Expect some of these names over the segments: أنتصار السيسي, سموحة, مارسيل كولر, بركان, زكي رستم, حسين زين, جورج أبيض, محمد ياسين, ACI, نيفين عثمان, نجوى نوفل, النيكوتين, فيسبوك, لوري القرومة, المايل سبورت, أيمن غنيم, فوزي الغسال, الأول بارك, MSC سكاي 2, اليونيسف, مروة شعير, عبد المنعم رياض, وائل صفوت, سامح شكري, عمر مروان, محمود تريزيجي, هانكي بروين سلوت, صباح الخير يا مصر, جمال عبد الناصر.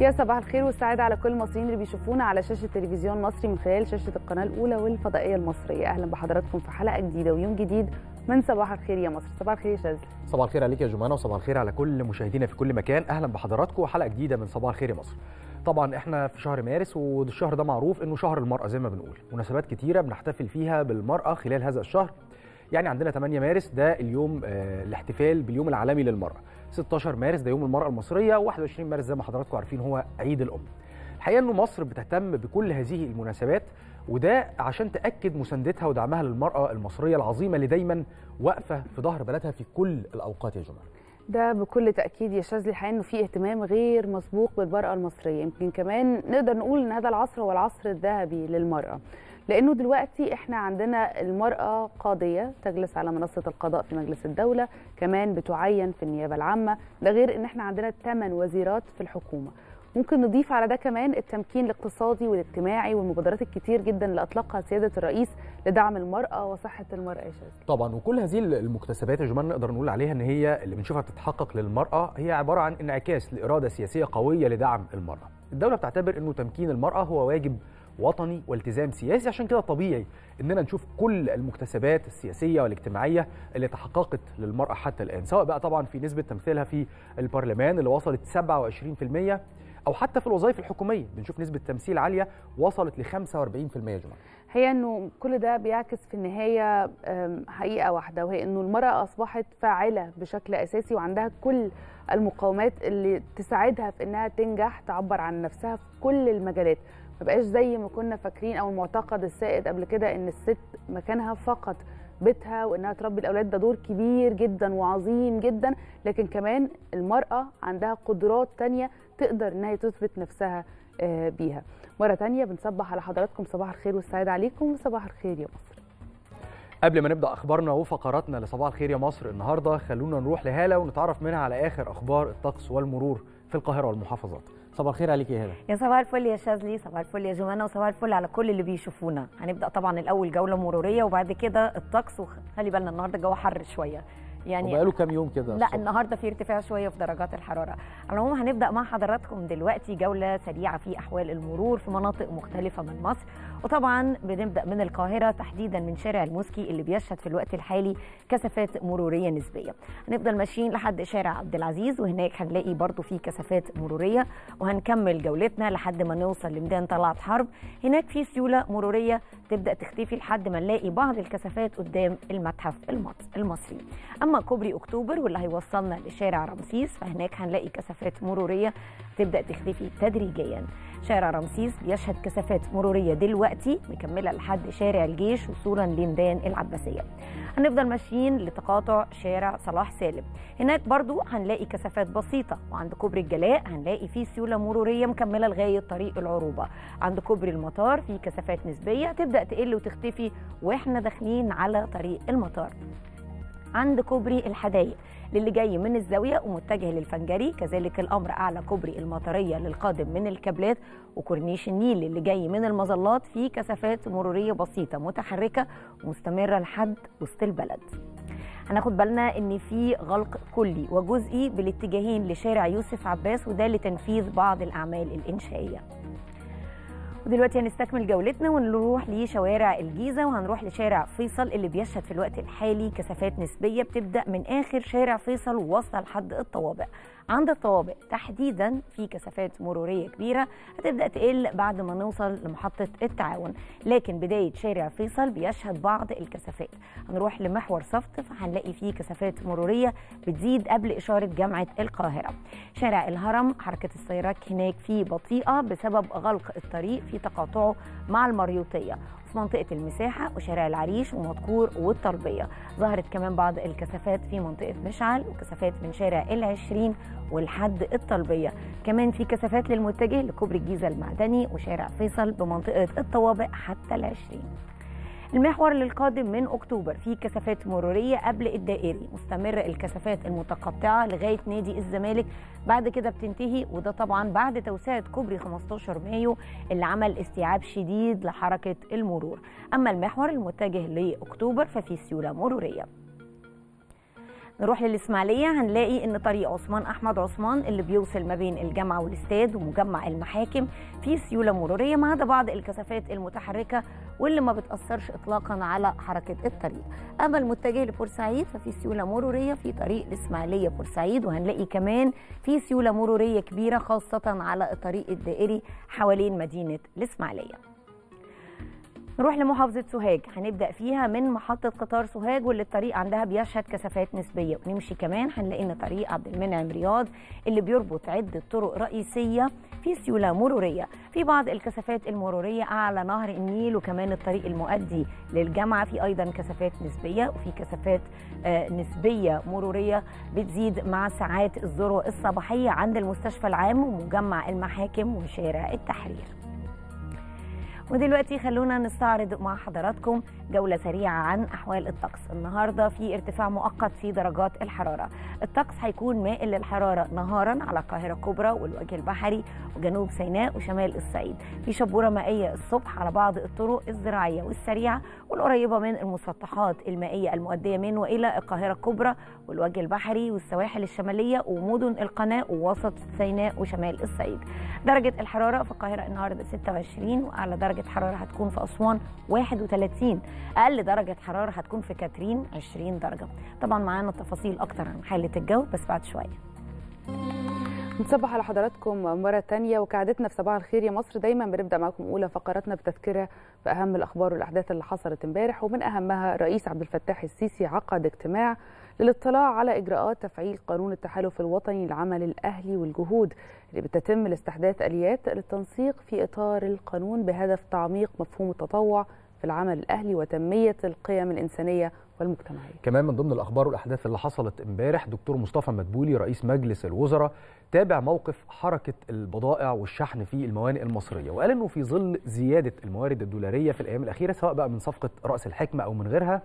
يا صباح الخير والسعادة على كل المصريين اللي بيشوفونا على شاشة التلفزيون المصري من خلال شاشة القناة الأولى والفضائية المصرية. أهلا بحضراتكم في حلقة جديدة ويوم جديد من صباح الخير يا مصر. صباح الخير يا شاذلي. صباح الخير عليك يا جمانة وصباح الخير على كل مشاهدينا في كل مكان. أهلا بحضراتكم وحلقة جديدة من صباح الخير يا مصر. طبعا احنا في شهر مارس والشهر ده معروف إنه شهر المرأة زي ما بنقول، مناسبات كتيرة بنحتفل فيها بالمرأة خلال هذا الشهر. يعني عندنا 8 مارس ده اليوم الاحتفال باليوم العالمي للمرأة، 16 مارس ده يوم المرأة المصرية، 21 مارس زي ما حضراتكم عارفين هو عيد الأم. الحقيقة إنه مصر بتهتم بكل هذه المناسبات وده عشان تأكد مساندتها ودعمها للمرأة المصرية العظيمة اللي دايما واقفة في ظهر بلدها في كل الأوقات يا جماعة. ده بكل تأكيد يا شاذلي، الحقيقة إنه في اهتمام غير مسبوق بالمرأة المصرية، يمكن كمان نقدر نقول إن هذا العصر هو العصر الذهبي للمرأة. لأنه دلوقتي احنا عندنا المرأة قاضية تجلس على منصة القضاء في مجلس الدولة، كمان بتعين في النيابة العامة، ده غير ان احنا عندنا 8 وزيرات في الحكومة. ممكن نضيف على ده كمان التمكين الاقتصادي والاجتماعي والمبادرات الكتير جدا اللي اطلقها سيادة الرئيس لدعم المرأة وصحة المرأة يا شاذلي. طبعا وكل هذه المكتسبات يا جماعة نقدر نقول عليها ان هي اللي بنشوفها بتتحقق للمرأة هي عبارة عن انعكاس لإرادة سياسية قوية لدعم المرأة. الدولة بتعتبر انه تمكين المرأة هو واجب وطني والتزام سياسي، عشان كده طبيعي اننا نشوف كل المكتسبات السياسيه والاجتماعيه اللي تحققت للمراه حتى الان، سواء بقى طبعا في نسبه تمثيلها في البرلمان اللي وصلت 27% او حتى في الوظائف الحكوميه بنشوف نسبه تمثيل عاليه وصلت ل 45% يا جماعه. هي انه كل ده بيعكس في النهايه حقيقه واحده، وهي انه المراه اصبحت فاعله بشكل اساسي وعندها كل المقومات اللي تساعدها في انها تنجح، تعبر عن نفسها في كل المجالات. ما بقاش زي ما كنا فاكرين او المعتقد السائد قبل كده ان الست مكانها فقط بيتها وانها تربي الاولاد، ده دور كبير جدا وعظيم جدا، لكن كمان المراه عندها قدرات تانية تقدر انها تثبت نفسها بيها. مره تانية بنصبح على حضراتكم صباح الخير والسعاده عليكم وصباح الخير يا مصر. قبل ما نبدا اخبارنا وفقراتنا لصباح الخير يا مصر النهارده خلونا نروح لهاله ونتعرف منها على اخر اخبار الطقس والمرور في القاهره والمحافظات. صباح الخير عليك يا هلا. يا صباح الفل يا شاذلي، صباح الفل يا جمانه وصباح الفل على كل اللي بيشوفونا. هنبدا طبعا الاول جوله مروريه وبعد كده الطقس، وخلي بالنا النهارده الجو حر شويه يعني بقاله كام يوم كده، لا النهارده في ارتفاع شويه في درجات الحراره. على العموم هنبدا مع حضراتكم دلوقتي جوله سريعه في احوال المرور في مناطق مختلفه من مصر، وطبعا بنبدا من القاهره تحديدا من شارع الموسكي اللي بيشهد في الوقت الحالي كثافات مروريه نسبيه. هنفضل ماشيين لحد شارع عبد العزيز وهناك هنلاقي برضو في كثافات مروريه، وهنكمل جولتنا لحد ما نوصل لميدان طلعت حرب، هناك في سيوله مروريه تبدا تختفي لحد ما نلاقي بعض الكثافات قدام المتحف المصري. اما كوبري اكتوبر واللي هيوصلنا لشارع رمسيس فهناك هنلاقي كثافات مروريه تبدا تختفي تدريجيا. شارع رمسيس بيشهد كثافات مروريه دلوقتي مكمله لحد شارع الجيش وصولا لميدان العباسيه. هنفضل ماشيين لتقاطع شارع صلاح سالم، هناك برضو هنلاقي كثافات بسيطه، وعند كوبري الجلاء هنلاقي في سيوله مروريه مكمله لغايه طريق العروبه. عند كوبري المطار في كثافات نسبيه تبدا تقل وتختفي واحنا داخلين على طريق المطار. عند كوبري الحدائق للي جاي من الزاويه ومتجه للفنجري، كذلك الامر اعلى كوبري المطريه للقادم من الكابلات، وكورنيش النيل للي جاي من المظلات في كثافات مروريه بسيطه متحركه ومستمره لحد وسط البلد. هناخد بالنا ان في غلق كلي وجزئي بالاتجاهين لشارع يوسف عباس، وده لتنفيذ بعض الاعمال الانشائيه. ودلوقتي هنستكمل جولتنا ونروح لشوارع الجيزه، وهنروح لشارع فيصل اللي بيشهد في الوقت الحالي كثافات نسبيه بتبدا من اخر شارع فيصل وواصله لحد الطوابق. عند الطوابق تحديدا في كثافات مروريه كبيره هتبدا تقل بعد ما نوصل لمحطه التعاون، لكن بدايه شارع فيصل بيشهد بعض الكثافات. هنروح لمحور صفت فهنلاقي فيه كثافات مروريه بتزيد قبل اشاره جامعه القاهره. شارع الهرم حركه السيارات هناك فيه بطيئه بسبب غلق الطريق في تقاطعه مع المريوطيه، في منطقه المساحه وشارع العريش ومدكور والطلبيه. ظهرت كمان بعض الكثافات في منطقه مشعل وكثافات من شارع ال20 والحد الطلبيه. كمان في كثافات للمتجه لكوبري الجيزه المعدني وشارع فيصل بمنطقه الطوابق حتى ال20. المحور للقادم من اكتوبر في كثافات مروريه قبل الدائري، مستمر الكثافات المتقطعه لغايه نادي الزمالك، بعد كده بتنتهي، وده طبعا بعد توسعه كوبري 15 مايو اللي عمل استيعاب شديد لحركه المرور. اما المحور المتجه لاكتوبر ففي سيوله مروريه. نروح للإسماعيلية هنلاقي إن طريق عثمان أحمد عثمان اللي بيوصل ما بين الجامعة والاستاد ومجمع المحاكم في سيولة مرورية، ما عدا بعض الكثافات المتحركة واللي ما بتأثرش إطلاقا على حركة الطريق. أما المتجه لبورسعيد ففي سيولة مرورية في طريق الإسماعيلية بورسعيد، وهنلاقي كمان في سيولة مرورية كبيرة خاصة على الطريق الدائري حوالين مدينة الإسماعيلية. نروح لمحافظة سوهاج هنبدأ فيها من محطة قطار سوهاج واللي الطريق عندها بيشهد كثافات نسبية، ونمشي كمان هنلاقي إن طريق عبد المنعم رياض اللي بيربط عدة طرق رئيسية في سيولة مرورية، في بعض الكثافات المرورية أعلى نهر النيل، وكمان الطريق المؤدي للجامعة في أيضا كثافات نسبية، وفي كثافات نسبية مرورية بتزيد مع ساعات الذروة الصباحية عند المستشفى العام ومجمع المحاكم وشارع التحرير. ودلوقتي خلونا نستعرض مع حضراتكم جولة سريعة عن أحوال الطقس. النهاردة في ارتفاع مؤقت في درجات الحرارة، الطقس هيكون مائل للحرارة نهارا على القاهرة الكبرى والوجه البحري وجنوب سيناء وشمال الصعيد، في شبورة مائية الصبح على بعض الطرق الزراعية والسريعة والقريبة من المسطحات المائية المؤدية من وإلى القاهرة الكبرى والوجه البحري والسواحل الشمالية ومدن القناة ووسط سيناء وشمال الصعيد. درجة الحرارة في القاهرة النهاردة 26، وأعلى درجة حرارة هتكون في أسوان 31، أقل درجة حرارة هتكون في كاترين 20 درجة. طبعا معانا تفاصيل أكتر عن حالة الجو بس بعد شوية. نصبح على حضراتكم مرة تانية، وكعادتنا في صباح الخير يا مصر دايما بنبدأ معاكم أولى فقراتنا بتذكرة بأهم الأخبار والأحداث اللي حصلت امبارح، ومن أهمها رئيس عبد الفتاح السيسي عقد اجتماع للاطلاع على إجراءات تفعيل قانون التحالف الوطني للعمل الأهلي والجهود اللي بتتم لاستحداث آليات للتنسيق في إطار القانون بهدف تعميق مفهوم التطوع في العمل الأهلي وتنمية القيم الإنسانية والمجتمعية. كمان من ضمن الأخبار والأحداث اللي حصلت امبارح، دكتور مصطفى مدبولي رئيس مجلس الوزراء تابع موقف حركة البضائع والشحن في الموانئ المصرية، وقال إنه في ظل زيادة الموارد الدولارية في الأيام الأخيرة سواء بقى من صفقة رأس الحكمة أو من غيرها،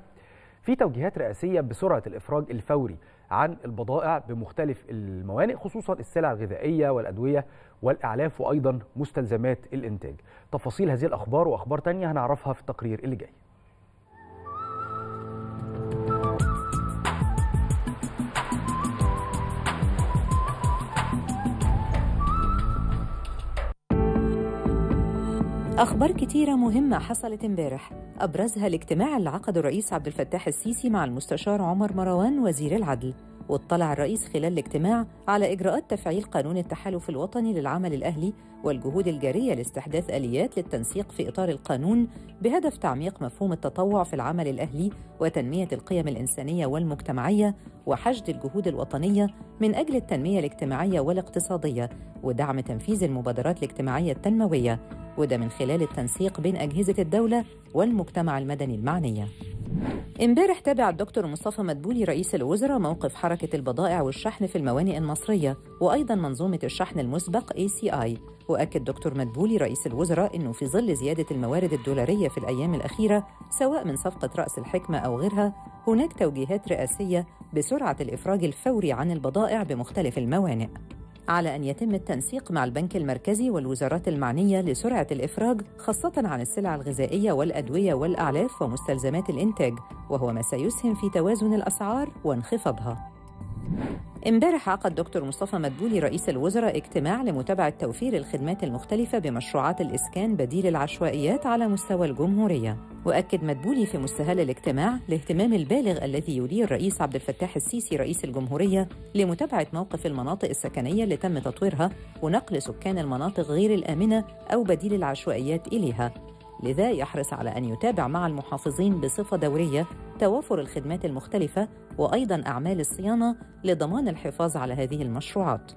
في توجيهات رئاسية بسرعة الإفراج الفوري عن البضائع بمختلف الموانئ خصوصا السلع الغذائية والأدوية والأعلاف وأيضا مستلزمات الإنتاج. تفاصيل هذه الأخبار وأخبار تانية هنعرفها في التقرير اللي جاي. أخبار كتيرة مهمة حصلت امبارح، أبرزها الاجتماع اللي عقده الرئيس عبد الفتاح السيسي مع المستشار عمر مروان وزير العدل، واطلع الرئيس خلال الاجتماع على إجراءات تفعيل قانون التحالف الوطني للعمل الأهلي والجهود الجارية لاستحداث آليات للتنسيق في إطار القانون بهدف تعميق مفهوم التطوع في العمل الأهلي وتنمية القيم الإنسانية والمجتمعية وحشد الجهود الوطنية من أجل التنمية الاجتماعية والاقتصادية ودعم تنفيذ المبادرات الاجتماعية التنموية، وده من خلال التنسيق بين أجهزة الدولة والمجتمع المدني المعنية. امبارح تابع الدكتور مصطفى مدبولي رئيس الوزراء موقف حركة البضائع والشحن في الموانئ المصرية وأيضا منظومة الشحن المسبق ACI، وأكد دكتور مدبولي رئيس الوزراء أنه في ظل زيادة الموارد الدولارية في الأيام الأخيرة سواء من صفقة رأس الحكمة أو غيرها، هناك توجيهات رئاسية بسرعة الإفراج الفوري عن البضائع بمختلف الموانئ. على أن يتم التنسيق مع البنك المركزي والوزارات المعنية لسرعة الإفراج، خاصة عن السلع الغذائية والأدوية والأعلاف ومستلزمات الإنتاج، وهو ما سيسهم في توازن الأسعار وانخفاضها. امبارح عقد دكتور مصطفى مدبولي رئيس الوزراء اجتماع لمتابعة توفير الخدمات المختلفة بمشروعات الإسكان بديل العشوائيات على مستوى الجمهورية. وأكد مدبولي في مستهل الاجتماع الاهتمام البالغ الذي يوليه الرئيس عبد الفتاح السيسي رئيس الجمهورية لمتابعة موقف المناطق السكنية اللي تم تطويرها ونقل سكان المناطق غير الآمنة أو بديل العشوائيات إليها. لذا يحرص على أن يتابع مع المحافظين بصفة دورية توافر الخدمات المختلفة وأيضاً أعمال الصيانة لضمان الحفاظ على هذه المشروعات.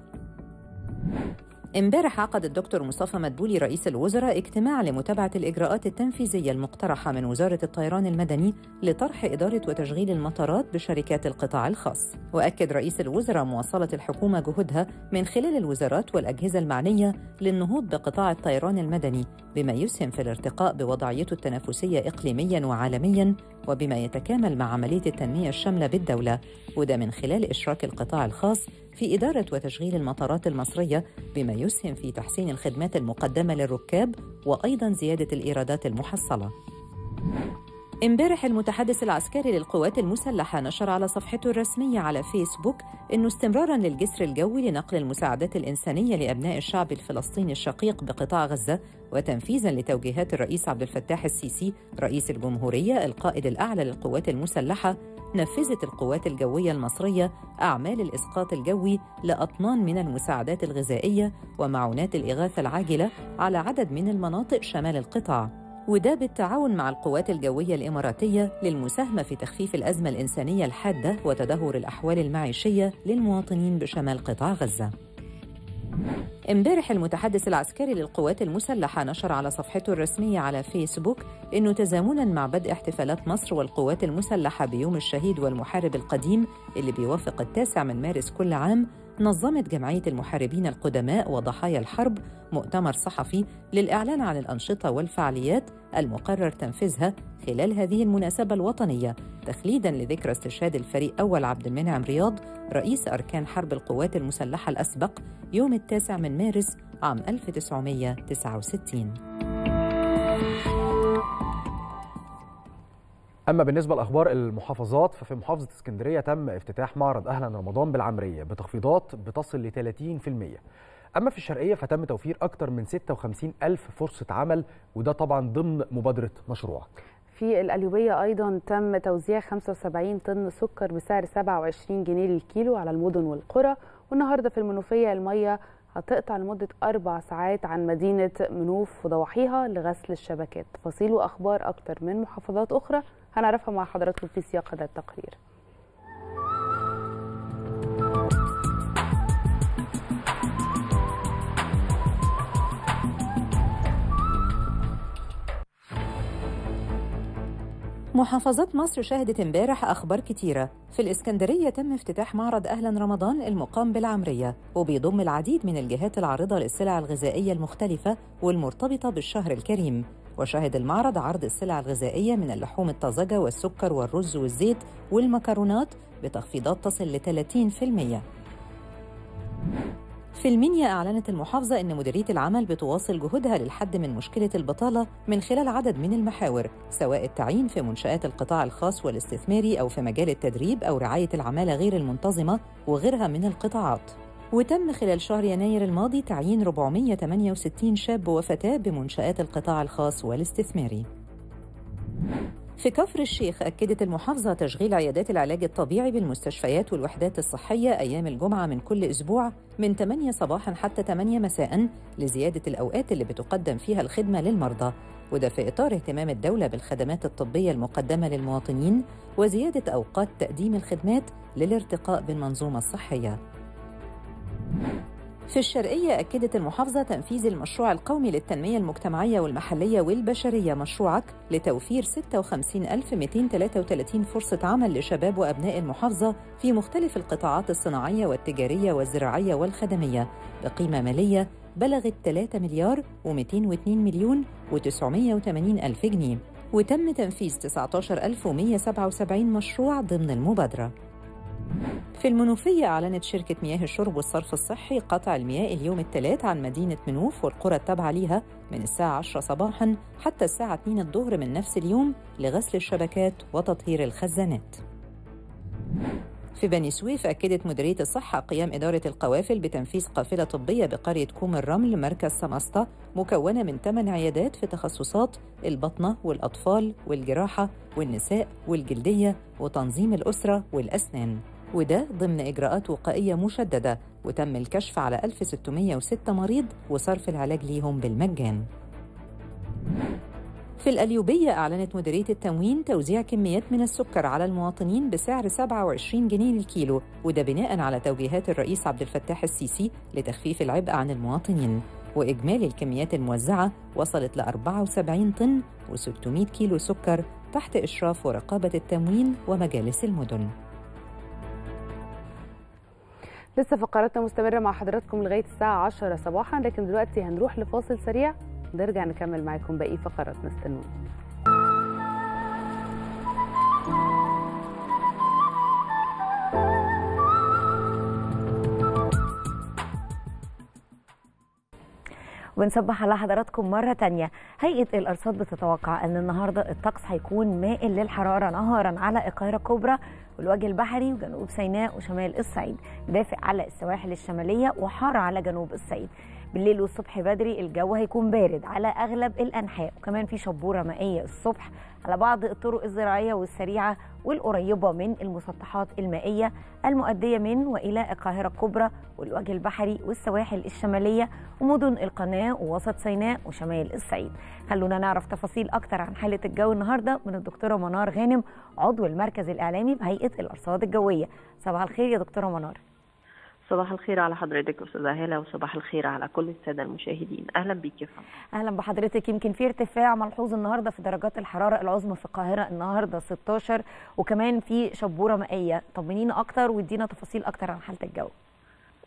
امبارح عقد الدكتور مصطفى مدبولي رئيس الوزراء اجتماع لمتابعة الإجراءات التنفيذية المقترحة من وزارة الطيران المدني لطرح إدارة وتشغيل المطارات بشركات القطاع الخاص. وأكد رئيس الوزراء مواصلة الحكومة جهودها من خلال الوزارات والأجهزة المعنية للنهوض بقطاع الطيران المدني بما يسهم في الارتقاء بوضعيته التنافسية إقليمياً وعالمياً، وبما يتكامل مع عملية التنمية الشاملة بالدولة، وده من خلال إشراك القطاع الخاص في إدارة وتشغيل المطارات المصرية بما يسهم في تحسين الخدمات المقدمة للركاب وأيضاً زيادة الإيرادات المحصلة. امبارح المتحدث العسكري للقوات المسلحة نشر على صفحته الرسمية على فيسبوك إنه استمراراً للجسر الجوي لنقل المساعدات الإنسانية لأبناء الشعب الفلسطيني الشقيق بقطاع غزة، وتنفيذاً لتوجيهات الرئيس عبد الفتاح السيسي رئيس الجمهورية القائد الأعلى للقوات المسلحة، نفذت القوات الجوية المصرية أعمال الإسقاط الجوي لأطنان من المساعدات الغذائية ومعونات الإغاثة العاجلة على عدد من المناطق شمال القطاع، وده بالتعاون مع القوات الجوية الإماراتية للمساهمة في تخفيف الأزمة الإنسانية الحادة وتدهور الأحوال المعيشية للمواطنين بشمال قطاع غزة. امبارح المتحدث العسكري للقوات المسلحة نشر على صفحته الرسمية على فيسبوك إنه تزامناً مع بدء احتفالات مصر والقوات المسلحة بيوم الشهيد والمحارب القديم اللي بيوافق 9 مارس كل عام، نظمت جمعية المحاربين القدماء وضحايا الحرب مؤتمر صحفي للإعلان عن الأنشطة والفعاليات المقرر تنفيذها خلال هذه المناسبة الوطنية، تخليداً لذكرى استشهاد الفريق أول عبد المنعم رياض رئيس أركان حرب القوات المسلحة الأسبق يوم 9 مارس عام 1969. أما بالنسبة لأخبار المحافظات، ففي محافظة اسكندرية تم افتتاح معرض أهلا رمضان بالعمرية بتخفيضات بتصل ل 30%. أما في الشرقية فتم توفير أكثر من 56,000 فرصة عمل، وده طبعا ضمن مبادرة مشروع. في القليوبية أيضا تم توزيع 75 طن سكر بسعر 27 جنيه للكيلو على المدن والقرى. والنهاردة في المنوفية المية هتقطع لمدة 4 ساعات عن مدينة منوف وضواحيها لغسل الشبكات. تفاصيل وأخبار أكتر من محافظات أخرى هنعرفها مع حضراتكم في سياق هذا التقرير. محافظات مصر شهدت امبارح أخبار كتيرة. في الإسكندرية تم افتتاح معرض أهلا رمضان المقام بالعمرية، وبيضم العديد من الجهات العارضة للسلع الغذائية المختلفة والمرتبطة بالشهر الكريم. وشهد المعرض عرض السلع الغذائية من اللحوم الطازجة والسكر والرز والزيت والمكرونات بتخفيضات تصل ل 30%. في المنيا أعلنت المحافظة أن مديرية العمل بتواصل جهودها للحد من مشكلة البطالة من خلال عدد من المحاور، سواء التعيين في منشآت القطاع الخاص والاستثماري أو في مجال التدريب أو رعاية العمالة غير المنتظمة وغيرها من القطاعات. وتم خلال شهر يناير الماضي تعيين 468 شاب وفتاة بمنشآت القطاع الخاص والاستثماري. في كفر الشيخ أكدت المحافظة تشغيل عيادات العلاج الطبيعي بالمستشفيات والوحدات الصحية أيام الجمعة من كل أسبوع من 8 صباحاً حتى 8 مساءً لزيادة الأوقات اللي بتقدم فيها الخدمة للمرضى، وده في إطار اهتمام الدولة بالخدمات الطبية المقدمة للمواطنين وزيادة أوقات تقديم الخدمات للارتقاء بالمنظومة الصحية. في الشرقية أكدت المحافظة تنفيذ المشروع القومي للتنمية المجتمعية والمحلية والبشرية مشروعك لتوفير 56,233 فرصة عمل لشباب وأبناء المحافظة في مختلف القطاعات الصناعية والتجارية والزراعية والخدمية بقيمة مالية بلغت 3,202,980,000 جنيه، وتم تنفيذ 19,177 مشروع ضمن المبادرة. في المنوفية أعلنت شركة مياه الشرب والصرف الصحي قطع المياه اليوم الثلاث عن مدينة منوف والقرى التابعة ليها من الساعة 10 صباحاً حتى الساعة 2 الظهر من نفس اليوم لغسل الشبكات وتطهير الخزانات. في بني سويف أكدت مديرية الصحة قيام إدارة القوافل بتنفيذ قافلة طبية بقرية كوم الرمل مركز سماسطة مكونة من 8 عيادات في تخصصات البطنة والأطفال والجراحة والنساء والجلدية وتنظيم الأسرة والأسنان، وده ضمن إجراءات وقائية مشددة، وتم الكشف على 1606 مريض وصرف العلاج ليهم بالمجان. في القليوبية أعلنت مديرية التموين توزيع كميات من السكر على المواطنين بسعر 27 جنيه للكيلو، وده بناء على توجيهات الرئيس عبد الفتاح السيسي لتخفيف العبء عن المواطنين، وإجمالي الكميات الموزعة وصلت ل 74 طن و600 كيلو سكر تحت إشراف ورقابة التموين ومجالس المدن. لسه فقراتنا مستمرة مع حضراتكم لغاية الساعة 10 صباحا، لكن دلوقتي هنروح لفاصل سريع ونرجع نكمل معاكم باقي فقراتنا. استنونا. ونصبح على حضراتكم مرة تانية. هيئة الأرصاد بتتوقع أن النهاردة الطقس هيكون مائل للحرارة نهارا على القاهرة الكبرى والوجه البحري وجنوب سيناء وشمال الصعيد، دافئ على السواحل الشمالية وحار على جنوب الصعيد. بالليل والصبح بدري الجو هيكون بارد على أغلب الأنحاء، وكمان في شبورة مائية الصبح على بعض الطرق الزراعية والسريعة والقريبة من المسطحات المائية المؤدية من وإلى القاهرة الكبرى والوجه البحري والسواحل الشمالية ومدن القناة ووسط سيناء وشمال الصعيد. خلونا نعرف تفاصيل أكتر عن حالة الجو النهاردة من الدكتورة منار غانم عضو المركز الإعلامي بهيئة الأرصاد الجوية. صباح الخير يا دكتورة منار. صباح الخير على حضرتك أستاذة هلا، وصباح الخير على كل السادة المشاهدين. أهلا بيك يا فندم. أهلا بحضرتك. يمكن في ارتفاع ملحوظ النهارده في درجات الحرارة العظمى في القاهرة النهارده 16، وكمان في شبورة مائية. طمنينا أكتر وادينا تفاصيل أكتر عن حالة الجو.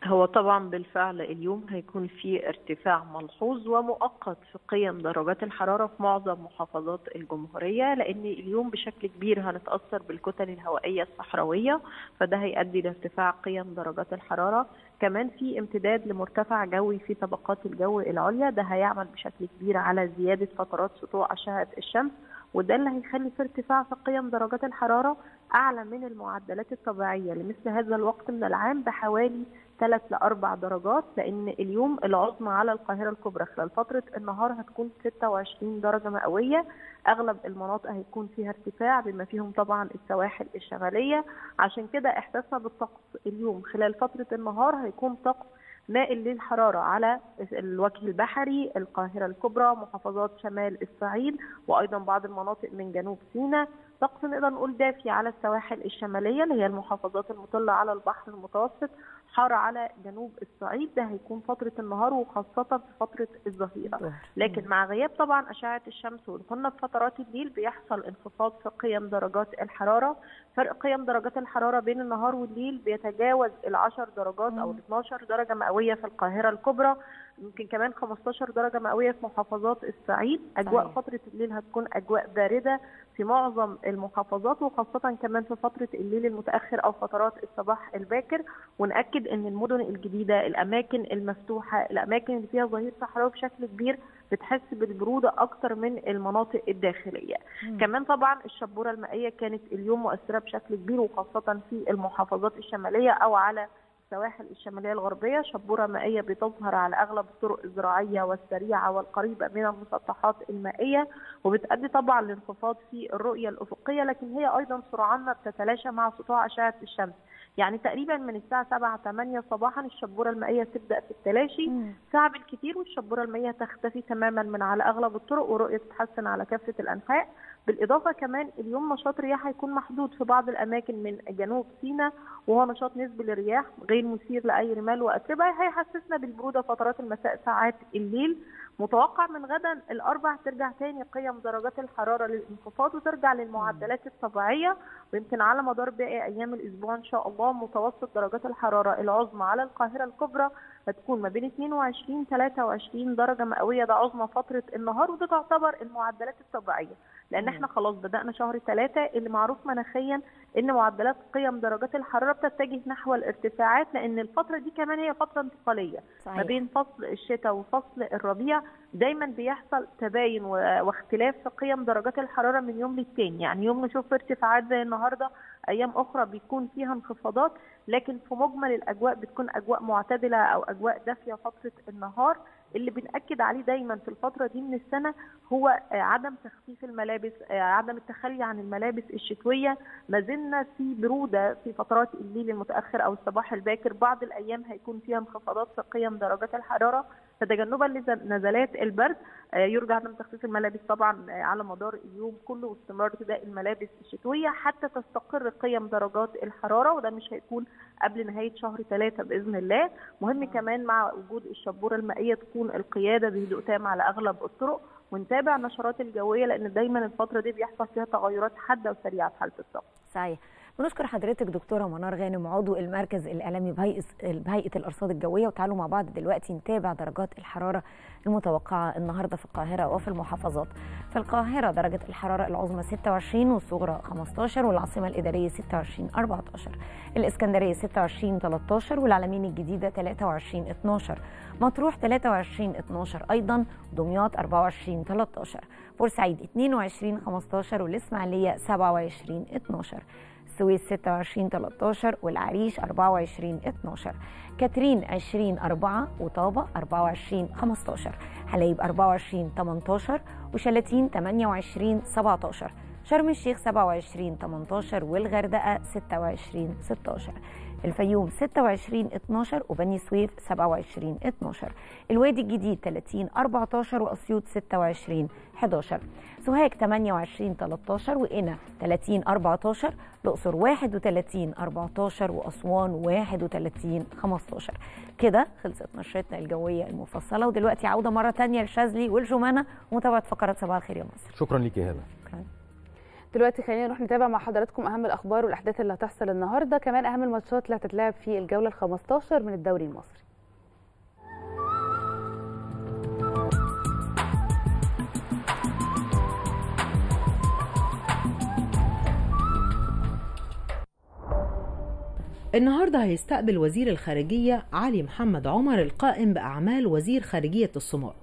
هو طبعا بالفعل اليوم هيكون في ارتفاع ملحوظ ومؤقت في قيم درجات الحرارة في معظم محافظات الجمهورية، لأن اليوم بشكل كبير هنتأثر بالكتل الهوائية الصحراوية، فده هيؤدي لارتفاع قيم درجات الحرارة. كمان في امتداد لمرتفع جوي في طبقات الجو العليا، ده هيعمل بشكل كبير على زيادة فترات سطوع أشعة الشمس، وده اللي هيخلي في ارتفاع في قيم درجات الحرارة أعلى من المعدلات الطبيعية لمثل هذا الوقت من العام بحوالي 3 ل 4 درجات، لأن اليوم العظمى على القاهرة الكبرى خلال فترة النهار هتكون 26 درجة مئوية. أغلب المناطق هيكون فيها ارتفاع بما فيهم طبعا السواحل الشمالية، عشان كده إحساسنا بالطقس اليوم خلال فترة النهار هيكون طقس مائل للحرارة على الوجه البحري، القاهرة الكبرى، محافظات شمال الصعيد، وأيضا بعض المناطق من جنوب سيناء. طقس نقدر نقول دافي على السواحل الشمالية اللي هي المحافظات المطلة على البحر المتوسط، حار على جنوب الصعيد، ده هيكون فترة النهار وخاصة في فترة الظهيرة. لكن مع غياب طبعا أشعة الشمس ودخولنا في فترات الليل بيحصل انخفاض في قيم درجات الحرارة. فرق قيم درجات الحرارة بين النهار والليل بيتجاوز 10 درجات أو 12 درجة مئوية في القاهرة الكبرى، ممكن كمان 15 درجة مئوية في محافظات الصعيد. أجواء فترة الليل هتكون أجواء باردة في معظم المحافظات، وخاصة كمان في فترة الليل المتأخر أو فترات الصباح الباكر. ونأكد أن المدن الجديدة، الأماكن المفتوحة، الأماكن اللي فيها ظهير صحراوي بشكل كبير بتحس بالبرودة أكتر من المناطق الداخلية. كمان طبعا الشبورة المائية كانت اليوم مؤثرة بشكل كبير، وخاصة في المحافظات الشمالية أو على السواحل الشمالية الغربية. شبورة مائية بتظهر على أغلب الطرق الزراعية والسريعة والقريبة من المسطحات المائية، وبتؤدي طبعا لانخفاض في الرؤية الأفقية، لكن هي أيضا سرعانها بتتلاشى مع سطوع أشعة الشمس. يعني تقريبا من الساعة 7-8 صباحا الشبورة المائية تبدأ في التلاشي، ساعة بالكثير والشبورة المائية تختفي تماما من على أغلب الطرق، والرؤية تتحسن على كافة الأنحاء. بالإضافة كمان اليوم نشاط رياح هيكون محدود في بعض الأماكن من جنوب سيناء، وهو نشاط نسبي للرياح غير مثير لأي رمال وأتربة، هيحسسنا بالبرودة فترات المساء ساعات الليل. متوقع من غدا الأربع ترجع تاني قيم درجات الحرارة للانخفاض وترجع للمعدلات الطبيعية، ويمكن على مدار باقي أيام الأسبوع إن شاء الله متوسط درجات الحرارة العظمى على القاهرة الكبرى هتكون ما بين 22-23 درجة مئوية، ده عظمى فترة النهار وده تعتبر المعدلات الطبيعية. لان احنا خلاص بدأنا شهر 3 اللي معروف مناخيا ان معدلات قيم درجات الحرارة بتتجه نحو الارتفاعات، لان الفترة دي كمان هي فترة انتقالية ما بين فصل الشتاء وفصل الربيع، دايما بيحصل تباين واختلاف في قيم درجات الحرارة من يوم للتاني. يعني يوم نشوف ارتفاعات زي النهارده، ايام اخرى بيكون فيها انخفاضات، لكن في مجمل الاجواء بتكون اجواء معتدلة او اجواء دافية فترة النهار. اللي بنأكد عليه دايما في الفترة دي من السنة هو عدم تخفيف الملابس، عدم التخلي عن الملابس الشتوية. ما زلنا في برودة في فترات الليل المتأخر أو الصباح الباكر، بعض الأيام هيكون فيها انخفاضات في قيم درجات الحرارة، فتجنبا لنزلات البرد يرجى عدم تخفيف الملابس طبعا على مدار اليوم كله، واستمرار ارتداء الملابس الشتوية حتى تستقر قيم درجات الحرارة، وده مش هيكون قبل نهاية شهر 3 بإذن الله. مهم كمان مع وجود الشبورة المائية تكون القيادة بهدوء تام على أغلب الطرق، ونتابع نشرات الجوية لأن دايما الفترة دي بيحصل فيها تغيرات حادة وسريعة في حالة الطقس. صحيح. بنشكر حضرتك دكتورة منار غانم، عضو المركز الإعلامي بهيئة الأرصاد الجوية. وتعالوا مع بعض دلوقتي نتابع درجات الحرارة المتوقعة النهاردة في القاهرة وفي المحافظات. في القاهرة درجة الحرارة العظمى 26 والصغرى 15، والعاصمة الإدارية 26 14، الإسكندرية 26 13، والعلمين الجديدة 23 12، مطروح 23 12 أيضا، دمياط 24 13، بورسعيد 22 15، والإسماعيلية 27 12، السويس 26 13، والعريش 24 12، كاترين 20 4، وطابة 24 15، حلايب 24 18، وشلاتين 28 17، شرم الشيخ 27 18، والغردقة 26 16، الفيوم 26 12، وبني سويف 27 12، الوادي الجديد 30 14، واسيوط 26 11، سوهاج 28 13، وقنا 30 14، الاقصر 31 14، واسوان 31 15. كده خلصت نشرتنا الجويه المفصله، ودلوقتي عوده مره ثانيه لشاذلي والجمانه ومتابعه فقرات صباح الخير يا مصر. شكرا ليك يا هبه. دلوقتي خلينا نروح نتابع مع حضراتكم اهم الاخبار والاحداث اللي هتحصل النهارده، كمان اهم الماتشات اللي هتتلعب في الجوله ال15 من الدوري المصري. النهارده هيستقبل وزير الخارجيه علي محمد عمر القائم باعمال وزير خارجيه الصومال.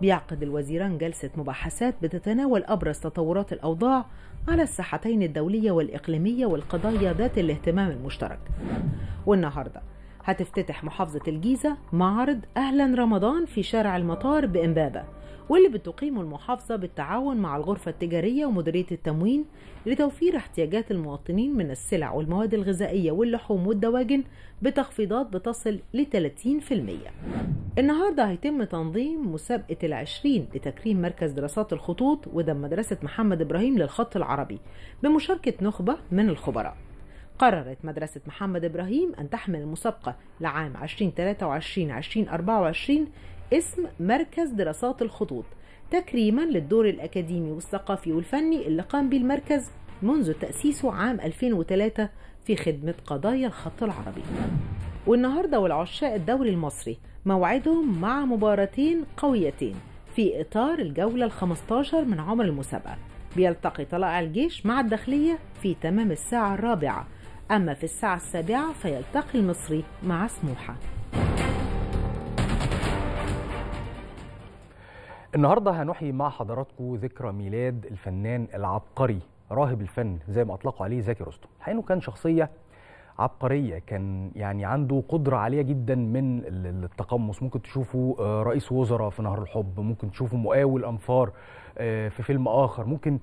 بيعقد الوزيران جلسة مباحثات بتتناول أبرز تطورات الأوضاع على الساحتين الدولية والإقليمية والقضايا ذات الاهتمام المشترك. والنهاردة هتفتتح محافظة الجيزة معرض أهلا رمضان في شارع المطار بإمبابة، واللي بتقيمه المحافظة بالتعاون مع الغرفة التجارية ومديرية التموين لتوفير احتياجات المواطنين من السلع والمواد الغذائية واللحوم والدواجن بتخفيضات بتصل ل 30%. النهاردة هيتم تنظيم مسابقة ال20 لتكريم مركز دراسات الخطوط وده مدرسة محمد إبراهيم للخط العربي بمشاركة نخبة من الخبراء. قررت مدرسة محمد إبراهيم أن تحمل المسابقة لعام 2023-2024 اسم مركز دراسات الخطوط تكريما للدور الأكاديمي والثقافي والفني اللي قام به المركز منذ تأسيسه عام 2003 في خدمة قضايا الخط العربي. والنهاردة والعشاء الدوري المصري موعدهم مع مباراتين قويتين في إطار الجولة ال15 من عمر المسابقة. بيلتقي طلائع الجيش مع الداخلية في تمام الساعة 4، أما في الساعة 7 فيلتقي المصري مع سموحة. النهاردة هنحيي مع حضراتكم ذكرى ميلاد الفنان العبقري راهب الفن زي ما أطلقوا عليه زكي رستم. حينه كان شخصية عبقرية، كان يعني عنده قدرة عالية جدا من التقمص. ممكن تشوفه رئيس وزراء في نهر الحب، ممكن تشوفه مقاول أنفار في فيلم آخر، ممكن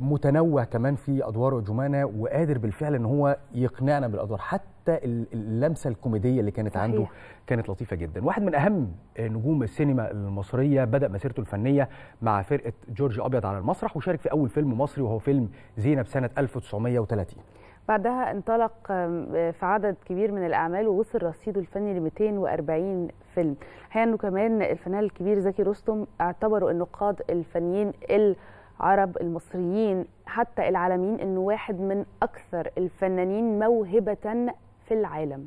متنوع كمان في أدواره جمانة، وقادر بالفعل أن هو يقنعنا بالأدوار. حتى اللمسة الكوميدية اللي كانت عنده كانت لطيفة جدا. واحد من أهم نجوم السينما المصرية، بدأ مسيرته الفنية مع فرقة جورج أبيض على المسرح، وشارك في أول فيلم مصري وهو فيلم زينب سنة 1930. بعدها انطلق في عدد كبير من الأعمال ووصل رصيده الفني ل 240 فيلم. الحقيقة أنه كمان الفنان الكبير زكي رستم اعتبروا أنه قاد الفنيين العرب المصريين حتى العالميين، أنه واحد من أكثر الفنانين موهبة في العالم،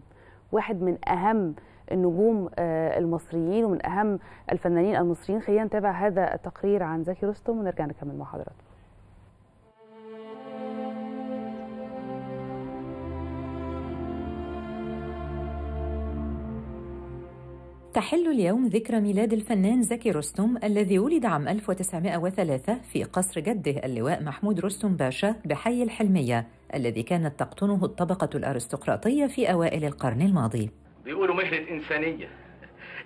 واحد من أهم النجوم المصريين ومن أهم الفنانين المصريين. خلينا نتابع هذا التقرير عن زكي رستم ونرجع نكمل مع حضراتكم. تحل اليوم ذكرى ميلاد الفنان زكي رستم الذي ولد عام 1903 في قصر جده اللواء محمود رستم باشا بحي الحلمية، الذي كانت تقطنه الطبقة الأرستقراطية في أوائل القرن الماضي. بيقولوا مهنة إنسانية،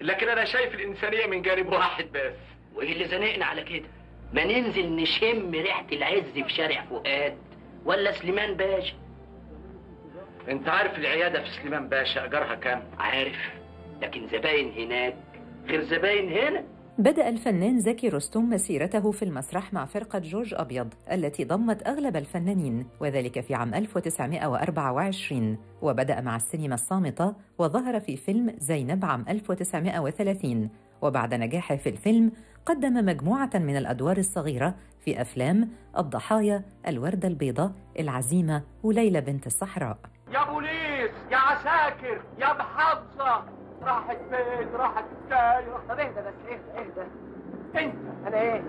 لكن أنا شايف الإنسانية من جانب واحد بس. وإيه اللي زنقنا على كده؟ ما ننزل نشم ريحة العز في شارع فؤاد ولا سليمان باشا؟ أنت عارف العيادة في سليمان باشا أجرها كام؟ عارف، لكن زباين هناك غير زباين هنا. بدأ الفنان زكي رستم مسيرته في المسرح مع فرقة جورج أبيض التي ضمت أغلب الفنانين، وذلك في عام 1924، وبدأ مع السينما الصامتة وظهر في فيلم زينب عام 1930. وبعد نجاحه في الفيلم قدم مجموعة من الأدوار الصغيرة في أفلام الضحايا، الوردة البيضاء، العزيمة، وليلى بنت الصحراء. يا بوليس، يا عساكر، يا محافظة، راحت فين؟ راحت ازاي؟ طب اهدى بس، اهدى. انت انا ايه؟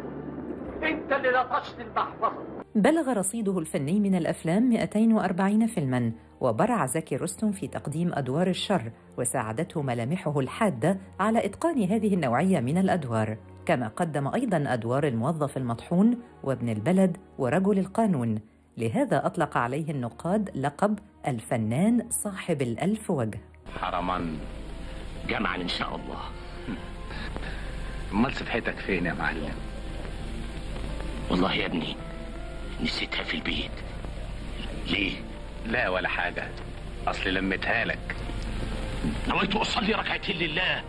انت اللي لطشت المحفظه. بلغ رصيده الفني من الافلام 240 فيلما، وبرع زكي رستم في تقديم ادوار الشر، وساعدته ملامحه الحاده على اتقان هذه النوعيه من الادوار، كما قدم ايضا ادوار الموظف المطحون وابن البلد ورجل القانون، لهذا اطلق عليه النقاد لقب الفنان صاحب الالف وجه. حرمان جمعا ان شاء الله. امال صفحتك فين يا معلم؟ والله يا ابني نسيتها في البيت. ليه؟ لا ولا حاجه، اصل لمتها لك. نويت اصلي ركعتين لله.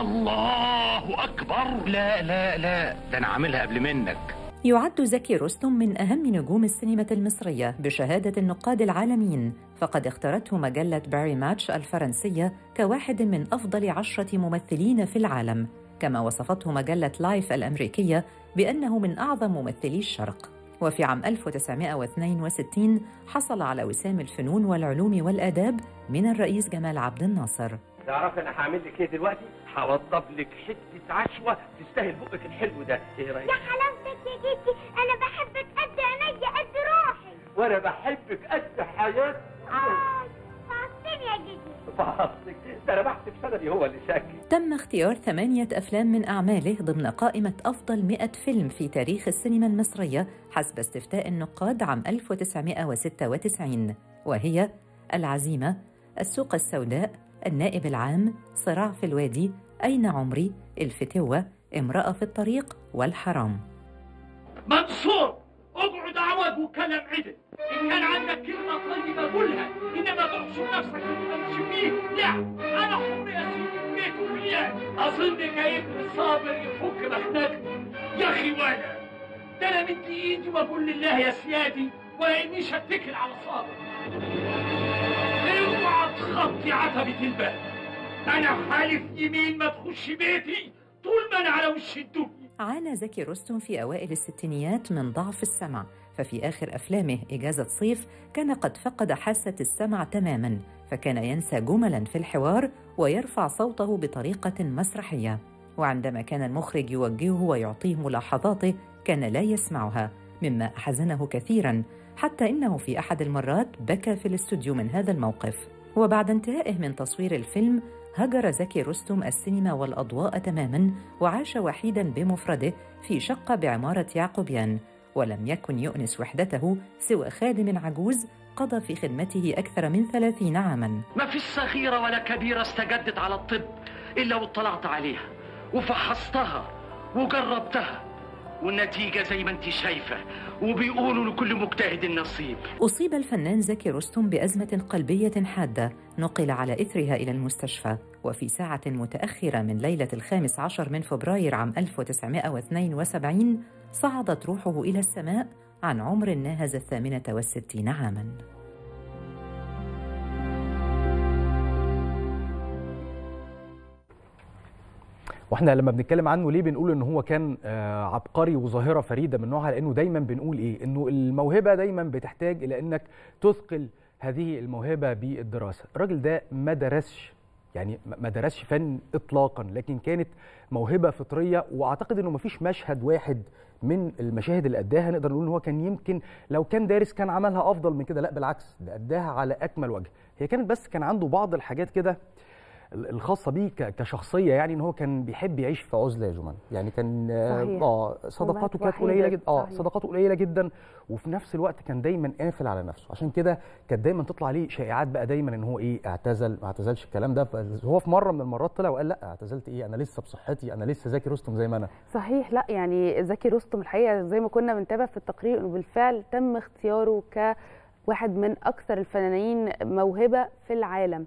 الله اكبر. لا لا لا، ده انا عاملها قبل منك. يعد زكي رستم من أهم نجوم السينما المصرية بشهادة النقاد العالميين، فقد اختارته مجلة باري ماتش الفرنسية كواحد من أفضل 10 ممثلين في العالم، كما وصفته مجلة لايف الأمريكية بأنه من أعظم ممثلي الشرق. وفي عام 1962 حصل على وسام الفنون والعلوم والآداب من الرئيس جمال عبد الناصر. تعرف أنا هعمل لك إيه دلوقتي؟ هوضب لك حتة عشوة تستاهل بقك الحلو ده، إيه رأيك؟ يا حلاوتك يا جدي، أنا بحبك قد عينيا قد روحي. وأنا بحبك قد حياتي. فحصتني يا جدي. فحصتك، ده أنا بحسب سندي هو اللي شاكي. تم اختيار 8 أفلام من أعماله ضمن قائمة أفضل 100 فيلم في تاريخ السينما المصرية حسب استفتاء النقاد عام 1996، وهي العزيمة، السوق السوداء، النائب العام، صراع في الوادي، أين عمري، الفتوة، امرأة في الطريق، والحرام. منصور اقعد عوض وكلم عدل، إن كان عندك كلمة طيبة قولها، إنما تعصر نفسك إنما مشبيه، لا أنا حر يا سيدي بيت وبيان، أظن جايب الصابر يفك مخنقني، يا أخي وأنا، ده أنا مدي إيدي وأقول لله يا سيادي، ولا إني شتكل على الصابر. خطي عتبة الباب، أنا حالف يمين ما تخش بيتي طول ما أنا على وش الدنيا. عانى زكي رستم في أوائل الستينيات من ضعف السمع، ففي آخر أفلامه إجازة صيف كان قد فقد حاسة السمع تماماً، فكان ينسى جملاً في الحوار ويرفع صوته بطريقة مسرحية، وعندما كان المخرج يوجهه ويعطيه ملاحظاته كان لا يسمعها، مما أحزنه كثيراً، حتى إنه في أحد المرات بكى في الاستوديو من هذا الموقف. وبعد انتهائه من تصوير الفيلم هجر زكي رستم السينما والأضواء تماماً، وعاش وحيداً بمفرده في شقة بعمارة يعقوبيان، ولم يكن يؤنس وحدته سوى خادم عجوز قضى في خدمته أكثر من 30 عاماً. ما فيش صغيرة ولا كبيرة استجدت على الطب إلا واطلعت عليها وفحصتها وجربتها، والنتيجة زي ما انت شايفة، وبيقولوا لكل مجتهد نصيب. أصيب الفنان زكي رستم بأزمة قلبية حادة نقل على إثرها إلى المستشفى، وفي ساعة متأخرة من ليلة 15 فبراير عام 1972 صعدت روحه إلى السماء عن عمر ناهز 68 عاماً. واحنا لما بنتكلم عنه ليه بنقول ان هو كان عبقري وظاهره فريده من نوعها؟ لانه دايما بنقول ايه؟ انه الموهبه دايما بتحتاج الى انك تثقل هذه الموهبه بالدراسه. الراجل ده ما درسش فن اطلاقا، لكن كانت موهبه فطريه، واعتقد انه ما فيش مشهد واحد من المشاهد اللي اداها نقدر نقول ان هو كان يمكن لو كان دارس كان عملها افضل من كده، لا بالعكس، ده اداها على اكمل وجه. هي كانت بس كان عنده بعض الحاجات كده الخاصه بيه كشخصيه، يعني ان هو كان بيحب يعيش في عزله يا جمال، يعني كان صحيح. صداقاته كانت قليله جدا، صداقاته قليله جدا، وفي نفس الوقت كان دايما قافل على نفسه، عشان كده كانت دايما تطلع عليه شائعات بقى دايما ان هو ايه اعتزل، ما اعتزلش، الكلام ده. هو في مره من المرات طلع وقال لا اعتزلت ايه، انا لسه بصحتي، انا لسه زكي رستم زي ما انا. صحيح. لا يعني زكي رستم الحقيقه زي ما كنا بنتابع في التقرير انه بالفعل تم اختياره كواحد من اكثر الفنانين موهبه في العالم،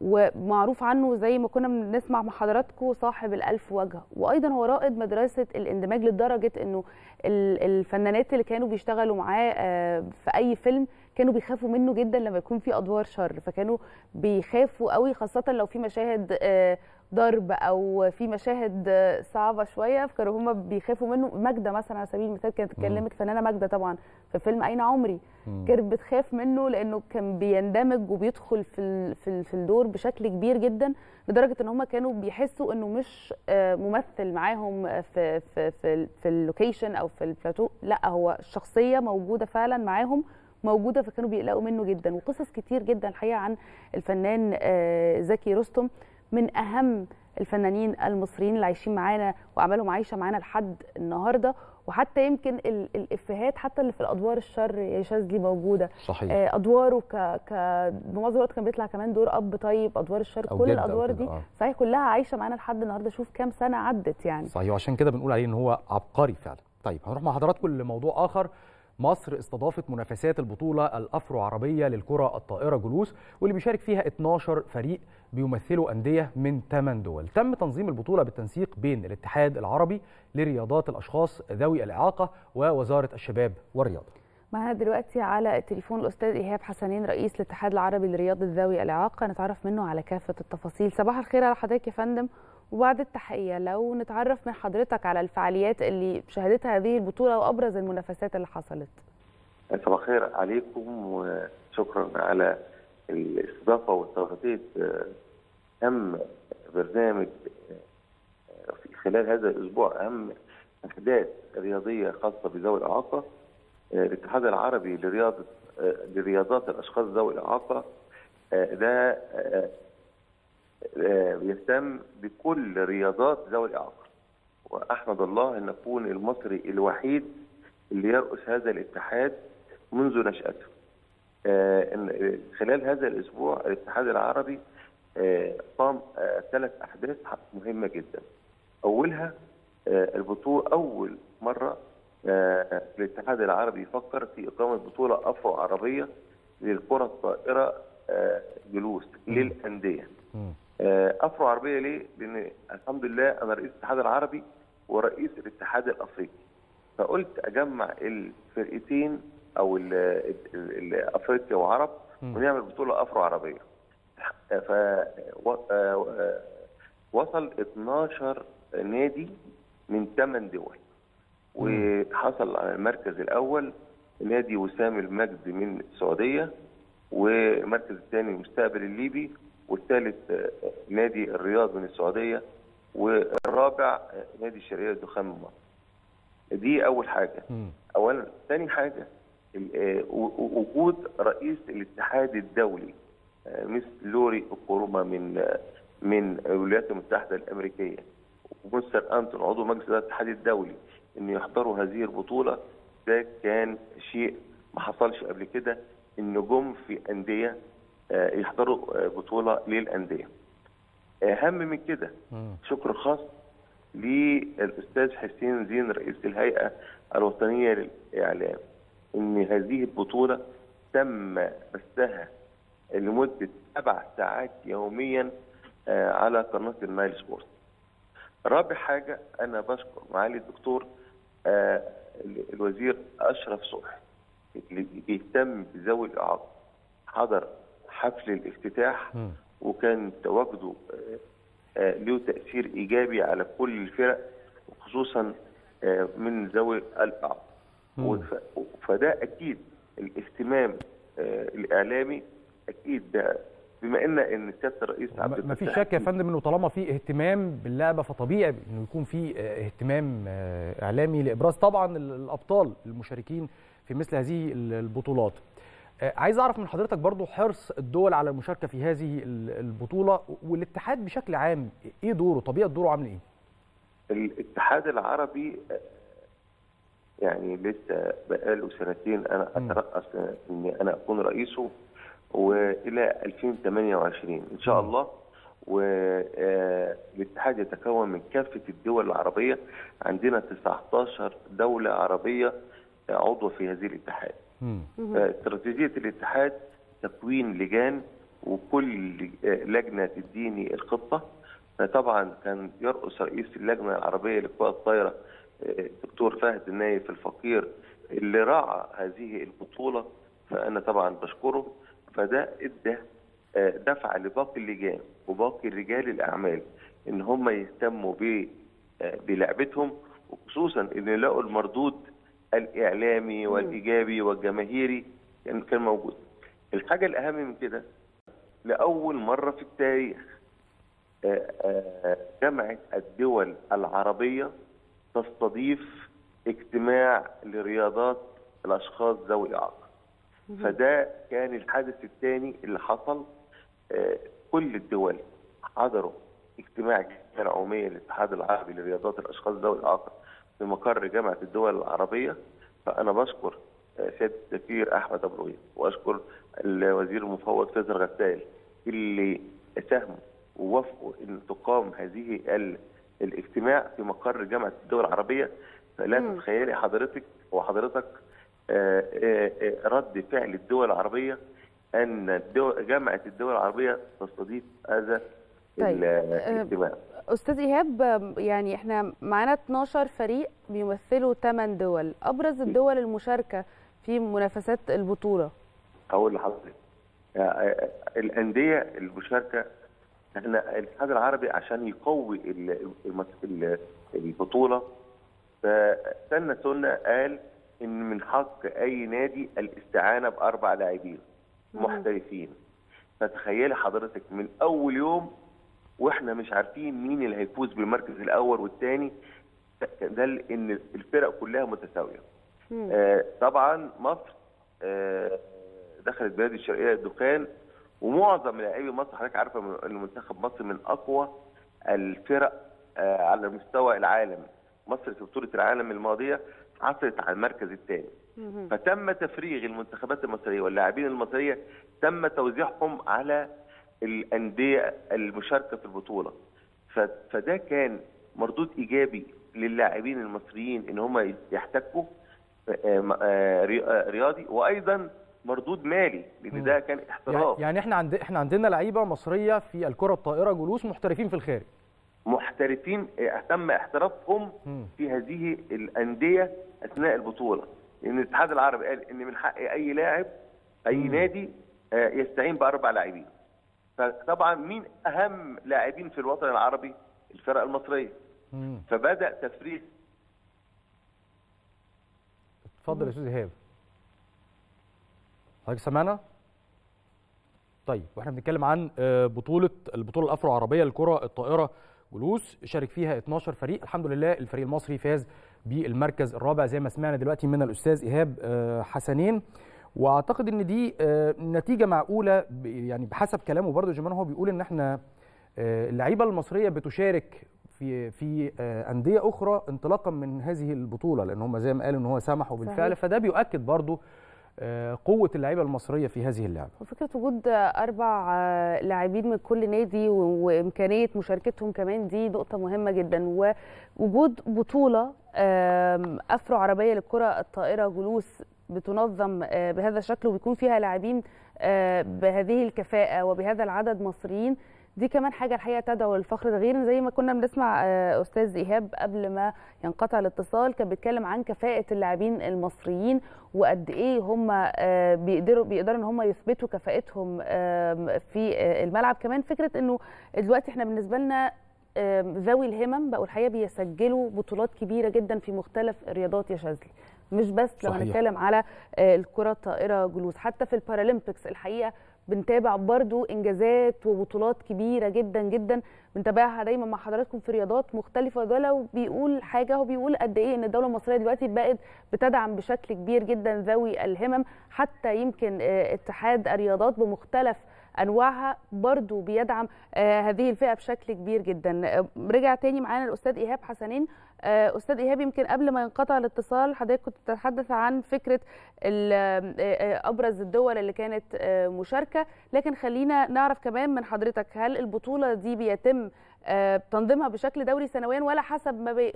ومعروف عنه زي ما كنا بنسمع مع حضراتكم صاحب الألف وجه، وايضا هو رائد مدرسه الاندماج لدرجه انه الفنانات اللي كانوا بيشتغلوا معاه في اي فيلم كانوا بيخافوا منه جدا لما يكون في ادوار شر، فكانوا بيخافوا قوي خاصه لو في مشاهد ضرب او في مشاهد صعبه شويه، فكانوا هما بيخافوا منه. ماجده مثلا على سبيل المثال كانت اتكلمت، فنانه ماجده طبعا في فيلم اين عمري، كانت بتخاف منه لانه كان بيندمج وبيدخل في الدور بشكل كبير جدا، لدرجه ان هما كانوا بيحسوا انه مش ممثل معاهم في في في, في اللوكيشن او في البلاتو، لا هو الشخصيه موجوده فعلا معاهم موجوده، فكانوا بيقلقوا منه جدا. وقصص كتير جدا الحقيقه عن الفنان زكي رستم، من أهم الفنانين المصريين اللي عايشين معانا وأعمالهم عايشة معانا لحد النهاردة، وحتى يمكن الإفيهات حتى اللي في الأدوار الشر يا شاذلي موجودة. صحيح. أدواره معظم الوقت كان بيطلع كمان دور أب طيب، أدوار الشر، كل الأدوار دي صحيح كلها عايشة معانا لحد النهاردة. شوف كام سنة عدت يعني. صحيح، وعشان كده بنقول عليه إن هو عبقري فعلا. طيب هنروح مع حضراتكم لموضوع آخر. مصر استضافت منافسات البطولة الأفرو عربية للكرة الطائرة جلوس، واللي بيشارك فيها 12 فريق بيمثلوا أندية من 8 دول. تم تنظيم البطولة بالتنسيق بين الاتحاد العربي لرياضات الأشخاص ذوي الإعاقة ووزارة الشباب والرياضة. معنا دلوقتي على التليفون الأستاذ إيهاب حسنين رئيس الاتحاد العربي لرياضة ذوي الإعاقة، نتعرف منه على كافة التفاصيل. صباح الخير على حضرتك يا فندم، وبعد التحية لو نتعرف من حضرتك على الفعاليات اللي شهدتها هذه البطولة وأبرز المنافسات اللي حصلت. صباح الخير عليكم، وشكرا على الاستضافة وتغطية أهم برنامج في خلال هذا الأسبوع، أهم أحداث رياضية خاصة بذوي الإعاقة. الاتحاد العربي لرياضات الأشخاص ذوي الإعاقة ده يهتم بكل رياضات ذوي الإعاقة، وأحمد الله أن أكون المصري الوحيد اللي يرأس هذا الاتحاد منذ نشأته. خلال هذا الأسبوع الاتحاد العربي قام 3 أحداث مهمة جدا. أولها البطولة، أول مرة الاتحاد العربي يفكر في إقامة بطولة أفرو عربية للكرة الطائرة جلوس للأندية. أفرو عربية ليه؟ لأن الحمد لله أنا رئيس الاتحاد العربي ورئيس الاتحاد الأفريقي، فقلت أجمع الفرقتين أو الأفريقيا وعرب ونعمل بطولة أفرو عربية. وصل 12 نادي من 8 دول، وحصل على المركز الأول نادي وسام المجد من السعودية، والمركز الثاني المستقبل الليبي، والثالث نادي الرياض من السعودية، والرابع نادي الشرقية الدخان من مصر. دي أول حاجة. أولا. ثاني حاجة وجود رئيس الاتحاد الدولي مثل لوري القرومة من الولايات المتحدة الأمريكية، ومستر أنتون عضو مجلس الاتحاد الدولي، إنه يحضروا هذه البطولة. ده كان شيء ما حصلش قبل كده، إنه جم في أندية يحضروا بطولة للأندية. أهم من كده شكر خاص للأستاذ حسين زين رئيس الهيئة الوطنية للإعلام، إن هذه البطولة تم بثها لمدة 7 ساعات يوميا على قناة المايل سبورت. رابع حاجة أنا بشكر معالي الدكتور الوزير أشرف صبحي اللي بيهتم بذوي الإعاقة، حضر حفل الافتتاح وكان تواجده له تأثير إيجابي على كل الفرق وخصوصا من ذوي الإعاقة، فده أكيد الاهتمام الإعلامي أكيد ده، بما ان سياده الرئيس عبد الفتاح. ما فيش شك يا فندم انه طالما في اهتمام باللعبه فطبيعي انه يكون في اهتمام اعلامي لابراز طبعا الابطال المشاركين في مثل هذه البطولات. عايز اعرف من حضرتك برضو حرص الدول على المشاركه في هذه البطوله والاتحاد بشكل عام، ايه دوره؟ طبيعه دوره عامله ايه؟ الاتحاد العربي يعني لسه بقاله سنتين انا اترأس اني انا اكون رئيسه والى 2028 ان شاء الله. والاتحاد يتكون من كافه الدول العربيه، عندنا 19 دوله عربيه عضو في هذه الاتحاد. استراتيجيه الاتحاد تكوين لجان وكل لجنه تديني الخطه. طبعا كان يرأس رئيس اللجنه العربيه للكرة الطايره الدكتور فهد النايف الفقير اللي راعى هذه البطوله، فانا طبعا بشكره. فده ادى دفع لباقي اللجان وباقي رجال الاعمال ان هم يهتموا بلعبتهم، وخصوصا ان يلاقوا المردود الاعلامي والايجابي والجماهيري كان موجود. الحاجه الاهم من كده، لاول مره في التاريخ جمعت الدول العربيه تستضيف اجتماع لرياضات الاشخاص ذوي الاعاقه. فده كان الحدث الثاني اللي حصل، كل الدول حضروا اجتماع الجمعيه العموميه للاتحاد العربي لرياضات الاشخاص ذوي الاعاقه في مقر جامعه الدول العربيه. فانا بشكر سياده السفير احمد ابو رؤوف واشكر الوزير المفوض فوزي الغسال اللي ساهموا ووافقوا ان تقام هذه الاجتماع في مقر جامعه الدول العربيه. فلا تتخيلي حضرتك وحضرتك رد فعل الدول العربيه ان جامعه الدول العربيه تستضيف هذا الاجتماع. استاذ ايهاب، يعني احنا معانا 12 فريق بيمثلوا 8 دول، ابرز الدول المشاركه في منافسات البطوله. هقول لحضرتك الانديه المشاركه، احنا الاتحاد العربي عشان يقوي البطوله فسنه قال ان من حق اي نادي الاستعانه باربع لاعبين محترفين. فتخيلي حضرتك من اول يوم واحنا مش عارفين مين اللي هيفوز بالمركز الاول والثاني، ده ان الفرق كلها متساويه. طبعا مصر دخلت بلاد الشرقيه الدخان، ومعظم لاعبي مصر حضرتك عارفه ان منتخب مصر من اقوى الفرق على مستوى العالم. مصر في بطوله العالم الماضيه حصلت على المركز الثاني. فتم تفريغ المنتخبات المصريه واللاعبين المصريه، تم توزيعهم على الانديه المشاركه في البطوله. فده كان مردود ايجابي للاعبين المصريين ان هم يحتكوا رياضي، وايضا مردود مالي لان ده كان احتراف. يعني احنا عندنا لعيبه مصريه في الكره الطائره جلوس محترفين في الخارج، محترفين تم احترافهم في هذه الانديه اثناء البطوله. لان الاتحاد العربي قال ان من حق اي لاعب اي نادي يستعين باربع لاعبين. فطبعا مين اهم لاعبين في الوطن العربي؟ الفرق المصريه. فبدا تفريغ. اتفضل يا استاذ ايهاب. حضرتك سمعنا؟ طيب، واحنا بنتكلم عن البطوله الافرو عربيه للكره الطائره جلوس، شارك فيها 12 فريق. الحمد لله الفريق المصري فاز بالمركز الرابع زي ما سمعنا دلوقتي من الاستاذ ايهاب حسنين. واعتقد ان دي نتيجه معقوله، يعني بحسب كلامه برضه جمان هو بيقول ان احنا اللعيبه المصريه بتشارك في انديه اخرى انطلاقا من هذه البطوله، لان هم زي ما قالوا ان هو سمحوا بالفعل. فده بيؤكد برضه قوة اللعيبة المصرية في هذه اللعبة، وفكرة وجود 4 لاعبين من كل نادي وإمكانية مشاركتهم كمان دي نقطة مهمة جدا. ووجود بطولة أفرو عربية للكرة الطائرة جلوس بتنظم بهذا الشكل وبيكون فيها لاعبين بهذه الكفاءة وبهذا العدد مصريين، دي كمان حاجة الحقيقة تدعو للفخر. ده غير زي ما كنا بنسمع أستاذ إيهاب قبل ما ينقطع الاتصال كان بيتكلم عن كفاءة اللاعبين المصريين وقد إيه هم بيقدروا إن هم يثبتوا كفاءتهم في الملعب. كمان فكرة إنه دلوقتي إحنا بالنسبة لنا ذوي الهمم بقوا الحقيقة بيسجلوا بطولات كبيرة جدا في مختلف الرياضات يا شاذلي، مش بس لو هنتكلم على الكرة الطائرة جلوس، حتى في البارالمبيكس الحقيقة بنتابع برضو انجازات وبطولات كبيره جدا جدا بنتابعها دايما مع حضراتكم في رياضات مختلفه. ده لو بيقول حاجه هو بيقول قد ايه ان الدوله المصريه دلوقتي بقت بتدعم بشكل كبير جدا ذوي الهمم، حتى يمكن اتحاد الرياضات بمختلف انواعها برضو بيدعم هذه الفئه بشكل كبير جدا. رجع تاني معانا الاستاذ ايهاب حسنين. استاذ ايهاب، يمكن قبل ما ينقطع الاتصال حضرتك كنت بتتحدث عن فكره ابرز الدول اللي كانت مشاركه، لكن خلينا نعرف كمان من حضرتك هل البطوله دي بيتم تنظيمها بشكل دوري سنويا ولا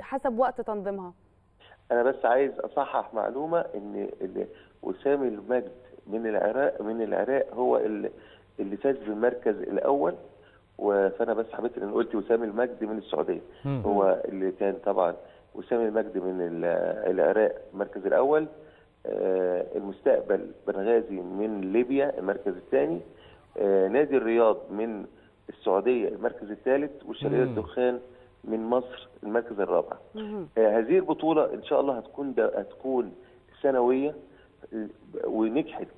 حسب وقت تنظيمها؟ انا بس عايز اصحح معلومه ان وسام المجد من العراق هو اللي فاز بالمركز الاول، فانا بس حبيت ان قلت وسام المجدي من السعوديه. هو اللي كان طبعا وسام المجدي من العراق المركز الاول، المستقبل بنغازي من ليبيا المركز الثاني، نادي الرياض من السعوديه المركز الثالث، والشرقيه الدخان من مصر المركز الرابع. هذه البطوله ان شاء الله هتكون سنويه ونجحت.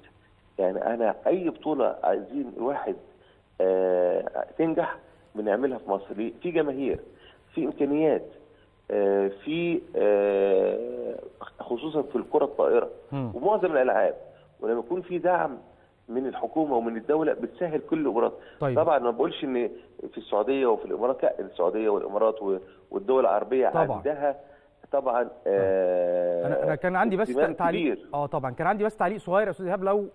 يعني انا اي بطوله عايزين الواحد تنجح بنعملها في مصر. ليه؟ في جماهير، في امكانيات، في خصوصا في الكره الطائره ومعظم الالعاب، ولما يكون في دعم من الحكومه ومن الدوله بتسهل كل الامورات. طيب. طبعا ما بقولش ان في السعوديه وفي الامارات، لا، السعوديه والامارات والدول العربيه عندها طبعا أنا كان عندي بس تعليق طبعا كان عندي بس تعليق صغير يا استاذ ايهاب. لو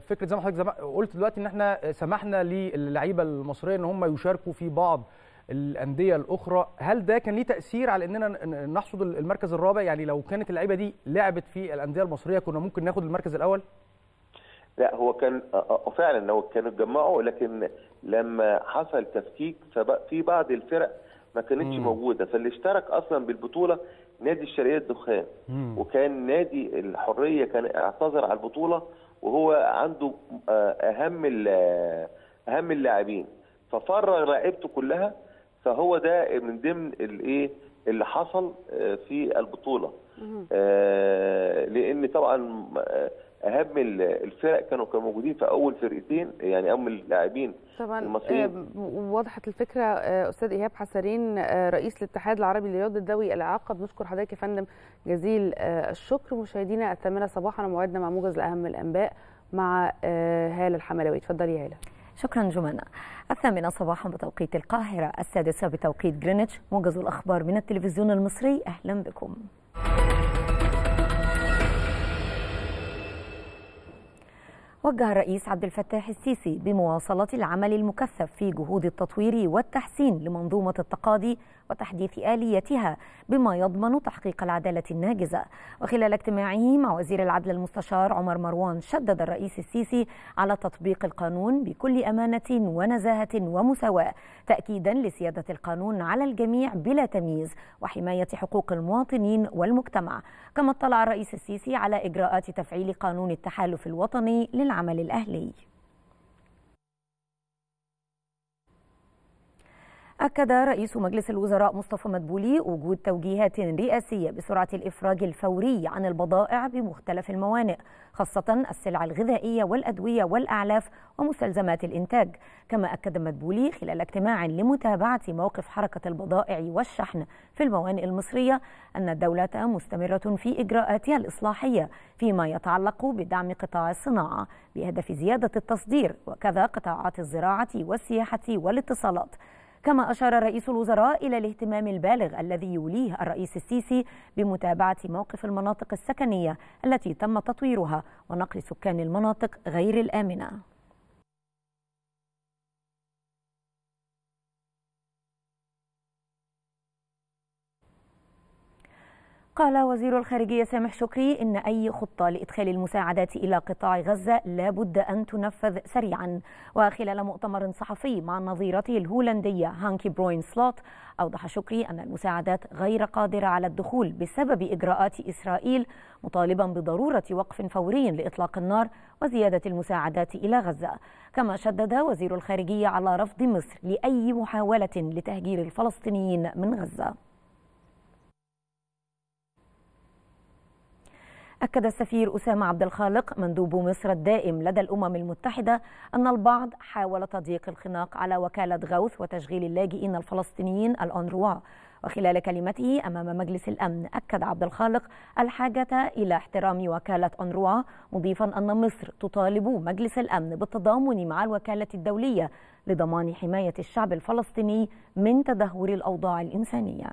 فكره زي ما حضرتك قلت دلوقتي ان احنا سمحنا للعيبه المصريه ان هم يشاركوا في بعض الانديه الاخرى، هل ده كان ليه تاثير على اننا نحصد المركز الرابع؟ يعني لو كانت اللعيبه دي لعبت في الانديه المصريه كنا ممكن ناخد المركز الاول؟ لا، هو كان فعلا لو كانوا اتجمعوا، لكن لما حصل تفكيك في بعض الفرق ما كانتش موجوده، فاللي اشترك اصلا بالبطوله نادي الشرقيه الدخان، وكان نادي الحريه كان اعتذر على البطوله وهو عنده اهم اللاعبين، ففرغ لاعيبته كلها، فهو ده من ضمن الايه اللي حصل في البطوله. لان طبعا اهم الفرق كانوا موجودين في اول فرقتين، يعني اهم اللاعبين المصريين. وضحت الفكره استاذ ايهاب حسنين رئيس الاتحاد العربي للرياضه ذوي الاعاقه. بنشكر حضرتك يا فندم جزيل الشكر. مشاهدينا الثامنه صباحا وموعدنا مع موجز اهم الانباء مع هاله الحملاوي. اتفضلي يا هاله. شكرا جمانة. 8 صباحا بتوقيت القاهره، 6 بتوقيت جرينتش، موجز الاخبار من التلفزيون المصري. اهلا بكم. وجه الرئيس عبد الفتاح السيسي بمواصلة العمل المكثف في جهود التطوير والتحسين لمنظومة التقاضي وتحديث آليتها بما يضمن تحقيق العدالة الناجزة. وخلال اجتماعه مع وزير العدل المستشار عمر مروان، شدد الرئيس السيسي على تطبيق القانون بكل أمانة ونزاهة ومساواة، تأكيدا لسيادة القانون على الجميع بلا تمييز وحماية حقوق المواطنين والمجتمع. كما اطلع الرئيس السيسي على إجراءات تفعيل قانون التحالف الوطني للعمل الأهلي. أكد رئيس مجلس الوزراء مصطفى مدبولي وجود توجيهات رئاسية بسرعة الإفراج الفوري عن البضائع بمختلف الموانئ، خاصة السلع الغذائية والأدوية والأعلاف ومستلزمات الإنتاج. كما أكد مدبولي خلال اجتماع لمتابعة موقف حركة البضائع والشحن في الموانئ المصرية أن الدولة مستمرة في إجراءاتها الإصلاحية فيما يتعلق بدعم قطاع الصناعة بهدف زيادة التصدير، وكذا قطاعات الزراعة والسياحة والاتصالات. كما أشار رئيس الوزراء إلى الاهتمام البالغ الذي يوليه الرئيس السيسي بمتابعة موقف المناطق السكنية التي تم تطويرها ونقل سكان المناطق غير الآمنة. قال وزير الخارجية سامح شكري إن أي خطة لإدخال المساعدات إلى قطاع غزة لا بد أن تنفذ سريعا. وخلال مؤتمر صحفي مع نظيرته الهولندية هانكي بروين سلوت، أوضح شكري أن المساعدات غير قادرة على الدخول بسبب إجراءات إسرائيل، مطالبا بضرورة وقف فوري لإطلاق النار وزيادة المساعدات إلى غزة. كما شدد وزير الخارجية على رفض مصر لأي محاولة لتهجير الفلسطينيين من غزة. أكد السفير أسامة عبد الخالق مندوب مصر الدائم لدى الأمم المتحدة أن البعض حاول تضييق الخناق على وكالة غوث وتشغيل اللاجئين الفلسطينيين الأونروا. وخلال كلمته أمام مجلس الأمن أكد عبد الخالق الحاجة إلى احترام وكالة أونروا، مضيفا أن مصر تطالب مجلس الأمن بالتضامن مع الوكالة الدولية لضمان حماية الشعب الفلسطيني من تدهور الأوضاع الإنسانية.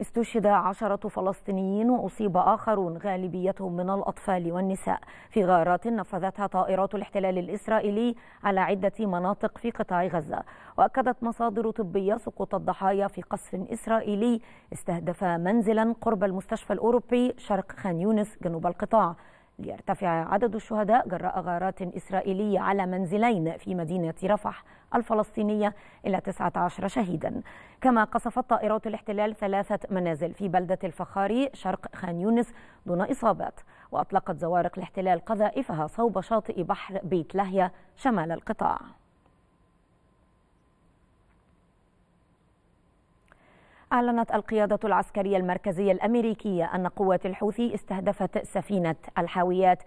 استشهد 10 فلسطينيين وأصيب آخرون غالبيتهم من الأطفال والنساء في غارات نفذتها طائرات الاحتلال الإسرائيلي على عدة مناطق في قطاع غزة. وأكدت مصادر طبية سقوط الضحايا في قصف إسرائيلي استهدف منزلا قرب المستشفى الأوروبي شرق خان يونس جنوب القطاع، ليرتفع عدد الشهداء جراء غارات إسرائيلية على منزلين في مدينة رفح الفلسطينية إلى 19 شهيدا. كما قصفت طائرات الاحتلال 3 منازل في بلدة الفخاري شرق خان يونس دون إصابات. وأطلقت زوارق الاحتلال قذائفها صوب شاطئ بحر بيت لاهيا شمال القطاع. أعلنت القيادة العسكرية المركزية الأمريكية أن قوات الحوثي استهدفت سفينة الحاويات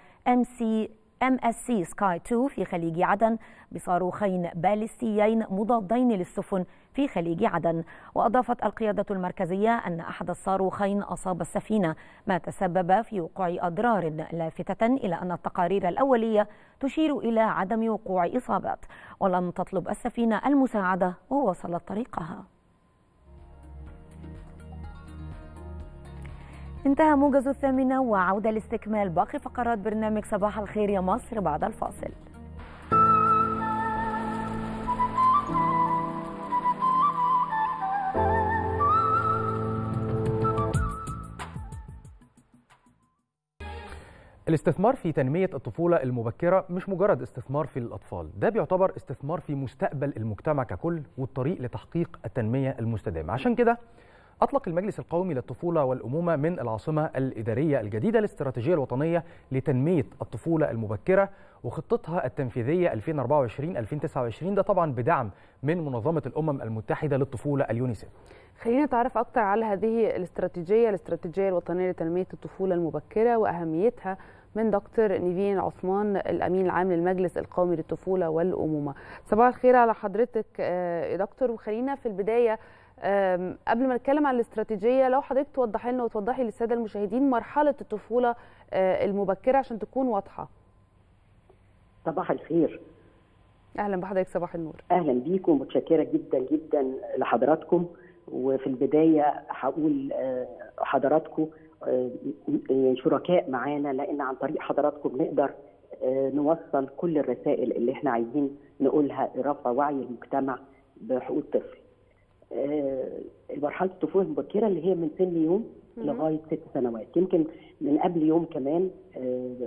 MSC سكاي 2 في خليج عدن بصاروخين باليستيين مضادين للسفن في خليج عدن. وأضافت القيادة المركزية أن أحد الصاروخين أصاب السفينة، ما تسبب في وقوع أضرار، لافتة إلى أن التقارير الأولية تشير إلى عدم وقوع إصابات. ولم تطلب السفينة المساعدة وواصلت طريقها. انتهى موجز الثامنة، وعودة لاستكمال باقي فقرات برنامج صباح الخير يا مصر بعد الفاصل. الاستثمار في تنمية الطفولة المبكرة مش مجرد استثمار في الأطفال، ده بيعتبر استثمار في مستقبل المجتمع ككل والطريق لتحقيق التنمية المستدامة. عشان كده أطلق المجلس القومي للطفولة والأمومة من العاصمة الإدارية الجديدة الاستراتيجية الوطنية لتنمية الطفولة المبكرة وخطتها التنفيذية 2024-2029، ده طبعا بدعم من منظمة الأمم المتحدة للطفولة اليونيسف. خلينا نتعرف أكتر على هذه الاستراتيجية الوطنية لتنمية الطفولة المبكرة وأهميتها من دكتور نيفين عثمان الأمين العام للمجلس القومي للطفولة والأمومة. صباح الخير على حضرتك يا دكتور. وخلينا في البداية قبل ما نتكلم عن الاستراتيجيه، لو حضرتك توضحي لنا وتوضحي للساده المشاهدين مرحله الطفوله المبكره عشان تكون واضحه. صباح الخير. اهلا بحضرتك. صباح النور. اهلا بيكم، متشكره جدا جدا لحضراتكم. وفي البدايه هقول حضراتكم شركاء معانا، لان عن طريق حضراتكم نقدر نوصل كل الرسائل اللي احنا عايزين نقولها لرفع وعي المجتمع بحقوق الطفل. مرحله الطفوله المبكره اللي هي من سن يوم لغايه 6 سنوات، يمكن من قبل يوم كمان.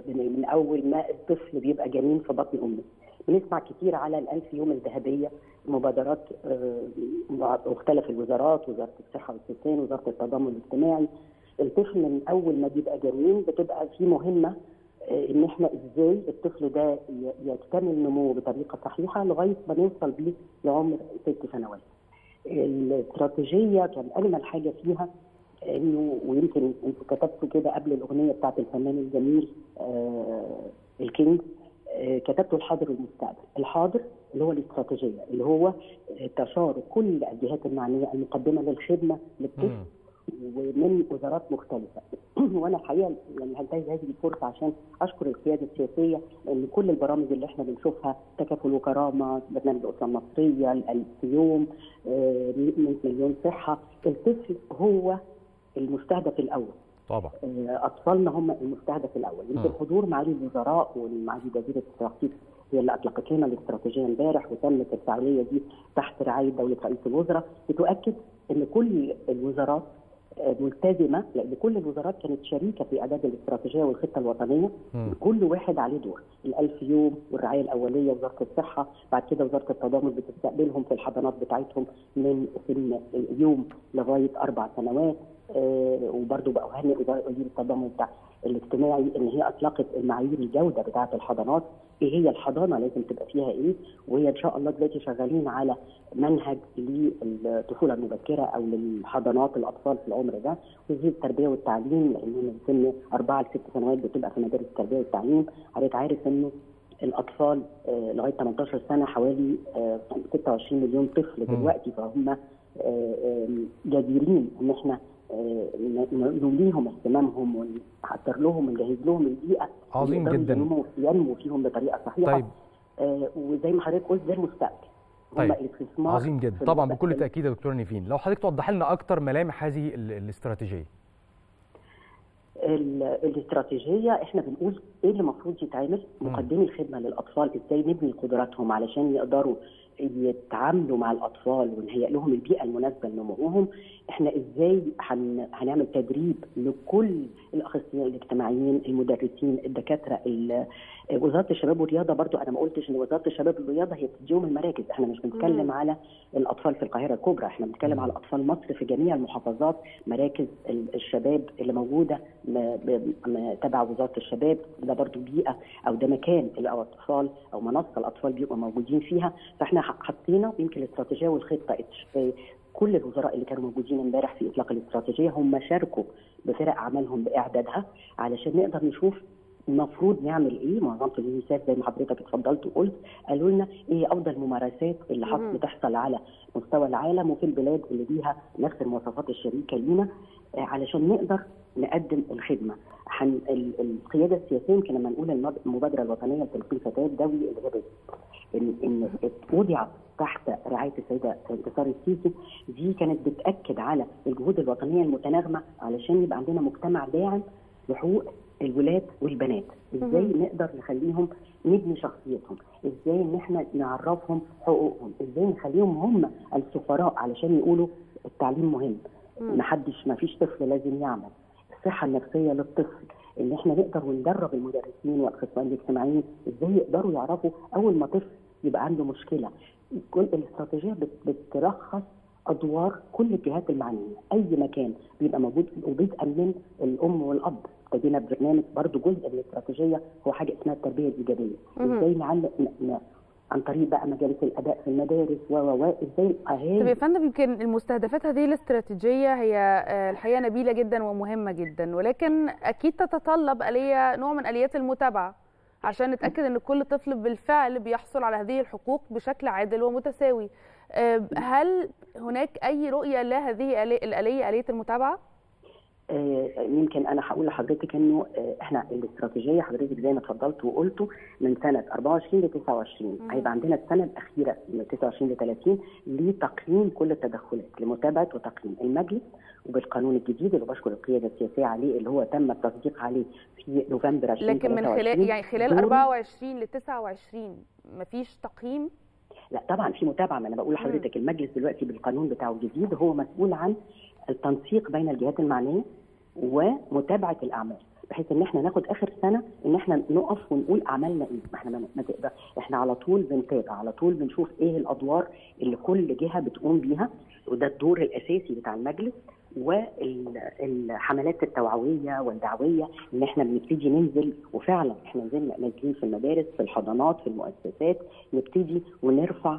من اول ما الطفل بيبقى جنين في بطن امه بنسمع كتير على ال1000 يوم الذهبيه، مبادرات مختلف الوزارات، وزاره الصحه والسكان، وزاره التضامن الاجتماعي. الطفل من اول ما بيبقى جنين بتبقى في مهمه ان احنا ازاي الطفل ده يكتمل نموه بطريقه صحيحه لغايه ما نوصل بيه لعمر 6 سنوات. الاستراتيجيه كان اجمل حاجه فيها انه، ويمكن انتوا كتبتوا كده قبل الاغنيه بتاعت الفنان الجميل الكينج، كتبتوا الحاضر والمستقبل. الحاضر اللي هو الاستراتيجيه، اللي هو تشارك كل الجهات المعنيه المقدمه للخدمه للطفل ومن وزارات مختلفه. وانا الحقيقه يعني هنتهز هذه الفرصه عشان اشكر القياده السياسيه ان كل البرامج اللي احنا بنشوفها، تكافل وكرامه، برنامج الاسره المصريه، ال1000 يوم، 100 مليون صحه، الطفل هو المستهدف الاول. طبعا اطفالنا هم المستهدف الاول. يمكن حضور معالي الوزراء ومعالي وزيره التخطيط هي اللي اطلقت لنا الاستراتيجيه امبارح، وتمت الفعاليه دي تحت رعايه دوله رئيس الوزراء، بتؤكد ان كل الوزارات ملتزمه، لان كل الوزارات كانت شريكه في اعداد الاستراتيجيه والخطه الوطنيه. كل واحد عليه دور، ال1000 يوم والرعايه الاوليه وزاره الصحه، بعد كده وزاره التضامن بتستقبلهم في الحضانات بتاعتهم من سن يوم لغايه 4 سنوات، وبرده بقوا هاني وزير التضامن الاجتماعي ان هي اطلقت المعايير الجوده بتاعه الحضانات، ايه هي الحضانه لازم تبقى فيها ايه، وهي ان شاء الله دلوقتي شغالين على منهج للطفوله المبكره او للحضانات الاطفال في العمر ده، وزير التربيه والتعليم لانهم من سن 4 ل 6 سنوات بتبقى في مدارس التربيه والتعليم. حضرتك عارف انه الاطفال لغايه 18 سنه حوالي 26 مليون طفل دلوقتي، فهم جديرين ان احنا نوليهم اهتمامهم ونحضر لهم ونجهز لهم البيئه. عظيم جدا. ينمو فيهم بطريقه صحيحه. طيب. وزي ما حضرتك قلت ده المستقبل. طيب. عظيم جدا طبعا بكل تاكيد يا دكتوره نيفين. لو حضرتك توضح لنا اكثر ملامح هذه الاستراتيجيه. الاستراتيجيه احنا بنقول ايه اللي المفروض يتعمل، مقدمي الخدمه للاطفال ازاي نبني قدراتهم علشان يقدروا يتعاملوا مع الاطفال ونهيئ لهم البيئه المناسبه لنموهم، احنا ازاي هنعمل تدريب لكل الاخصائيين الاجتماعيين، المدرسين، الدكاتره، وزاره الشباب والرياضه. برضو انا ما قلتش ان وزاره الشباب والرياضه هي بتديهم المراكز، احنا مش بنتكلم على الاطفال في القاهره الكبرى، احنا بنتكلم على اطفال مصر في جميع المحافظات. مراكز الشباب اللي موجوده تبع وزاره الشباب ده برضو بيئه او ده مكان الاطفال او منصه الاطفال بيبقوا موجودين فيها. فاحنا حطينا يمكن الاستراتيجيه والخطه، كل الوزراء اللي كانوا موجودين امبارح في اطلاق الاستراتيجيه هم شاركوا بفرق اعمالهم باعدادها علشان نقدر نشوف المفروض نعمل ايه. منظمه اليونيسيف زي ما حضرتك اتفضلت وقلت قالوا لنا ايه افضل الممارسات اللي بتحصل على مستوى العالم وفي البلاد اللي ليها نفس المواصفات الشريكه لينا علشان نقدر نقدم الخدمه. القياده السياسيه يمكن لما نقول المبادره الوطنيه لتلقين فتاة ذوي الإرهاب ان وضعت تحت رعايه السيده انتصار السيسي دي كانت بتاكد على الجهود الوطنيه المتناغمه علشان يبقى عندنا مجتمع داعم لحقوق الولاد والبنات، ازاي نقدر نخليهم نبني شخصيتهم، ازاي ان احنا نعرفهم حقوقهم، ازاي نخليهم هم السفراء علشان يقولوا التعليم مهم، ما فيش طفل لازم يعمل، الصحه النفسيه للطفل، ان احنا نقدر وندرب المدرسين والاخصائيين الاجتماعيين ازاي يقدروا يعرفوا اول ما طفل يبقى عنده مشكله. كل الاستراتيجيه بترخص ادوار كل الجهات المعنيه، اي مكان بيبقى موجود وبيتامن الام والاب. ابتدينا ببرنامج برضه جزء من الاستراتيجيه هو حاجه اسمها التربيه الايجابيه، ازاي نعلق عن طريق بقى مجالس الاداء في المدارس ازاي الاهالي. طب يا فندم يمكن المستهدفات هذه الاستراتيجيه هي الحقيقه نبيله جدا ومهمه جدا، ولكن اكيد تتطلب اليه نوع من اليات المتابعه عشان نتاكد ان كل طفل بالفعل بيحصل على هذه الحقوق بشكل عادل ومتساوي. هل هناك اي رؤيه لهذه الاليه المتابعه؟ يمكن انا هقول لحضرتك انه احنا الاستراتيجيه حضرتك زي ما اتفضلت وقلته من سنه 24 ل 29 هيبقى عندنا السنه الاخيره من 29 ل 30 لتقييم كل التدخلات، لمتابعه وتقييم المجلس، وبالقانون الجديد اللي بشكر القياده السياسيه عليه اللي هو تم التصديق عليه في نوفمبر 2023. لكن من خلال يعني خلال 24 ل 29 مفيش تقييم؟ لا طبعا في متابعه، ما انا بقول لحضرتك المجلس دلوقتي بالقانون بتاعه الجديد هو مسؤول عن التنسيق بين الجهات المعنيه ومتابعه الاعمال، بحيث ان احنا ناخد اخر سنه ان احنا نقف ونقول اعمالنا ايه، ما احنا ما تقدر احنا على طول بنتابع، على طول بنشوف ايه الادوار اللي كل جهه بتقوم بيها، وده الدور الاساسي بتاع المجلس. والحملات التوعويه والدعويه ان احنا بنبتدي ننزل، وفعلا احنا نزلنا نازلين في المدارس، في الحضانات، في المؤسسات، نبتدي ونرفع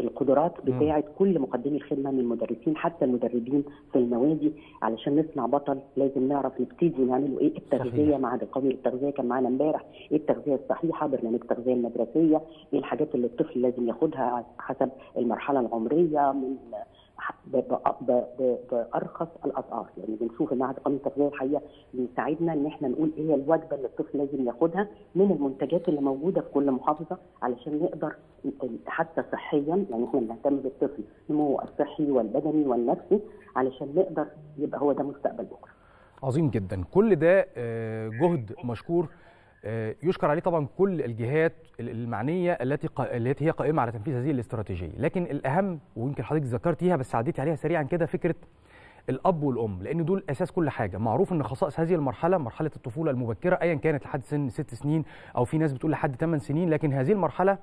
القدرات بتاعه كل مقدمي الخدمه من المدرسين حتى المدربين في النوادي علشان نصنع بطل. لازم نعرف نبتدي نعمله ايه، التغذيه مع قوي التغذيه كان معانا امبارح، ايه التغذيه الصحيحه، برنامج التغذيه المدرسيه، ايه الحاجات اللي الطفل لازم ياخدها حسب المرحله العمريه من بارخص الاسعار، يعني بنشوف ان قانون التغذيه الحقيقه بيساعدنا ان احنا نقول ايه الوجبه اللي الطفل لازم ياخدها من المنتجات اللي موجوده في كل محافظه علشان نقدر حتى صحيا، يعني احنا بنهتم بالطفل نموه الصحي والبدني والنفسي علشان نقدر يبقى هو ده مستقبل بكره. عظيم جدا، كل ده جهد مشكور يشكر عليه طبعا كل الجهات المعنيه التي هي قائمه على تنفيذ هذه الاستراتيجيه، لكن الاهم ويمكن حضرتك ذكرتيها بس عديت عليها سريعا كده فكره الاب والام، لان دول اساس كل حاجه. معروف ان خصائص هذه المرحله، مرحله الطفوله المبكره ايا كانت لحد سن 6 سنين او في ناس بتقول لحد 8 سنين، لكن هذه المرحله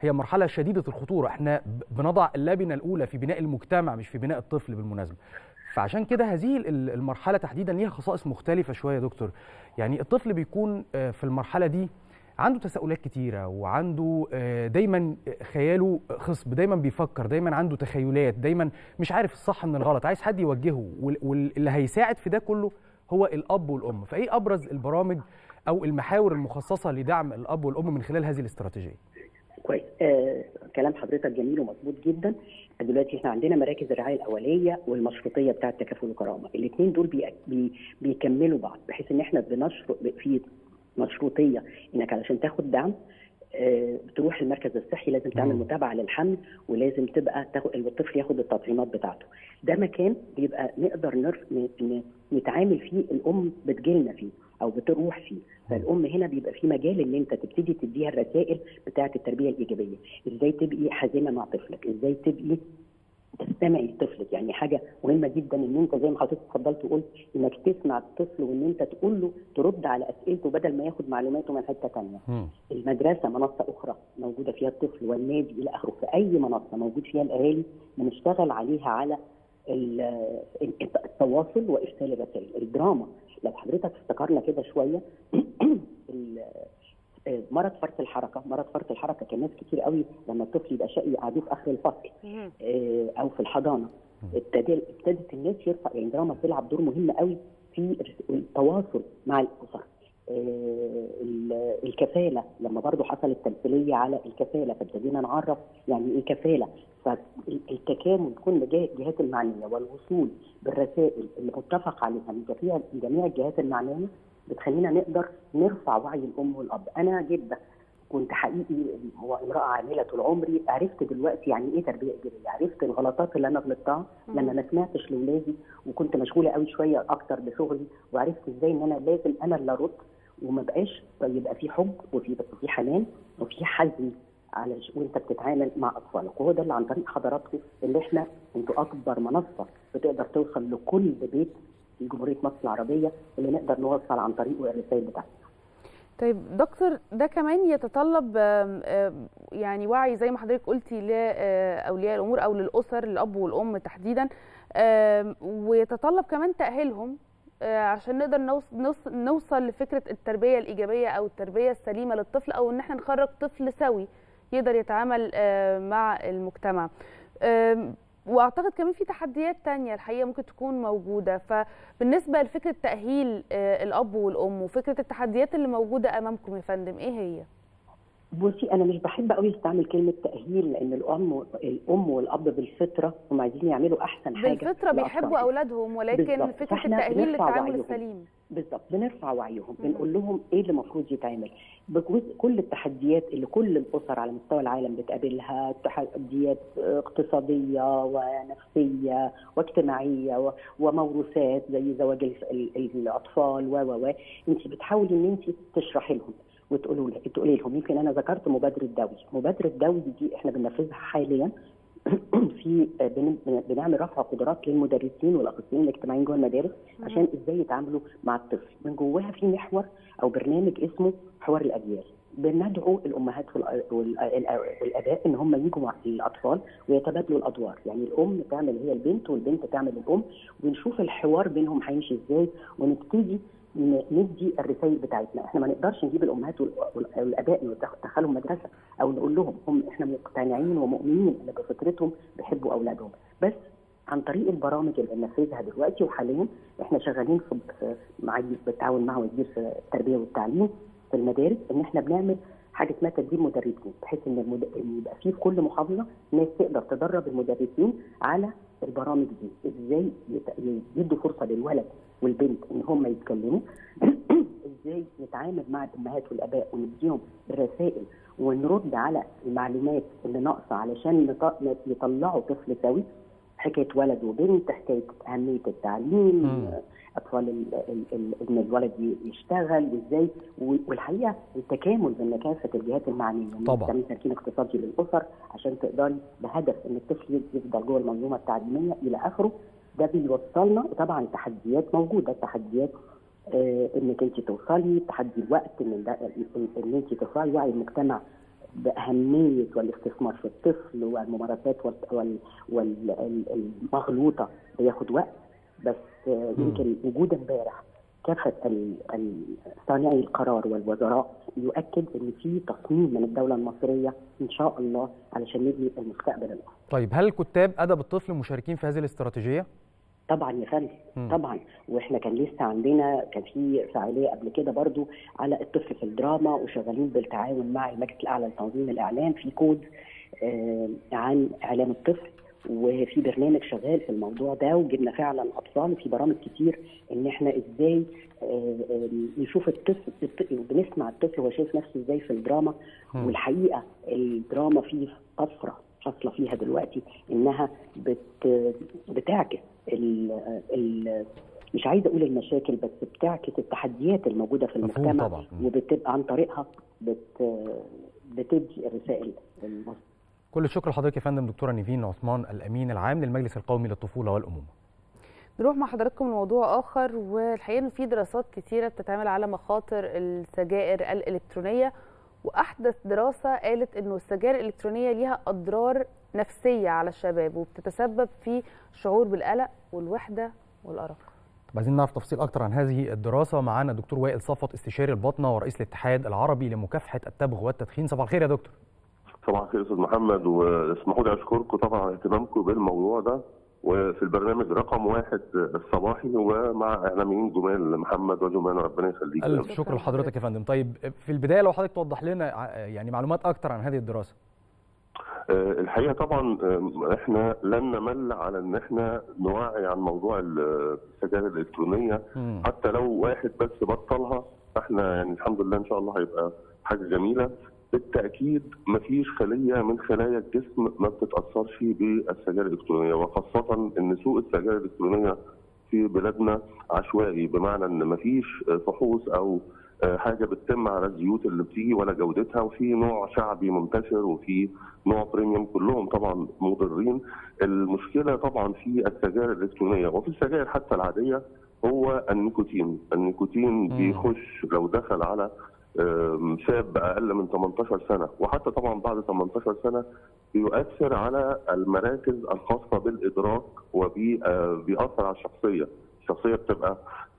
هي مرحله شديده الخطوره، احنا بنضع اللبنه الاولى في بناء المجتمع مش في بناء الطفل بالمناسبه. فعشان كده هذه المرحلة تحديدا ليها خصائص مختلفة شوية يا دكتور. يعني الطفل بيكون في المرحلة دي عنده تساؤلات كتيرة، وعنده دايما خياله خصب، دايما بيفكر، دايما عنده تخيلات، دايما مش عارف الصح من الغلط، عايز حد يوجهه، واللي هيساعد في ده كله هو الأب والأم. فإيه أبرز البرامج أو المحاور المخصصة لدعم الأب والأم من خلال هذه الاستراتيجية؟ كويس، كلام حضرتك جميل ومضبوط جدا. دلوقتي احنا عندنا مراكز الرعايه الاوليه والمشروطيه بتاعه تكافل الكرامه، الاثنين دول بيكملوا بعض، بحيث ان احنا بنشرط في مشروطيه انك علشان تاخد دعم بتروح المركز الصحي، لازم تعمل متابعه للحمل، ولازم تبقى الطفل ياخد التطعيمات بتاعته. ده مكان بيبقى نقدر نتعامل فيه، الام بتجيلنا فيه او بتروح فيه، فالام هنا بيبقى في مجال ان انت تبتدي تديها الرسائل بتاعه التربيه الايجابيه، ازاي تبقي حزيمه مع طفلك، ازاي تبقي تستمعي لطفلك. يعني حاجه مهمه جدا ان انت زي ما حضرتك اتفضلت وقلت انك تسمع الطفل، وان انت تقول له ترد على اسئلته بدل ما ياخد معلوماته من حته ثانيه. المدرسه منصه اخرى موجوده فيها الطفل، والنادي الى اخره، في اي منصه موجود فيها الاهالي بنشتغل عليها على التواصل وارسال الرسائل. الدراما لو حضرتك افتكرنا كده شويه مرض فرط الحركه، كان ناس كتير قوي لما الطفل يبقى شقي يقعدوه في اخر الفصل او في الحضانه، ابتدت الناس يرفع، يعني الدراما بتلعب دور مهم قوي في التواصل مع الاسر. الكفاله لما برضه حصلت تمثيليه على الكفاله، فابتدينا نعرف يعني ايه كفاله، فالتكامل بكل الجهات المعنيه والوصول بالرسائل المتفق عليها من جميع الجهات المعنيه بتخلينا نقدر نرفع وعي الام والاب. انا جدا كنت حقيقي امراه عامله طول عمري، عرفت دلوقتي يعني ايه تربيه ايجابيه، عرفت الغلطات اللي انا غلطتها لما ما سمعتش لاولادي، وكنت مشغوله قوي شويه اكتر بشغلي، وعرفت ازاي ان انا لازم انا اللي ارد، وما بقاش يبقى في حب وفي حنان وفي حزم على وانت بتتعامل مع اطفالك. وهو ده اللي عن طريق حضراتكم اللي احنا انتوا اكبر منصه بتقدر توصل لكل بيت في جمهوريه مصر العربيه، اللي نقدر نوصل عن طريقه الرسائل بتاعتنا. طيب دكتور، ده كمان يتطلب يعني وعي زي ما حضرتك قلتي لاولياء الامور او للاسر، الاب والام تحديدا، ويتطلب كمان تاهيلهم عشان نقدر نوصل لفكره التربيه الايجابيه او التربيه السليمه للطفل، او ان احنا نخرج طفل سوي يقدر يتعامل مع المجتمع. واعتقد كمان في تحديات تانية الحقيقه ممكن تكون موجوده، فبالنسبه لفكره تاهيل الاب والام وفكره التحديات اللي موجوده امامكم يا فندم ايه هي؟ بصي، انا مش بحب قوي استعمل كلمه تاهيل، لان الام والاب بالفطره هم عايزين يعملوا احسن حاجه، بالفطره بيحبوا اولادهم، ولكن فكره التاهيل للتعامل السليم بالظبط بنرفع وعيهم، بنقول لهم ايه اللي المفروض يتعمل. بجزء كل التحديات اللي كل الاسر على مستوى العالم بتقابلها، تحديات اقتصاديه ونفسيه واجتماعيه وموروثات زي زواج الاطفال و انت بتحاولي ان انت تشرحي لهم وتقولي لهم. يمكن انا ذكرت مبادره دوي، دي احنا بننفذها حاليا في بنعمل رفع قدرات للمدرسين والاخصائيين الاجتماعيين جوه المدارس عشان ازاي يتعاملوا مع الطفل، من جواها في محور او برنامج اسمه حوار الاجيال. بندعو الامهات والاباء ان هم يجوا مع الاطفال ويتبادلوا الادوار، يعني الام تعمل هي البنت والبنت تعمل الام، ونشوف الحوار بينهم هيمشي ازاي، ونبتدي ندي الرسائل بتاعتنا. احنا ما نقدرش نجيب الامهات والاباء ندخلهم مدرسه او نقول لهم، هم احنا مقتنعين ومؤمنين ان بفطرتهم بيحبوا اولادهم، بس عن طريق البرامج اللي بننفذها دلوقتي وحاليا احنا شغالين بالتعاون مع وزير التربيه والتعليم في المدارس، ان احنا بنعمل حاجه اسمها تدريب مدربين، بحيث ان يبقى في كل محافظه ناس تقدر تدرب المدرسين على البرامج دي، ازاي يدوا فرصه للولد والبنت ان هم يتكلموا، ازاي نتعامل مع الامهات والاباء ونديهم الرسائل ونرد على المعلومات اللي ناقصه علشان يطلعوا طفل سوي. حكايه ولد وبنت، حكايه اهميه التعليم، اطفال ان الولد يشتغل وازاي، والحقيقه التكامل بين كافه الجهات المعنيه، تعمل تمكين اقتصادي للاسر عشان تقدري بهدف ان الطفل يفضل جوه المنظومه التعليميه الى اخره. ده بيوصلنا. وطبعا تحديات موجوده، تحديات انك انت توصلي، تحدي الوقت، ان انت ترفعي وعي المجتمع باهميه والاستثمار في الطفل، والممارسات والمغلوطه بياخد وقت، بس يمكن وجود امبارح كافة صانعي القرار والوزراء يؤكد ان في تصميم من الدوله المصريه ان شاء الله علشان نبني المستقبل الافضل. طيب هل كتاب ادب الطفل مشاركين في هذه الاستراتيجيه؟ طبعا يا فندم طبعا، واحنا كان لسه عندنا كان في فعاليه قبل كده برضو على الطفل في الدراما، وشغالين بالتعاون مع المجلس الاعلى لتنظيم الاعلام في كود عن اعلام الطفل، وفي برنامج شغال في الموضوع ده، وجبنا فعلا اطفال في برامج كتير ان احنا ازاي نشوف الطفل وبنسمع الطفل هو شايف نفسه ازاي في الدراما. والحقيقه الدراما فيه طفره حاصله فيها دلوقتي انها بتعكس مش عايزه اقول المشاكل بس بتعكس التحديات الموجوده في المجتمع طبعا. وبتبقى عن طريقها بتدي الرسائل المصرية. كل الشكر لحضرتك يا فندم دكتوره نيفين عثمان الامين العام للمجلس القومي للطفوله والامومه. نروح مع حضراتكم لموضوع اخر، والحقيقه ان في دراسات كثيره بتتعمل على مخاطر السجائر الالكترونيه، واحدث دراسه قالت انه السجائر الالكترونيه ليها اضرار نفسيه على الشباب، وبتتسبب في شعور بالقلق والوحده والارق. طب عايزين نعرف تفصيل اكتر عن هذه الدراسه. معانا دكتور وائل صفوت استشاري الباطنه ورئيس الاتحاد العربي لمكافحه التبغ والتدخين. صباح الخير يا دكتور. صباح الخير استاذ محمد، واسمحوا لي اشكركم طبعا على اهتمامكم بالموضوع ده، وفي البرنامج رقم 1 الصباحي ومع اعلاميين جمال محمد وجمال، ربنا يخليك. الف شكر لحضرتك يا فندم. طيب في البدايه لو حضرتك توضح لنا يعني معلومات اكتر عن هذه الدراسه. الحقيقه طبعا احنا لن نمل على ان احنا نوعي عن موضوع السجائر الالكترونيه، حتى لو واحد بس بطلها احنا يعني الحمد لله ان شاء الله هيبقى حاجه جميله. بالتأكيد مفيش خلية من خلايا الجسم ما بتتأثرش بالسجائر الإلكترونية، وخاصة إن سوق السجائر الإلكترونية في بلادنا عشوائي، بمعنى إن مفيش فحوص أو حاجة بتتم على الزيوت اللي بتيجي ولا جودتها، وفي نوع شعبي منتشر وفي نوع بريميوم، كلهم طبعا مضرين. المشكلة طبعا في السجائر الإلكترونية وفي السجائر حتى العادية هو النيكوتين. النيكوتين بيخش لو دخل على شاب اقل من 18 سنه وحتى طبعا بعد 18 سنه بيؤثر على المراكز الخاصه بالادراك، وبيأثر على الشخصيه. الشخصيه بتبقى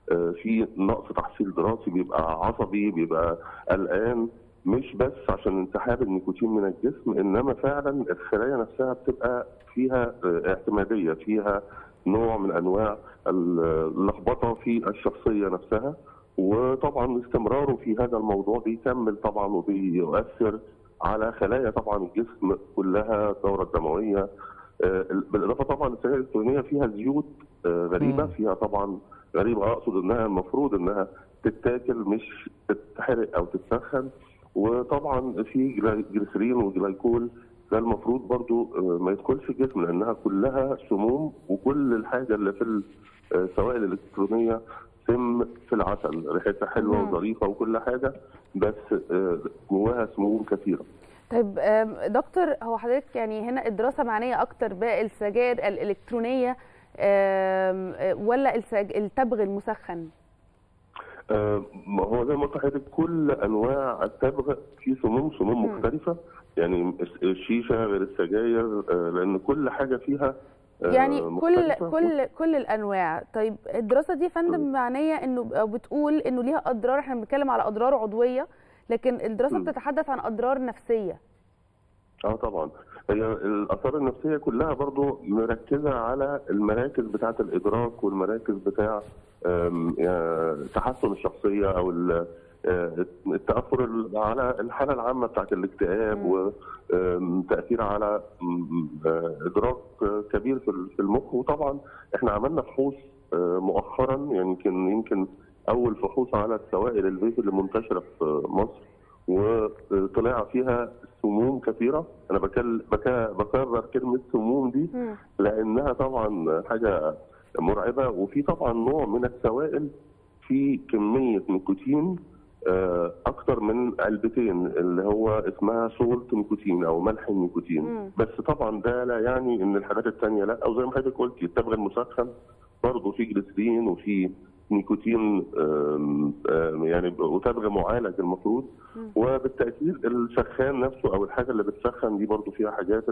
في نقص تحصيل دراسي، بيبقى عصبي، بيبقى قلقان، مش بس عشان انسحاب النيكوتين من الجسم، انما فعلا الخلايا نفسها بتبقى فيها اعتماديه، فيها نوع من انواع اللخبطه في الشخصيه نفسها. وطبعا استمراره في هذا الموضوع بيكمل طبعا وبيؤثر على خلايا طبعا الجسم كلها، الدوره الدمويه. بالاضافه طبعا السجائر الالكترونيه فيها زيوت غريبه، فيها طبعا غريبه اقصد انها المفروض انها تتاكل مش تتحرق او تتسخن، وطبعا في جليسرين وجليكول ده المفروض برضو ما يدخلش الجسم لانها كلها سموم، وكل الحاجه اللي في السوائل الالكترونيه سم في العسل، ريحتها حلوه وظريفه وكل حاجه بس جواها سموم كثيره. طيب دكتور، هو حضرتك يعني هنا الدراسه معنيه اكتر بالسجائر الالكترونيه ولا التبغ المسخن؟ ما هو زي ما قلت لحضرتك كل انواع التبغ في سموم مختلفه، يعني الشيشه غير السجاير، لان كل حاجه فيها يعني كل الانواع. طيب الدراسه دي فندم معنيه انه بتقول انه ليها اضرار، احنا بنتكلم على اضرار عضويه، لكن الدراسه بتتحدث عن اضرار نفسيه. طبعا هي الاثار النفسيه كلها برضو مركزه على المراكز بتاعه الادراك والمراكز بتاع تحسن الشخصيه او التاثر على الحاله العامه بتاعت الاكتئاب، وتاثير على ادراك كبير في المخ. وطبعا احنا عملنا فحوص مؤخرا، يمكن اول فحوص على السوائل الفيب اللي منتشره في مصر، وطلع فيها سموم كثيره. انا بكرر كلمه سموم دي لانها طبعا حاجه مرعبه، وفي طبعا نوع من السوائل في كميه نيكوتين اكتر من علبتين، اللي هو اسمها سولت نيكوتين او ملح النيكوتين. بس طبعا ده لا يعني ان الحاجات الثانيه لا، او زي ما حضرتك قلتي التبغ المسخن برضه في جليسرين وفي نيكوتين، يعني وتبغ معالج المفروض. وبالتاكيد السخان نفسه او الحاجه اللي بتسخن دي برضه فيها حاجات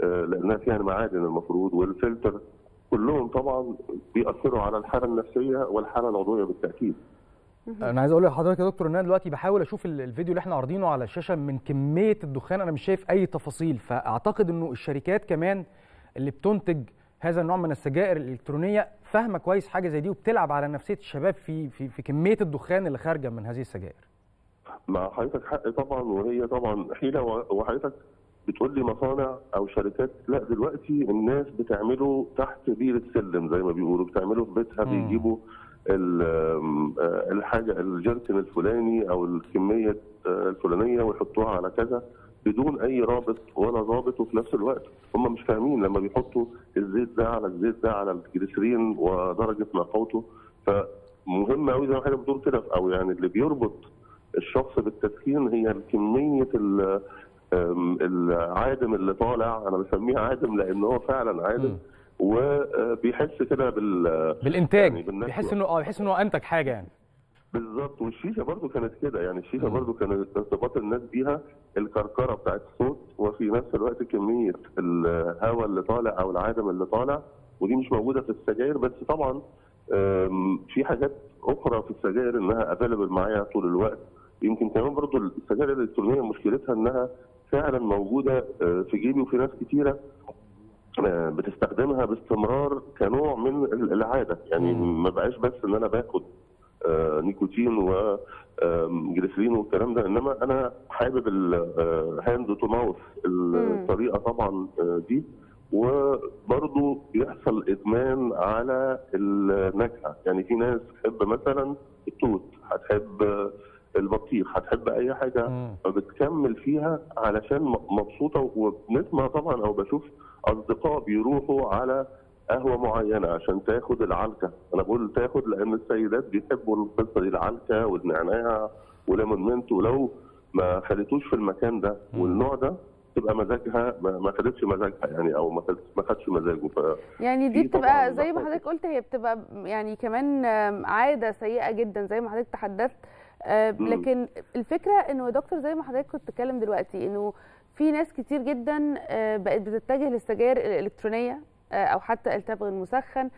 لانها فيها المعادن المفروض، والفلتر كلهم طبعا بيأثروا على الحاله النفسيه والحاله العضويه بالتاكيد. انا عايز اقول لحضرتك يا دكتور ان انا دلوقتي بحاول اشوف الفيديو اللي احنا عارضينه على الشاشه، من كميه الدخان انا مش شايف اي تفاصيل، فاعتقد انه الشركات كمان اللي بتنتج هذا النوع من السجائر الالكترونيه فاهمه كويس حاجه زي دي وبتلعب على نفسيه الشباب في كميه الدخان اللي خارجه من هذه السجائر. مع حضرتك حق طبعا، وهي طبعا حيله. وحضرتك بتقول لي مصانع او شركات، لا دلوقتي الناس بتعمله تحت بير السلم زي ما بيقولوا، بتعمله في بيتها، بيجيبوا الحاجه الجركن الفلاني او الكميه الفلانيه ويحطوها على كذا بدون اي رابط ولا ضابط. وفي نفس الوقت هم مش فاهمين لما بيحطوا الزيت ده على الزيت ده على الجليسرين ودرجه نقاوته. فمهم قوي زي ما حضرتك بتقول كده، او يعني اللي بيربط الشخص بالتدخين هي كميه العادم اللي طالع. انا بسميها عادم لان هو فعلا عادم، وبيحس كده بالانتاج يعني، بيحس انه انتج حاجه يعني. بالظبط. والشيشه برضو كانت كده يعني، الشيشه برضو كان ارتباط الناس بيها الكركره بتاعت الصوت، وفي نفس الوقت كميه الهواء اللي طالع او العادم اللي طالع، ودي مش موجوده في السجاير. بس طبعا في حاجات اخرى في السجاير انها افيلبل معايا طول الوقت. يمكن كمان برضو السجاير الالكترونيه مشكلتها انها فعلا موجوده في جيبي، وفي ناس كتيره بتستخدمها باستمرار كنوع من العاده يعني. ما بقاش بس ان انا باخد نيكوتين وجليسرين والكلام ده، انما انا حابب الهاند تو ماوث الطريقه طبعا دي. وبرضه بيحصل ادمان على النكهه يعني، في ناس تحب مثلا التوت، هتحب البطيخ، هتحب اي حاجه فبتكمل فيها علشان مبسوطه. وبنسمع طبعا او بشوف اصدقاء بيروحوا على قهوه معينه عشان تاخد العلكه. انا بقول تاخد لان السيدات بيحبوا القصه دي، العلكه والنعناع وليمون مينت، ولو ما خدتوش في المكان ده والنوع ده تبقى مزاجها ما خدتش مزاجها يعني، او ما خدش مزاجه. يعني دي بتبقى زي ما حضرتك قلت، هي بتبقى يعني كمان عاده سيئه جدا زي ما حضرتك تحدثت. لكن الفكره انه يا دكتور زي ما حضرتك كنت بتتكلم دلوقتي، انه في ناس كتير جدا بقت بتتجه للسجاير الالكترونيه او حتى التبغ المسخن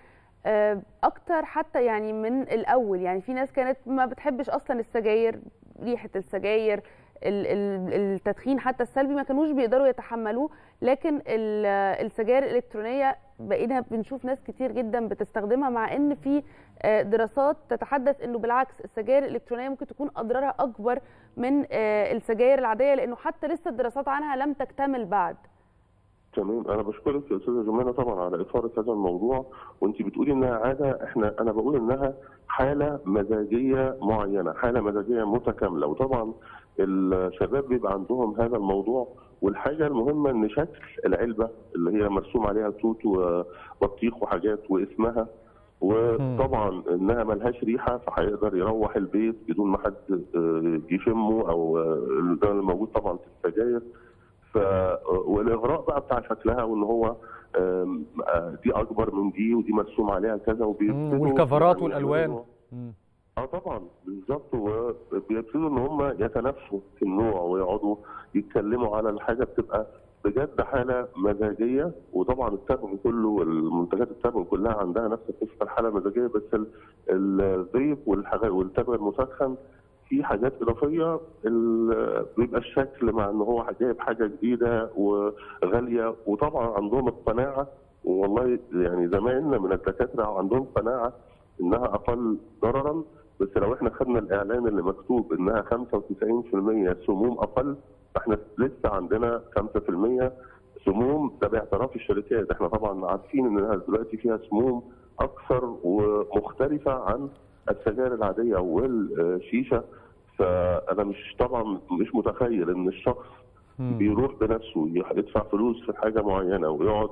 اكتر حتى يعني من الاول. يعني في ناس كانت ما بتحبش اصلا السجاير، ريحه السجاير، التدخين حتى السلبي ما كانوش بيقدروا يتحملوه، لكن السجاير الالكترونيه بقينا بنشوف ناس كتير جدا بتستخدمها، مع ان في دراسات تتحدث انه بالعكس السجاير الالكترونيه ممكن تكون اضرارها اكبر من السجاير العاديه، لانه حتى لسه الدراسات عنها لم تكتمل بعد. تمام. انا بشكرك يا استاذه جمانه طبعا على اثاره هذا الموضوع، وانت بتقولي انها عاده، انا بقول انها حاله مزاجيه معينه، حاله مزاجيه متكامله. وطبعا الشباب بيبقى عندهم هذا الموضوع. والحاجه المهمه ان شكل العلبه اللي هي مرسوم عليها توت وبطيخ وحاجات واسمها، وطبعا انها ملهاش ريحه، فهيقدر يروح البيت بدون ما حد يشمه او ده اللي موجود طبعا في السجاير. والاغراء بقى بتاع شكلها، وان هو دي اكبر من دي ودي مرسوم عليها كذا، والكفرات والالوان. طبعا بالظبط. وبيبتدوا ان هم يتنافسوا في النوع ويقعدوا يتكلموا على الحاجه، بتبقى بجد حاله مزاجيه. وطبعا التبغ كله والمنتجات التبغ كلها عندها نفس قصه الحاله المزاجيه، بس الفيب والتبغ المسخن في حاجات اضافيه، بيبقى الشكل مع ان هو جايب حاجه جديده وغاليه. وطبعا عندهم القناعه، والله يعني زمايلنا من الدكاتره عندهم قناعه انها اقل ضررا، بس لو احنا خدنا الاعلان اللي مكتوب انها 95% سموم اقل، فاحنا لسه عندنا 5% سموم. ده باعتراف الشركات. احنا طبعا عارفين انها دلوقتي فيها سموم اكثر ومختلفه عن السجائر العاديه والشيشه. فانا مش طبعا مش متخيل ان الشخص بيروح بنفسه يدفع فلوس في حاجه معينه ويقعد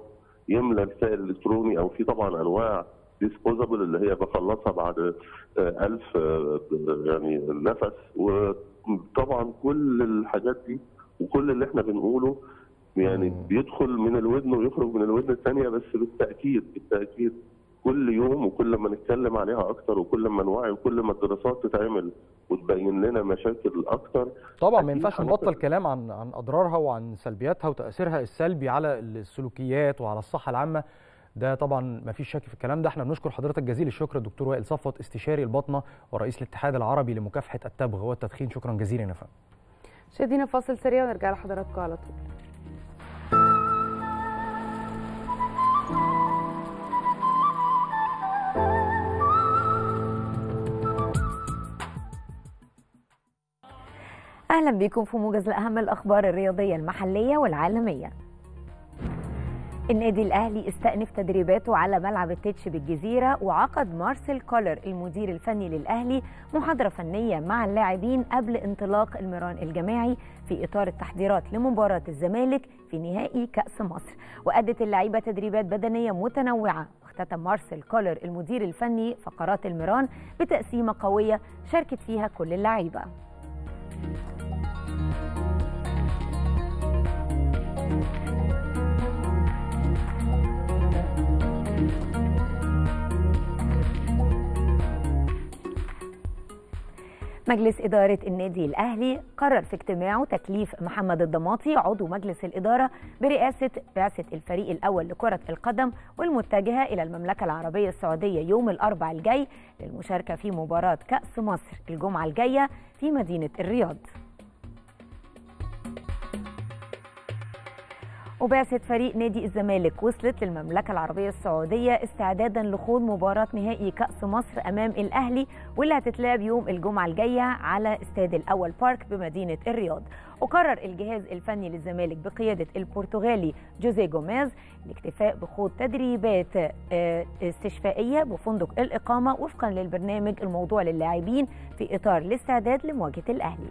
يملى السائل الالكتروني، او في طبعا انواع ديسبوزابل اللي هي بخلصها بعد 1000 يعني نفس. وطبعا كل الحاجات دي وكل اللي احنا بنقوله يعني بيدخل من الودن ويخرج من الودن الثانيه. بس بالتاكيد كل يوم، وكل ما نتكلم عليها اكتر، وكل ما نوعي، وكل ما الدراسات تتعمل وتبين لنا مشاكل اكتر. طبعا ما ينفعش نبطل كلام عن اضرارها وعن سلبياتها وتاثيرها السلبي على السلوكيات وعلى الصحه العامه. ده طبعا ما فيش شك في الكلام ده. احنا بنشكر حضرتك جزيل الشكر الدكتور وائل صفوت استشاري البطنه ورئيس الاتحاد العربي لمكافحه التبغ والتدخين، شكرا جزيلا يا فندم. شادينا فاصل سريع ونرجع لحضراتكم على طول. أهلا بكم في موجز لأهم الأخبار الرياضية المحلية والعالمية. النادي الأهلي استأنف تدريباته على ملعب التتش بالجزيرة، وعقد مارسيل كولر المدير الفني للأهلي محاضرة فنية مع اللاعبين قبل انطلاق المران الجماعي في إطار التحضيرات لمباراة الزمالك في نهائي كأس مصر. وأدت اللعيبة تدريبات بدنية متنوعة، واختتم مارسيل كولر المدير الفني فقرات المران بتقسيمة قوية شاركت فيها كل اللعيبة. مجلس إدارة النادي الأهلي قرر في اجتماعه تكليف محمد الضماطي عضو مجلس الإدارة برئاسة بعثة الفريق الأول لكرة القدم والمتجهة إلى المملكة العربية السعودية يوم الأربع الجاي للمشاركة في مباراة كأس مصر الجمعة الجاية في مدينة الرياض. وبعثة فريق نادي الزمالك وصلت للمملكة العربية السعودية استعدادا لخوض مباراة نهائي كأس مصر أمام الأهلي، واللي هتتلعب يوم الجمعة الجاية على استاد الأول بارك بمدينة الرياض. وقرر الجهاز الفني للزمالك بقيادة البرتغالي جوزي جوميز الاكتفاء بخوض تدريبات استشفائية بفندق الإقامة وفقا للبرنامج الموضوع للاعبين في إطار الاستعداد لمواجهة الأهلي.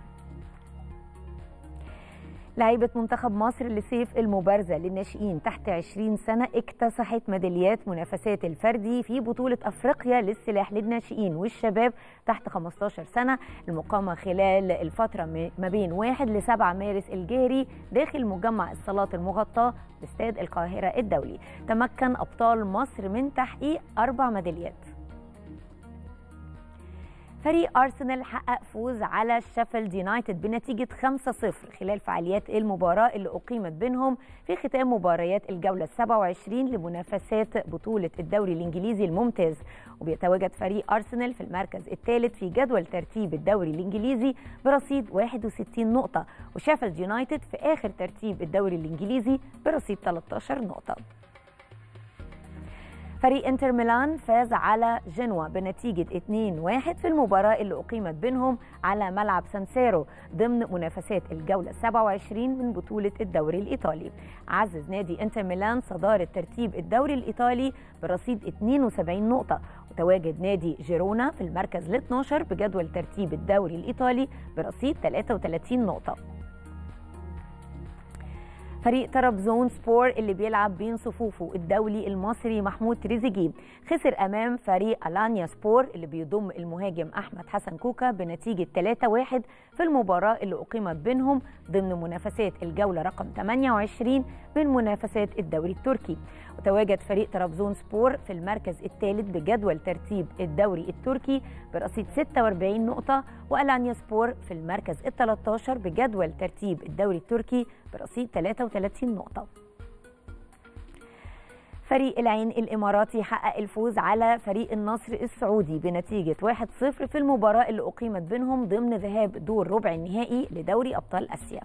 لاعيبة منتخب مصر لسيف المبارزة للناشئين تحت 20 سنة اكتسحت ميداليات منافسات الفردي في بطولة أفريقيا للسلاح للناشئين والشباب تحت 15 سنة المقامة خلال الفترة ما بين 1 ل 7 مارس الجاري داخل مجمع الصالات المغطاة باستاد القاهرة الدولي. تمكن أبطال مصر من تحقيق 4 ميداليات. فريق أرسنال حقق فوز على شيفيلد يونايتد بنتيجة 5-0 خلال فعاليات المباراة اللي أقيمت بينهم في ختام مباريات الجولة 27 لمنافسات بطولة الدوري الإنجليزي الممتاز. وبيتواجد فريق أرسنال في المركز الثالث في جدول ترتيب الدوري الإنجليزي برصيد 61 نقطة، وشيفيلد يونايتد في آخر ترتيب الدوري الإنجليزي برصيد 13 نقطة. فريق انتر ميلان فاز على جنوا بنتيجة 2-1 في المباراة اللي أقيمت بينهم على ملعب سانسيرو ضمن منافسات الجولة 27 من بطولة الدوري الإيطالي. عزز نادي انتر ميلان صدارة ترتيب الدوري الإيطالي برصيد 72 نقطة، وتواجد نادي جيرونا في المركز ال 12 بجدول ترتيب الدوري الإيطالي برصيد 33 نقطة. فريق طرابزون سبور اللي بيلعب بين صفوفه الدولي المصري محمود تريزيجي خسر أمام فريق ألانيا سبور اللي بيضم المهاجم أحمد حسن كوكا بنتيجة 3-1 في المباراة اللي أقيمت بينهم ضمن منافسات الجولة رقم 28 من منافسات الدوري التركي. وتواجد فريق طرابزون سبور في المركز الثالث بجدول ترتيب الدوري التركي برصيد 46 نقطة، وألانيا سبور في المركز ال 13 بجدول ترتيب الدوري التركي برصيد 33 نقطة. فريق العين الإماراتي حقق الفوز على فريق النصر السعودي بنتيجة 1-0 في المباراة اللي أقيمت بينهم ضمن ذهاب دور ربع النهائي لدوري أبطال آسيا.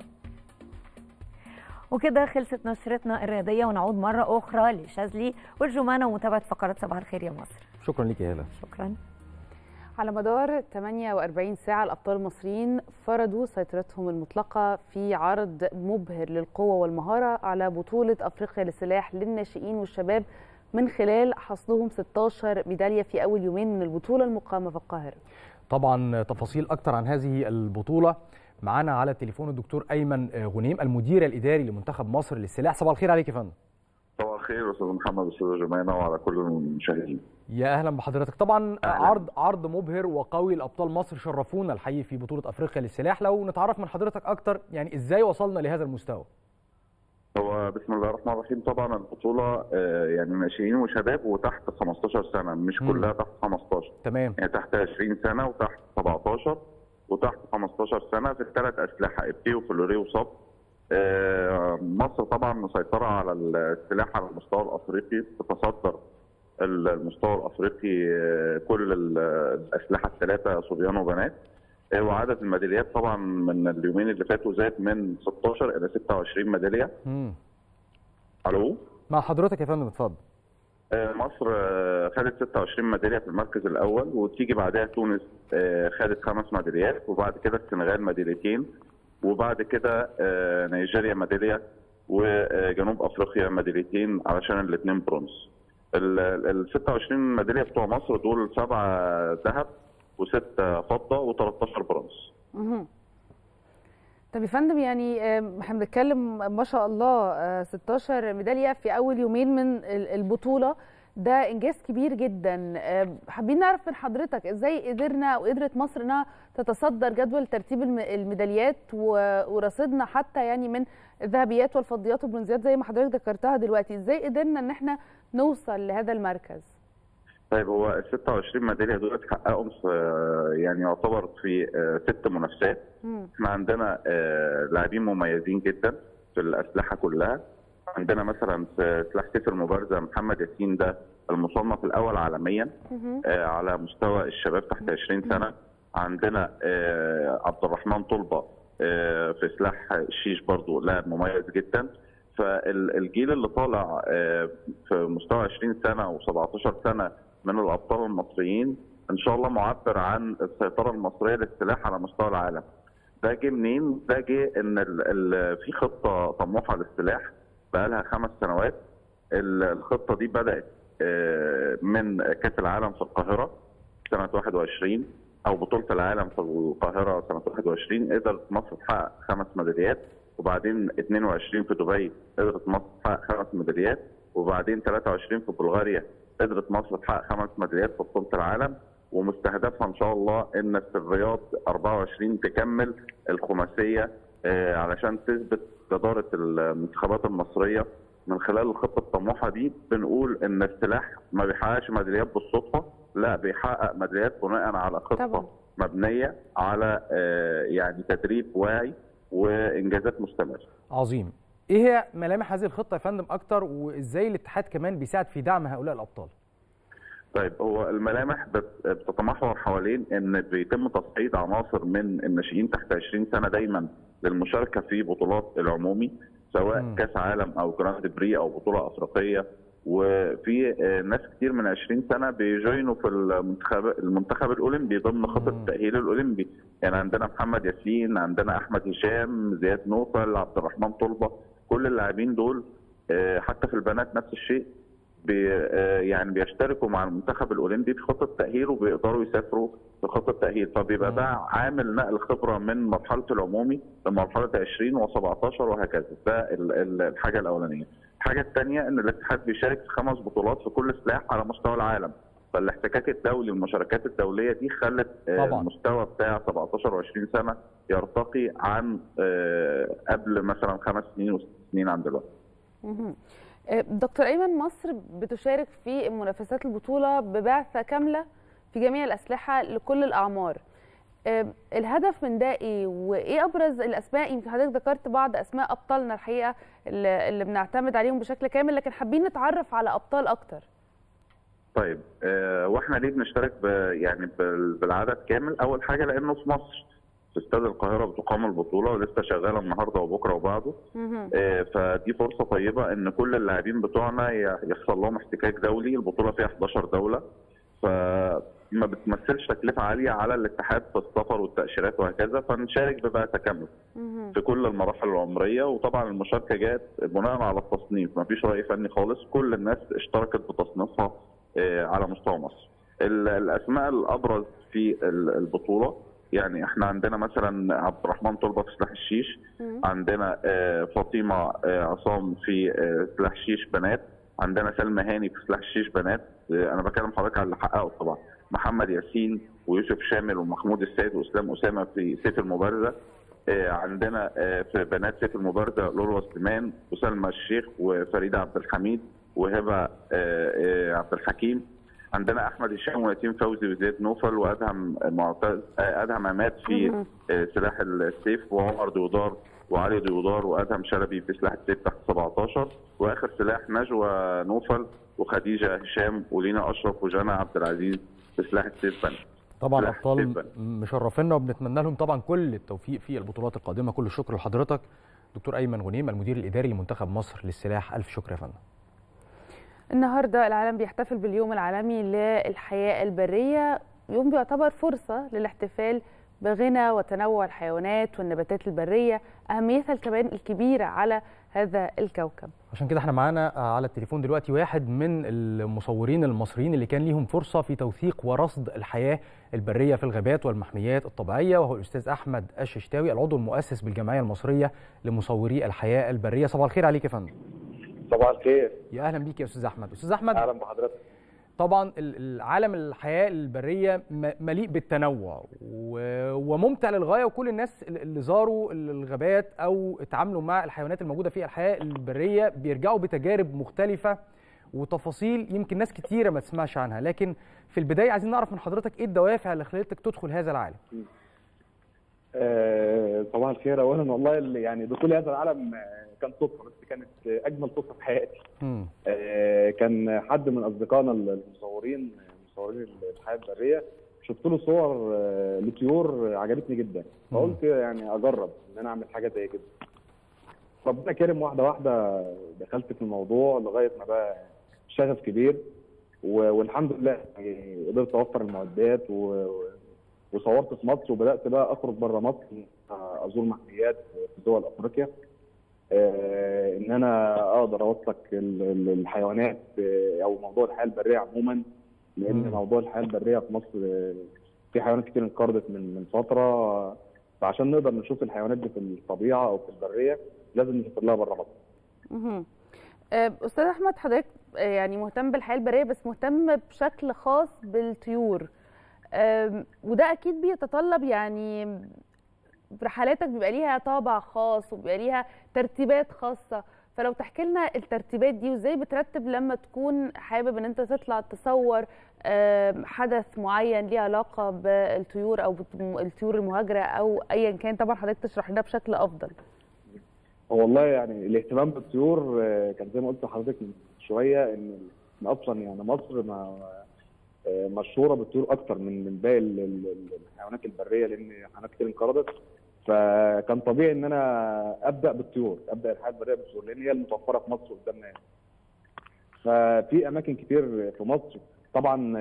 وكده خلصت نشرتنا الرياضية، ونعود مرة أخرى لشاذلي والجمانة ومتابعة فقرات صباح الخير يا مصر. شكرا لك يا هلا. شكرا. على مدار 48 ساعة الأبطال المصريين فرضوا سيطرتهم المطلقة في عرض مبهر للقوة والمهارة على بطولة أفريقيا للسلاح للناشئين والشباب من خلال حصدهم 16 ميدالية في أول يومين من البطولة المقامة في القاهرة. طبعا تفاصيل أكتر عن هذه البطولة معانا على التليفون الدكتور أيمن غنيم المدير الإداري لمنتخب مصر للسلاح. صباح الخير عليك يا فندم. صباح الخير أستاذ محمد أستاذ جمانة وعلى كل المشاهدين. يا اهلا بحضرتك. طبعا عرض مبهر وقوي لابطال مصر شرفونا الحقيقه في بطوله افريقيا للسلاح. لو نتعرف من حضرتك اكتر يعني ازاي وصلنا لهذا المستوى؟ هو بسم الله الرحمن الرحيم. طبعا البطوله يعني ناشئين وشباب وتحت 15 سنه، مش كلها تحت 15. تمام. يعني تحت 20 سنه وتحت 17 وتحت 15 سنه في الثلاث اسلحه، البي وفلوري وصب. مصر طبعا مسيطرة على السلاح على المستوى الأفريقي، تتصدر المستوى الأفريقي كل الأسلحة الثلاثة صبيان وبنات، وعدد الميداليات طبعا من اليومين اللي فاتوا زاد من 16 إلى 26 ميدالية. ألو، مع حضرتك يا فندم، اتفضل. مصر خدت 26 ميدالية في المركز الأول، وتيجي بعدها تونس خدت 5 ميداليات، وبعد كده السنغال ميداليتين، وبعد كده نيجيريا ميدالية، وجنوب أفريقيا ميداليتين، علشان الاثنين برونز. ال 26 ميدالية بتوع مصر دول 7 ذهب و6 فضة و13 برونز. طب يا فندم، يعني احنا بنتكلم ما شاء الله 16 ميداليه في اول يومين من البطوله، ده انجاز كبير جدا. حابين نعرف من حضرتك ازاي قدرنا او قدرت مصر انها تتصدر جدول ترتيب الميداليات ورصدنا حتى يعني من الذهبيات والفضيات والبرونزيات زي ما حضرتك ذكرتها دلوقتي، ازاي قدرنا ان احنا نوصل لهذا المركز؟ طيب، هو ال 26 ميداليه دول اتحققوا يعني يعتبر في 6 منافسات. احنا عندنا لاعبين مميزين جدا في الاسلحه كلها. عندنا مثلا في سلاح سيف المبارزه محمد ياسين، ده المصنف الاول عالميا على مستوى الشباب تحت 20 سنه. عندنا عبد الرحمن طلبة في سلاح الشيش، برضو لاعب مميز جدا. فالجيل اللي طالع في مستوى 20 سنه و17 سنه من الابطال المصريين ان شاء الله معبر عن السيطره المصريه للسلاح على مستوى العالم. ده جه منين؟ ده جه ان في خطه طموحه للسلاح بقى لها 5 سنوات. الخطه دي بدات من كاس العالم في القاهره سنه 21 او بطوله العالم في القاهره سنه 21، قدرت مصر تحقق 5 ميداليات، وبعدين 22 في دبي قدرت مصر تحقق 5 ميداليات، وبعدين 23 في بلغاريا قدرت مصر تحقق 5 ميداليات في بطولة العالم. ومستهدفها ان شاء الله ان في الرياض 24 تكمل الخماسية علشان تثبت جدارة المنتخبات المصرية. من خلال الخطة الطموحة دي بنقول ان السلاح ما بيحققش ميداليات بالصدفة، لا بيحقق ميداليات بناء على خطة طبعا مبنية على يعني تدريب واعي وانجازات مستمرة. عظيم. ايه هي ملامح هذه الخطه يا فندم اكتر، وازاي الاتحاد كمان بيساعد في دعم هؤلاء الابطال؟ طيب، هو الملامح بتتمحور حوالين ان بيتم تصعيد عناصر من الناشئين تحت 20 سنه دايما للمشاركه في بطولات العمومي، سواء كاس عالم او جراند بري او بطوله افريقيه. وفي ناس كتير من 20 سنه بيجوينوا في المنتخب الاولمبي ضمن خطه التاهيل الاولمبي. يعني عندنا محمد ياسين، عندنا احمد هشام، زياد نوفل، عبد الرحمن طلبه، كل اللاعبين دول حتى في البنات نفس الشيء يعني بيشتركوا مع المنتخب الاولمبي في خطه تاهيل، وبيقدروا يسافروا في خطه تاهيل. فبيبقى ده عامل نقل خبره من مرحله العمومي لمرحله 20 و17 وهكذا. ده الحاجه الاولانيه. الحاجه الثانيه ان الاتحاد بيشارك في 5 بطولات في كل سلاح على مستوى العالم، فالاحتكاك الدولي والمشاركات الدوليه دي خلت المستوى بتاع 17 و20 سنه يرتقي عن قبل مثلا 5 سنين و6 سنين عن دلوقتي. دكتور ايمن، مصر بتشارك في منافسات البطوله ببعثه كامله في جميع الاسلحه لكل الاعمار. الهدف من ده ايه؟ وايه ابرز الاسماء؟ يمكن حضرتك ذكرت بعض اسماء ابطالنا الحقيقه اللي بنعتمد عليهم بشكل كامل، لكن حابين نتعرف على ابطال اكتر. طيب، واحنا ليه بنشترك يعني بالعدد كامل؟ اول حاجه لانه في مصر في استاد القاهره بتقام البطوله، ولسه شغاله النهارده وبكره وبعده. فدي فرصه طيبه ان كل اللاعبين بتوعنا يحصل لهم احتكاك دولي. البطوله فيها 11 دوله، فما بتمثلش تكلفه عاليه على الاتحاد في السفر والتاشيرات وهكذا، فنشارك ببعثه كامله في كل المراحل العمريه. وطبعا المشاركه جت بناء على التصنيف، ما فيش راي فني خالص، كل الناس اشتركت بتصنيفها على مستوى مصر. الاسماء الابرز في البطوله، يعني احنا عندنا مثلا عبد الرحمن طلبه في سلاح الشيش، عندنا فاطمه عصام في سلاح الشيش بنات، عندنا سلمى هاني في سلاح الشيش بنات، انا بكلم حضرتك على اللي حققه طبعا، محمد ياسين ويوسف شامل ومحمود السيد واسلام اسامه في سيف المبارزه، عندنا في بنات سيف المبارزه لورا سليمان وسلمى الشيخ وفريده عبد الحميد وهبه عبد الحكيم، عندنا احمد هشام ويتيم فوزي وزياد نوفل وادهم معتز ادهم عماد في سلاح السيف، وعمر دودار وعلي ديودار وادهم شلبي في سلاح الست تحت 17، واخر سلاح نجوى نوفل وخديجه هشام ولينا اشرف وجانا عبد العزيز في سلاح الست بني. طبعا ابطال مشرفينا وبنتمنى لهم طبعا كل التوفيق في البطولات القادمه. كل الشكر لحضرتك دكتور ايمن غنيم المدير الاداري لمنتخب مصر للسلاح، الف شكر يا فندم. النهارده العالم بيحتفل باليوم العالمي للحياه البريه، يوم بيعتبر فرصه للاحتفال بغنى وتنوع الحيوانات والنباتات البريه، اهميتها كمان الكبيره على هذا الكوكب. عشان كده احنا معانا على التليفون دلوقتي واحد من المصورين المصريين اللي كان ليهم فرصه في توثيق ورصد الحياه البريه في الغابات والمحميات الطبيعيه، وهو الاستاذ احمد الششتاوي العضو المؤسس بالجمعيه المصريه لمصوري الحياه البريه. صباح الخير عليك يا فندم. صباح الخير. يا اهلا بيك يا استاذ احمد. استاذ احمد اهلا بحضرتك. طبعا عالم الحياه البريه مليء بالتنوع وممتع للغايه، وكل الناس اللي زاروا الغابات او اتعاملوا مع الحيوانات الموجوده في الحياه البريه بيرجعوا بتجارب مختلفه وتفاصيل يمكن ناس كتيره ما تسمعش عنها، لكن في البدايه عايزين نعرف من حضرتك ايه الدوافع اللي خلتك تدخل هذا العالم؟ صباح الخير. اولا والله يعني دخول هذا العالم كان صدفه، بس كانت اجمل صدفه في حياتي. كان حد من اصدقائنا المصورين الحياه البريه، شفت له صور لطيور عجبتني جدا، فقلت يعني اجرب ان انا اعمل حاجه زي كده. ربنا كرم واحده واحده دخلت في الموضوع لغايه ما بقى شغف كبير، والحمد لله يعني قدرت اوفر المعدات وصورت في مصر، وبدات بقى اخرج بره مصر ازور محميات في دول افريقيا، ان انا اقدر اوثق الحيوانات او موضوع الحياه البريه عموما، لان موضوع الحياه البريه في مصر في حيوانات كتير انقرضت من فتره، فعشان نقدر نشوف الحيوانات دي في الطبيعه او في البريه لازم نسافر لها بره مصر. استاذ احمد حضرتك يعني مهتم بالحياه البريه، بس مهتم بشكل خاص بالطيور، وده اكيد بيتطلب يعني رحلاتك بيبقى ليها طابع خاص وبيبقى ليها ترتيبات خاصه، فلو تحكي لنا الترتيبات دي وازاي بترتب لما تكون حابب ان انت تطلع تصور حدث معين ليه علاقه بالطيور او الطيور المهاجره او ايا كان. طبعا حضرتك تشرح لنا بشكل افضل. والله يعني الاهتمام بالطيور كان زي ما قلت لحضرتك من شويه ان اصلا يعني مصر مشهوره بالطيور اكتر من باقي الحيوانات البريه، لان حيوانات كتير انقرضت، فكان طبيعي ان انا ابدا بالطيور، ابدا الحياه البريه بالطيور لان هي المتوفره في مصر قدامنا. ففي اماكن كتير في مصر طبعا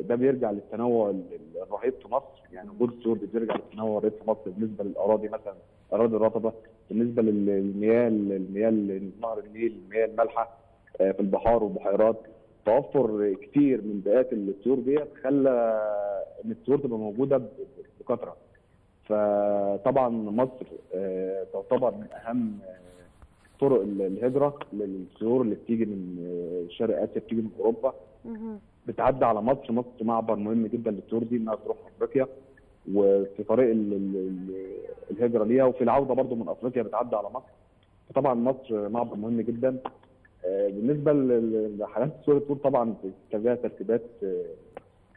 ده بيرجع للتنوع الرهيب في مصر، يعني وجود الطيور بيرجع للتنوع الرهيب في مصر بالنسبه للاراضي، مثلا اراضي الرطبه، بالنسبه للمياه، نهر النيل، المياه المالحه في البحار والبحيرات. توفر كتير من بيئات الطيور ديت خلى ان الطيور تبقى موجوده بكثره. فطبعا مصر تعتبر من اهم طرق الهجره للطيور اللي بتيجي من شرق اسيا، بتيجي من اوروبا، بتعدي على مصر. مصر معبر مهم جدا للطيور دي انها تروح افريقيا وفي طريق الهجره ليها، وفي العوده برضو من افريقيا بتعدي على مصر. فطبعا مصر معبر مهم جدا. بالنسبه لحالات صور الطيور طبعا كان لها ترتيبات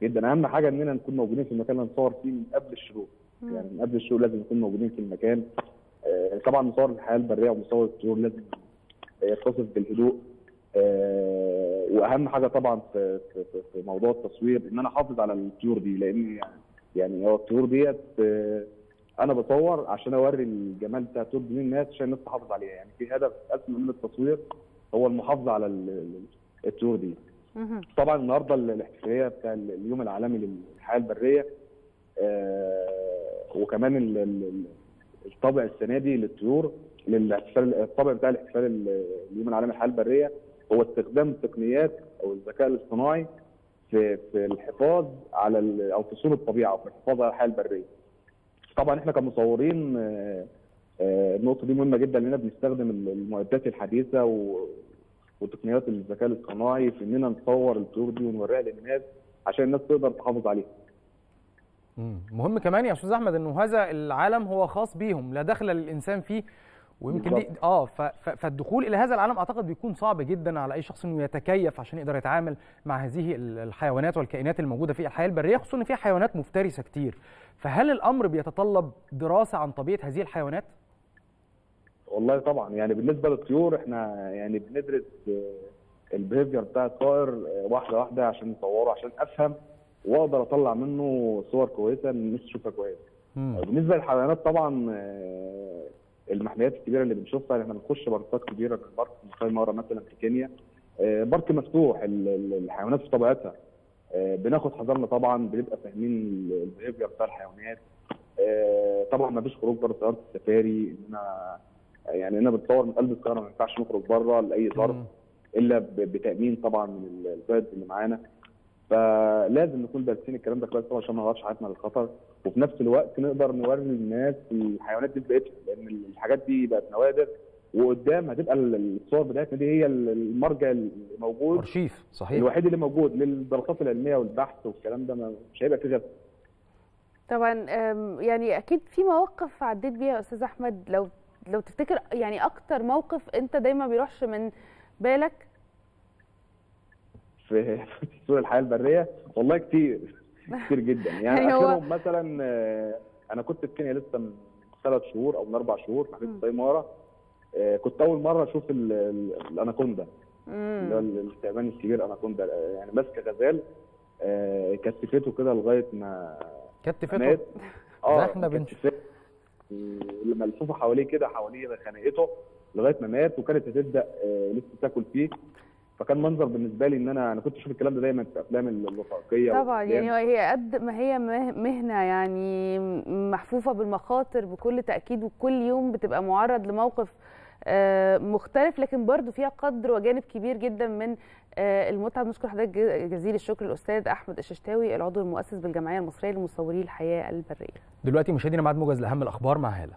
جدا، اهم حاجه اننا نكون موجودين في المكان اللي هنصور فيه من قبل الشروق، يعني من قبل الشروق لازم نكون موجودين في المكان. طبعا مصور الحياه البريه ومصور الطيور لازم يتصف بالهدوء، واهم حاجه طبعا في موضوع التصوير ان انا احافظ على الطيور دي، لان يعني هو الطيور ديت انا بصور عشان اوري الجمال بتاع الطيور دي للناس عشان الناس تحافظ عليها، يعني في هدف اسمى من التصوير هو المحافظه على الطيور دي. طبعا النهارده الاحتفاليه بتاع اليوم العالمي للحياه البريه، وكمان الطابع السنه دي للطيور للاحتفال، الطابع بتاع الاحتفال اليوم العالمي للحياه البريه هو استخدام التقنيات او الذكاء الاصطناعي في الحفاظ على او في صون الطبيعه وفي الحفاظ على الحياه البريه. طبعا احنا كمصورين النقطة دي مهمة جدا، لأننا بنستخدم المعدات الحديثة وتقنيات الذكاء الاصطناعي في إننا نصور الطيور دي ونوريها للناس عشان الناس تقدر تحافظ عليها. مهم كمان يا أستاذ أحمد إنه هذا العالم هو خاص بيهم، لا دخل للإنسان فيه، ويمكن دي فالدخول إلى هذا العالم أعتقد بيكون صعب جدا على أي شخص إنه يتكيف عشان يقدر يتعامل مع هذه الحيوانات والكائنات الموجودة في الحياة البرية، خصوصا إن فيها حيوانات مفترسة كتير. فهل الأمر بيتطلب دراسة عن طبيعة هذه الحيوانات؟ والله طبعا يعني بالنسبه للطيور احنا يعني بندرس البيهيفير بتاع الطائر واحده واحده عشان نطوره عشان افهم واقدر اطلع منه صور كويسه الناس تشوفها كويس. بالنسبه للحيوانات طبعا المحميات الكبيره اللي بنشوفها احنا بنخش باركات كبيره في البارك المصري مره مثلا في كينيا بارك مفتوح الحيوانات في طبيعتها بناخد حذرنا طبعا بنبقى فاهمين البيهيفير بتاع الحيوانات طبعا ما فيش خروج بره طياره السفاري انا بتطور من قلب الطياره ما ينفعش نخرج بره لاي ظرف الا بتامين طبعا من البلد اللي معانا فلازم نكون دارسين الكلام ده كويس طبعا عشان ما نعرضش حياتنا للخطر وفي نفس الوقت نقدر نوري للناس الحيوانات دي بقيتها لان الحاجات دي بقت نوادر وقدام هتبقى الصور بتاعتنا دي هي المرجع الموجود ارشيف صحيح الوحيد اللي موجود للدراسات العلميه والبحث والكلام ده مش هيبقى فيه غير طبعا يعني اكيد في مواقف عديت بيها يا استاذ احمد لو تفتكر يعني اكتر موقف انت دايما بيروحش من بالك في سوق الحياه البريه والله كتير جدا يعني اخرهم مثلا انا كنت في كينيا لسه من 3 شهور او من 4 شهور في حديقه السيماره كنت اول مره اشوف الاناكوندا اللي هو التعبان الكبير اناكوندا يعني ماسكه غزال كتفته كده لغايه ما كتفته احنا بنشوف ملفوفه حواليه كده حواليه خناقته لغايه ما مات وكانت هتبدا لسه تاكل فيه فكان منظر بالنسبه لي ان انا كنت اشوف الكلام ده دايما في افلام الوثائقيه طبعا يعني هي قد ما هي مهنه يعني محفوفه بالمخاطر بكل تاكيد وكل يوم بتبقى معرض لموقف مختلف لكن برضو فيها قدر وجانب كبير جدا من المتعه بنشكر حضرتك جزيل الشكر الاستاذ احمد الششتاوي العضو المؤسس بالجمعيه المصريه لمصوري الحياه البريه. دلوقتي مشاهدينا ميعاد موجز لاهم الاخبار مع هاله.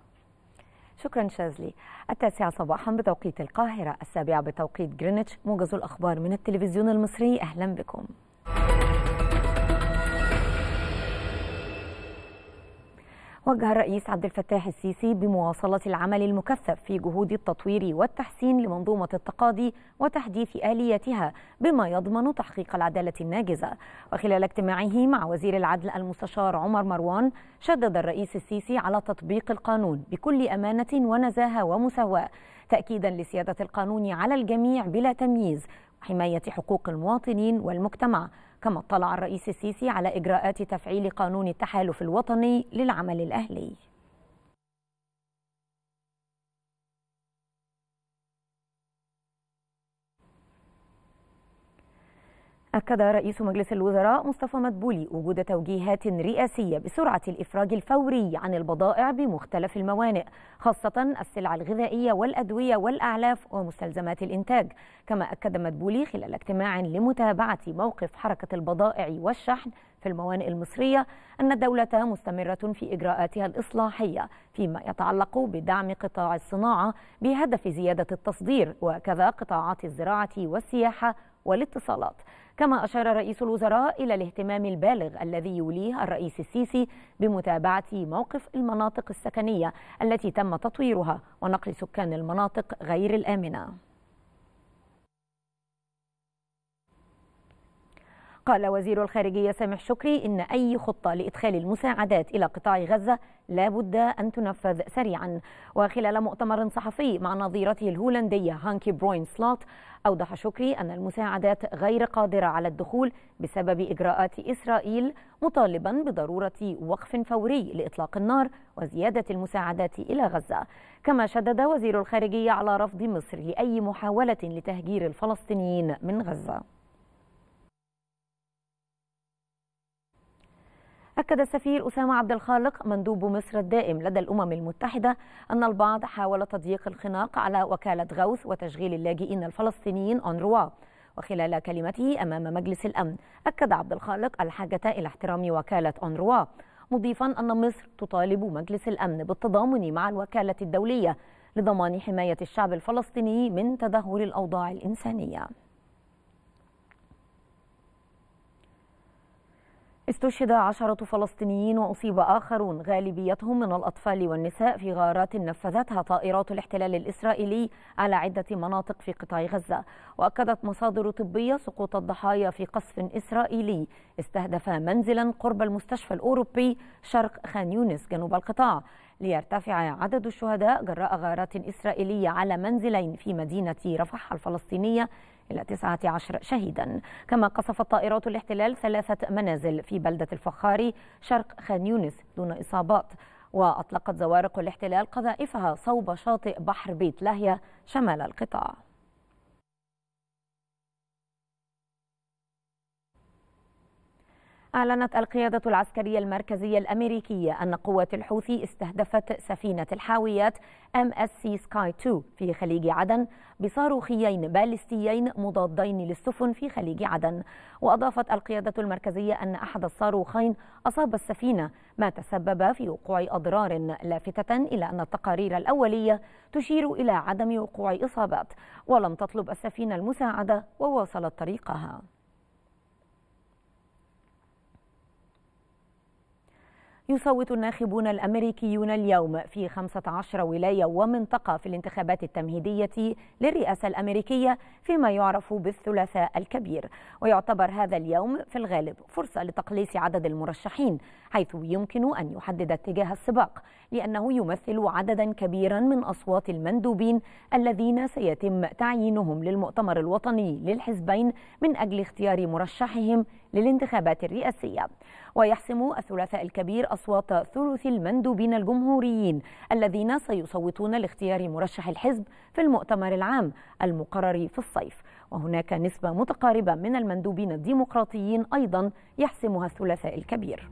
شكرا شاذلي. 9 صباحا بتوقيت القاهرة، 7 بتوقيت جرينتش، موجز الأخبار من التلفزيون المصري، أهلا بكم. وجه الرئيس عبد الفتاح السيسي بمواصلة العمل المكثف في جهود التطوير والتحسين لمنظومة التقاضي وتحديث آلياتها بما يضمن تحقيق العدالة الناجزة. وخلال اجتماعه مع وزير العدل المستشار عمر مروان شدد الرئيس السيسي على تطبيق القانون بكل أمانة ونزاهة ومساواة تأكيدا لسيادة القانون على الجميع بلا تمييز وحماية حقوق المواطنين والمجتمع. كما اطلع الرئيس السيسي على إجراءات تفعيل قانون التحالف الوطني للعمل الأهلي. أكد رئيس مجلس الوزراء مصطفى مدبولي وجود توجيهات رئاسية بسرعة الإفراج الفوري عن البضائع بمختلف الموانئ خاصة السلع الغذائية والأدوية والأعلاف ومستلزمات الإنتاج. كما أكد مدبولي خلال اجتماع لمتابعة موقف حركة البضائع والشحن في الموانئ المصرية أن الدولة مستمرة في إجراءاتها الإصلاحية فيما يتعلق بدعم قطاع الصناعة بهدف زيادة التصدير وكذا قطاعات الزراعة والسياحة والاتصالات. كما أشار رئيس الوزراء إلى الاهتمام البالغ الذي يوليه الرئيس السيسي بمتابعة موقف المناطق السكنية التي تم تطويرها ونقل سكان المناطق غير الآمنة. قال وزير الخارجية سامح شكري إن أي خطة لإدخال المساعدات إلى قطاع غزة لا بد أن تنفذ سريعا. وخلال مؤتمر صحفي مع نظيرته الهولندية هانكي بروين سلوت أوضح شكري أن المساعدات غير قادرة على الدخول بسبب إجراءات إسرائيل مطالبا بضرورة وقف فوري لإطلاق النار وزيادة المساعدات إلى غزة. كما شدد وزير الخارجية على رفض مصر لأي محاولة لتهجير الفلسطينيين من غزة. أكد السفير أسامة عبد الخالق مندوب مصر الدائم لدى الأمم المتحدة أن البعض حاول تضييق الخناق على وكالة غوث وتشغيل اللاجئين الفلسطينيين أونروا. وخلال كلمته أمام مجلس الأمن أكد عبد الخالق الحاجة إلى احترام وكالة أونروا مضيفا أن مصر تطالب مجلس الأمن بالتضامن مع الوكالة الدولية لضمان حماية الشعب الفلسطيني من تدهور الأوضاع الإنسانية. استشهد 10 فلسطينيين وأصيب آخرون غالبيتهم من الأطفال والنساء في غارات نفذتها طائرات الاحتلال الإسرائيلي على عدة مناطق في قطاع غزة. وأكدت مصادر طبية سقوط الضحايا في قصف إسرائيلي استهدف منزلا قرب المستشفى الأوروبي شرق خان يونس جنوب القطاع. ليرتفع عدد الشهداء جراء غارات إسرائيلية على منزلين في مدينة رفح الفلسطينية إلى 19 شهيدا. كما قصفت طائرات الاحتلال 3 منازل في بلدة الفخاري شرق خان يونس دون إصابات. وأطلقت زوارق الاحتلال قذائفها صوب شاطئ بحر بيت لاهيا شمال القطاع. أعلنت القيادة العسكرية المركزية الأمريكية أن قوات الحوثي استهدفت سفينة الحاويات MSC سكاي 2 في خليج عدن بصاروخيين باليستيين مضادين للسفن في خليج عدن. وأضافت القيادة المركزية أن أحد الصاروخين أصاب السفينة ما تسبب في وقوع أضرار، لافتة إلى أن التقارير الأولية تشير إلى عدم وقوع إصابات. ولم تطلب السفينة المساعدة وواصلت طريقها. يصوت الناخبون الأمريكيون اليوم في 15 ولاية ومنطقة في الانتخابات التمهيدية للرئاسة الأمريكية فيما يعرف بالثلاثاء الكبير. ويعتبر هذا اليوم في الغالب فرصة لتقليص عدد المرشحين، حيث يمكن أن يحدد اتجاه السباق، لأنه يمثل عددا كبيرا من أصوات المندوبين الذين سيتم تعيينهم للمؤتمر الوطني للحزبين من أجل اختيار مرشحهم للانتخابات الرئاسية. ويحسم الثلاثاء الكبير أصوات ثلث المندوبين الجمهوريين الذين سيصوتون لاختيار مرشح الحزب في المؤتمر العام المقرر في الصيف. وهناك نسبة متقاربة من المندوبين الديمقراطيين أيضا يحسمها الثلاثاء الكبير.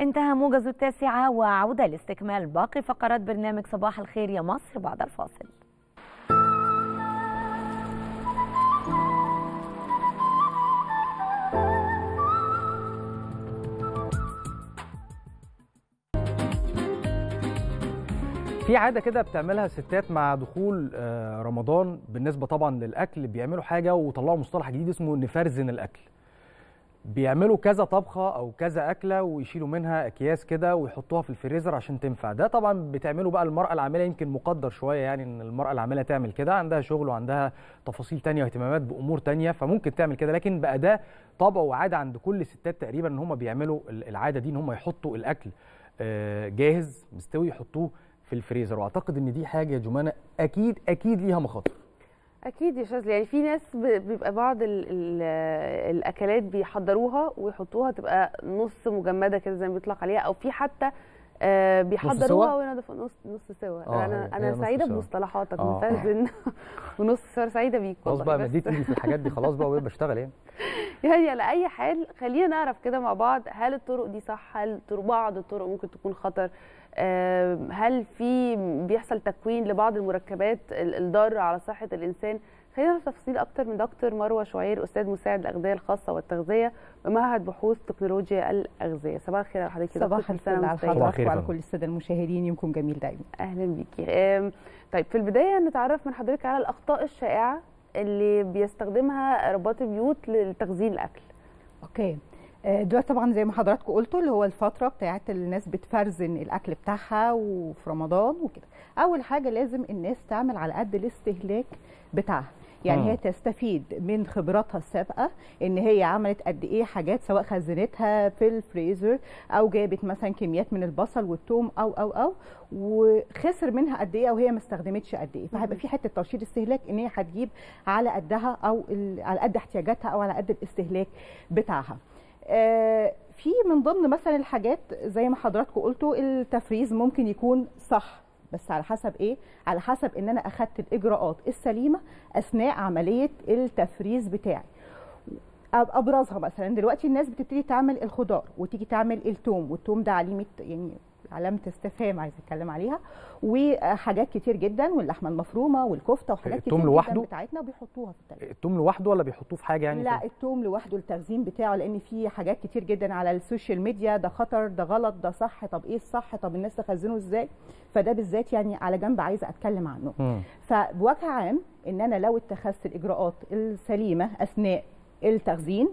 انتهى موجز التاسعة، وعودة لاستكمال باقي فقرات برنامج صباح الخير يا مصر بعد الفاصل. في عادة كده بتعملها الستات مع دخول رمضان بالنسبة طبعا للأكل، بيعملوا حاجة وطلعوا مصطلح جديد اسمه نفرزن الأكل. بيعملوا كذا طبخة أو كذا أكلة ويشيلوا منها أكياس كده ويحطوها في الفريزر عشان تنفع. ده طبعا بتعمله بقى المرأة العاملة، يمكن مقدر شوية يعني إن المرأة العاملة تعمل كده، عندها شغل وعندها تفاصيل تانية واهتمامات بأمور تانية فممكن تعمل كده، لكن بقى ده طبع وعادة عند كل الستات تقريبا إن هم بيعملوا العادة دي، إن هم يحطوا الأكل جاهز مستوي يحطوه في الفريزر. واعتقد ان دي حاجه يا جمانه اكيد اكيد ليها مخاطر. اكيد يا شاذلي، يعني في ناس بيبقى بعض الاكلات بيحضروها ويحطوها تبقى نص مجمده كده زي ما بيطلق عليها، او في حتى بيحضروها وينضفوا نص سوا. انا سعيده بمصطلحاتك مفرزن ونص سوا، سعيده بيك والله. خلاص بقى مديت ايدي في الحاجات دي، خلاص بقى بشتغل يعني. يعني على اي حال خلينا نعرف كده مع بعض، هل الطرق دي صح؟ هل بعض الطرق ممكن تكون خطر؟ هل في بيحصل تكوين لبعض المركبات الضارة على صحة الإنسان؟ خلينا نعرف تفاصيل أكتر من دكتور مروة شعير، أستاذ مساعد الأغذية الخاصة والتغذية بمعهد بحوث تكنولوجيا الأغذية. صباح الخير على حضرتك. صباح الخير على حضرتك وعلى كل السادة المشاهدين، يومكم جميل دايما. أهلا بيكي. طيب في البداية نتعرف من حضرتك على الأخطاء الشائعة اللي بيستخدمها ربات البيوت لتخزين الأكل. أوكي. دلوقتي طبعا زي ما حضراتكم قلتوا اللي هو الفتره بتاعت الناس بتفرزن الاكل بتاعها وفي رمضان وكده. اول حاجه لازم الناس تعمل على قد الاستهلاك بتاعها، يعني هي تستفيد من خبراتها السابقه ان هي عملت قد ايه حاجات، سواء خزنتها في الفريزر او جابت مثلا كميات من البصل والثوم او وخسر منها قد ايه او هي ما استخدمتش قد ايه. فهيبقى في حته ترشيد استهلاك ان هي هتجيب على قدها او على قد احتياجاتها او على قد الاستهلاك بتاعها. في من ضمن مثلا الحاجات زي ما حضراتكم قلتوا التفريز ممكن يكون صح، بس على حسب ايه؟ على حسب ان انا اخدت الاجراءات السليمه اثناء عمليه التفريز بتاعي. ابرزها مثلا دلوقتي الناس بتبتدي تعمل الخضار وتيجي تعمل الثوم، والثوم ده علامه، يعني علامه استفهام عايز اتكلم عليها، وحاجات كتير جدا، واللحمه المفرومه والكفته وحاجات كتير جدا بتاعتنا بيحطوها في التلاجة. التوم لوحده ولا بيحطوه في حاجه يعني؟ لا التوم لوحده التخزين بتاعه، لان في حاجات كتير جدا على السوشيال ميديا، ده خطر ده غلط ده صح، طب ايه الصح؟ طب الناس تخزنه ازاي؟ فده بالذات يعني على جنب عايزه اتكلم عنه. فبوجه عام ان انا لو اتخذت الاجراءات السليمه اثناء التخزين،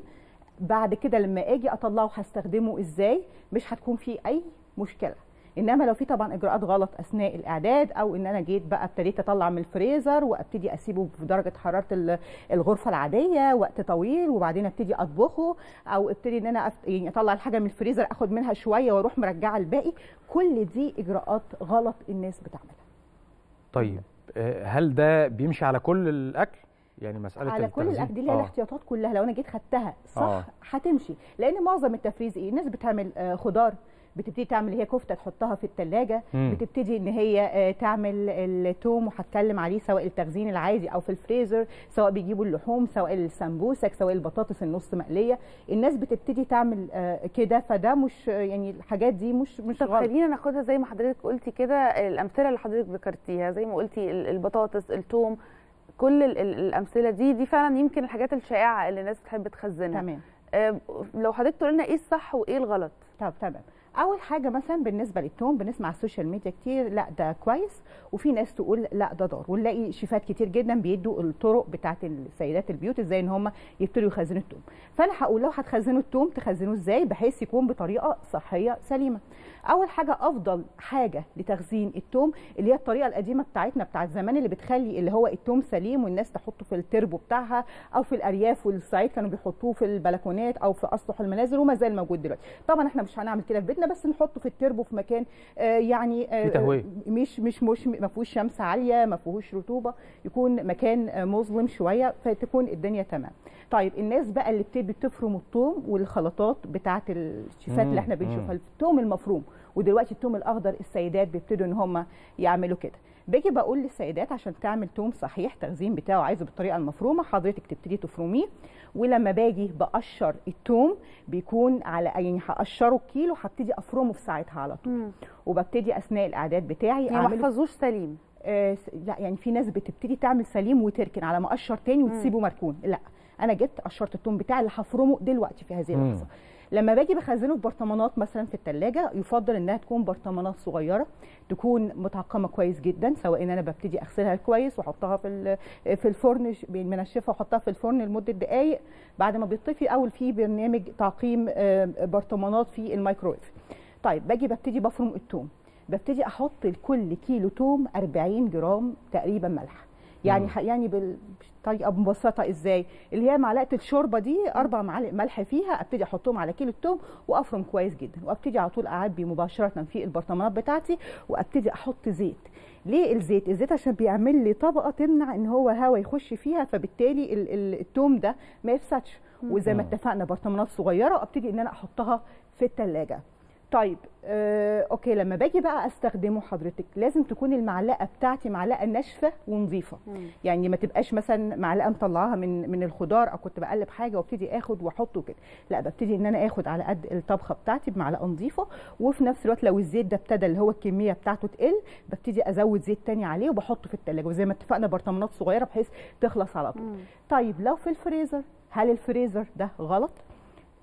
بعد كده لما اجي اطلعه هستخدمه ازاي، مش هتكون في اي مشكله. انما لو في طبعا اجراءات غلط اثناء الاعداد، او ان انا جيت بقى ابتديت اطلع من الفريزر وابتدي اسيبه في درجه حراره الغرفه العاديه وقت طويل وبعدين ابتدي اطبخه، او ابتدي ان انا يعني اطلع الحاجه من الفريزر اخد منها شويه واروح مرجعه الباقي، كل دي اجراءات غلط الناس بتعملها. طيب هل ده بيمشي على كل الاكل؟ يعني مساله على كل الاكل دي اللي هي الاحتياطات كلها لو انا جيت خدتها صح هتمشي، لان معظم التفريز ايه؟ الناس بتعمل خضار، بتبتدي تعمل هي كفته تحطها في الثلاجه، بتبتدي ان هي تعمل التوم وهتكلم عليه سواء التخزين العادي او في الفريزر، سواء بيجيبوا اللحوم، سواء السمبوسك، سواء البطاطس النص مقليه، الناس بتبتدي تعمل كده. فده مش يعني الحاجات دي مش غلط. خلينا ناخدها زي ما حضرتك قلتي كده، الامثله اللي حضرتك ذكرتيها زي ما قلتي البطاطس، التوم، كل الامثله دي فعلا يمكن الحاجات الشائعه اللي الناس بتحب تخزنها. تمام. لو حضرتك تقول لنا ايه الصح وايه الغلط. طب تمام. اول حاجه مثلا بالنسبه للتوم بنسمع على السوشيال ميديا كتير لا ده كويس، وفي ناس تقول لا ده ضار، ونلاقي شيفات كتير جدا بيدوا الطرق بتاعه السيدات البيوت ازاي ان هم يبتدوا يخزنوا التوم. فانا هقول لو هتخزنوا التوم تخزنوه ازاي بحيث يكون بطريقه صحيه سليمه. اول حاجه افضل حاجه لتخزين التوم اللي هي الطريقه القديمه بتاعتنا بتاعت زمان، اللي بتخلي اللي هو التوم سليم والناس تحطه في التربو بتاعها، او في الارياف والصعيد كانوا بيحطوه في البلكونات او في اسطح المنازل، وما زال موجود دلوقتي. طبعا احنا مش هنعمل كده في بيتنا، بس نحطه في التربو في مكان يعني مش ما فيهوش شمس عاليه، ما فيهوش رطوبه، يكون مكان مظلم شويه فتكون الدنيا تمام. طيب الناس بقى اللي بتبتدي تفرم الثوم والخلطات بتاعه الشيفات اللي احنا بنشوفها، الثوم المفروم، ودلوقتي الثوم الاخضر السيدات بيبتدوا ان هم يعملوا كده. باجي بقول للسيدات عشان تعمل توم صحيح تخزين بتاعه عايزه بالطريقه المفرومه، حضرتك تبتدي تفرميه، ولما باجي بقشر التوم بيكون على يعني هقشره كيلو هبتدي افرمه في ساعتها على طول، وببتدي اثناء الاعداد بتاعي يعني ما احفظوش سليم. لا يعني في ناس بتبتدي تعمل سليم وتركن على ما اقشر تاني وتسيبه مركون، لا انا جبت قشرت التوم بتاعي اللي هفرمه دلوقتي في هذه اللحظه. لما باجي بخزنه في برطمانات مثلا في الثلاجه، يفضل انها تكون برطمانات صغيره، تكون متعقمه كويس جدا، سواء ان انا ببتدي اغسلها كويس واحطها في الفرن منشفها واحطها في الفرن لمده دقائق بعد ما بيطفي، او في برنامج تعقيم برطمانات في الميكرويف. طيب باجي ببتدي بفرم الثوم، ببتدي احط لكل كيلو ثوم 40 جرام تقريبا ملح، يعني بالطريقه مبسطه ازاي؟ اللي هي معلقه الشوربه دي 4 معالق ملح فيها، ابتدي احطهم على كيلو الثوم وافرم كويس جدا، وابتدي على طول اعبي مباشره في البرطمانات بتاعتي، وابتدي احط زيت. ليه الزيت؟ الزيت عشان بيعمل لي طبقه تمنع ان هو هواء يخش فيها، فبالتالي الثوم ده ما يفسدش، وزي ما اتفقنا برطمانات صغيره، وابتدي ان انا احطها في الثلاجه. طيب اوكي لما باجي بقى استخدمه حضرتك لازم تكون المعلقه بتاعتي معلقه ناشفه ونظيفه، يعني ما تبقاش مثلا معلقه مطلعاها من الخضار او كنت بقلب حاجه وابتدي اخد واحطه كده، لا ببتدي ان انا اخد على قد الطبخه بتاعتي بمعلقه نظيفه، وفي نفس الوقت لو الزيت ده ابتدى اللي هو الكميه بتاعته تقل ببتدي ازود زيت تاني عليه وبحطه في الثلاجه، وزي ما اتفقنا برطمانات صغيره بحيث تخلص على طول. طيب لو في الفريزر، هل الفريزر ده غلط؟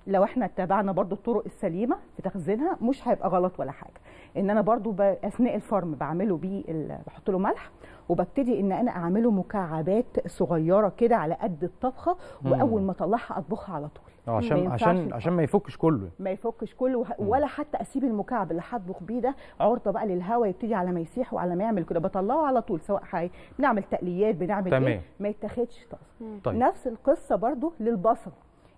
لو احنا اتبعنا برضو الطرق السليمه في تخزينها مش هيبقى غلط ولا حاجه، ان انا برضو اثناء الفرم بعمله بيه بحط له ملح، وببتدي ان انا اعمله مكعبات صغيره كده على قد الطبخه، واول ما اطلعها اطبخها على طول عشان ما يفكش كله ولا حتى اسيب المكعب اللي هطبخ بيه ده عرضه بقى للهواء، يبتدي على ما يسيح وعلى ما يعمل كده بطلعه على طول، سواء بنعمل تقليات بنعمل ايه ما يتاخدش طيب. نفس القصه برضو للبصل،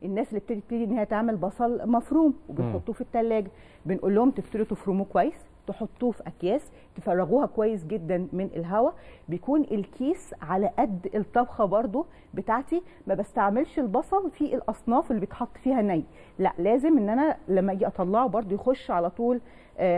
الناس اللي بتبتدي ان هي تعمل بصل مفروم وبتحطوه في الثلاجه، بنقول لهم تبتدوا تفرموه كويس، تحطوه في اكياس، تفرغوها كويس جدا من الهواء، بيكون الكيس على قد الطبخه برضو بتاعتي، ما بستعملش البصل في الاصناف اللي بيتحط فيها ني، لا لازم ان انا لما اجي اطلعه برضو يخش على طول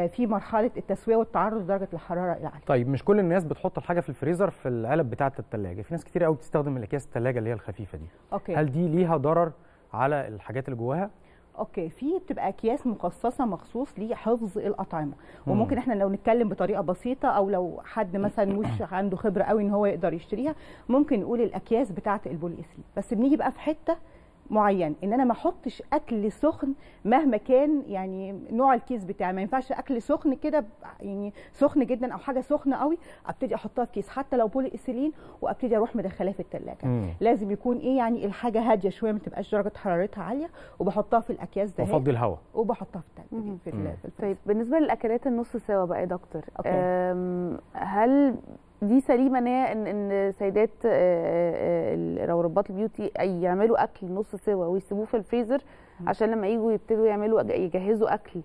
في مرحله التسويه والتعرض لدرجه الحراره العاليه. طيب مش كل الناس بتحط الحاجه في الفريزر في العلب بتاعه الثلاجه، في ناس كتير قوي بتستخدم الاكياس الثلاجه اللي هي الخفيفه دي. أوكي. هل دي ليها ضرر على الحاجات اللي جواها؟ اوكي في بتبقى اكياس مخصصه مخصوص لحفظ الاطعمه، وممكن احنا لو نتكلم بطريقه بسيطه، او لو حد مثلا مش عنده خبره قوي ان هو يقدر يشتريها، ممكن نقول الاكياس بتاعه البوليثيلين، بس بنيجي بقى في حته معين ان انا ما احطش اكل سخن مهما كان يعني نوع الكيس بتاعي، ما ينفعش اكل سخن كده يعني سخن جدا او حاجه سخنه قوي ابتدي احطها في كيس حتى لو بولي ايثيلين وابتدي اروح مدخلاه في الثلاجه. لازم يكون ايه يعني الحاجه هاديه شويه ما تبقاش درجه حرارتها عاليه، وبحطها في الاكياس ده وافضي الهواء وبحطها في الثلاجه. طيب بالنسبه للاكلات النص سوا بقى يا دكتور، هل دي سليمه ان سيدات رباط البيوتي يعملوا اكل نص سوا ويسيبوه في الفريزر عشان لما يجوا يبتدوا يجهزوا اكل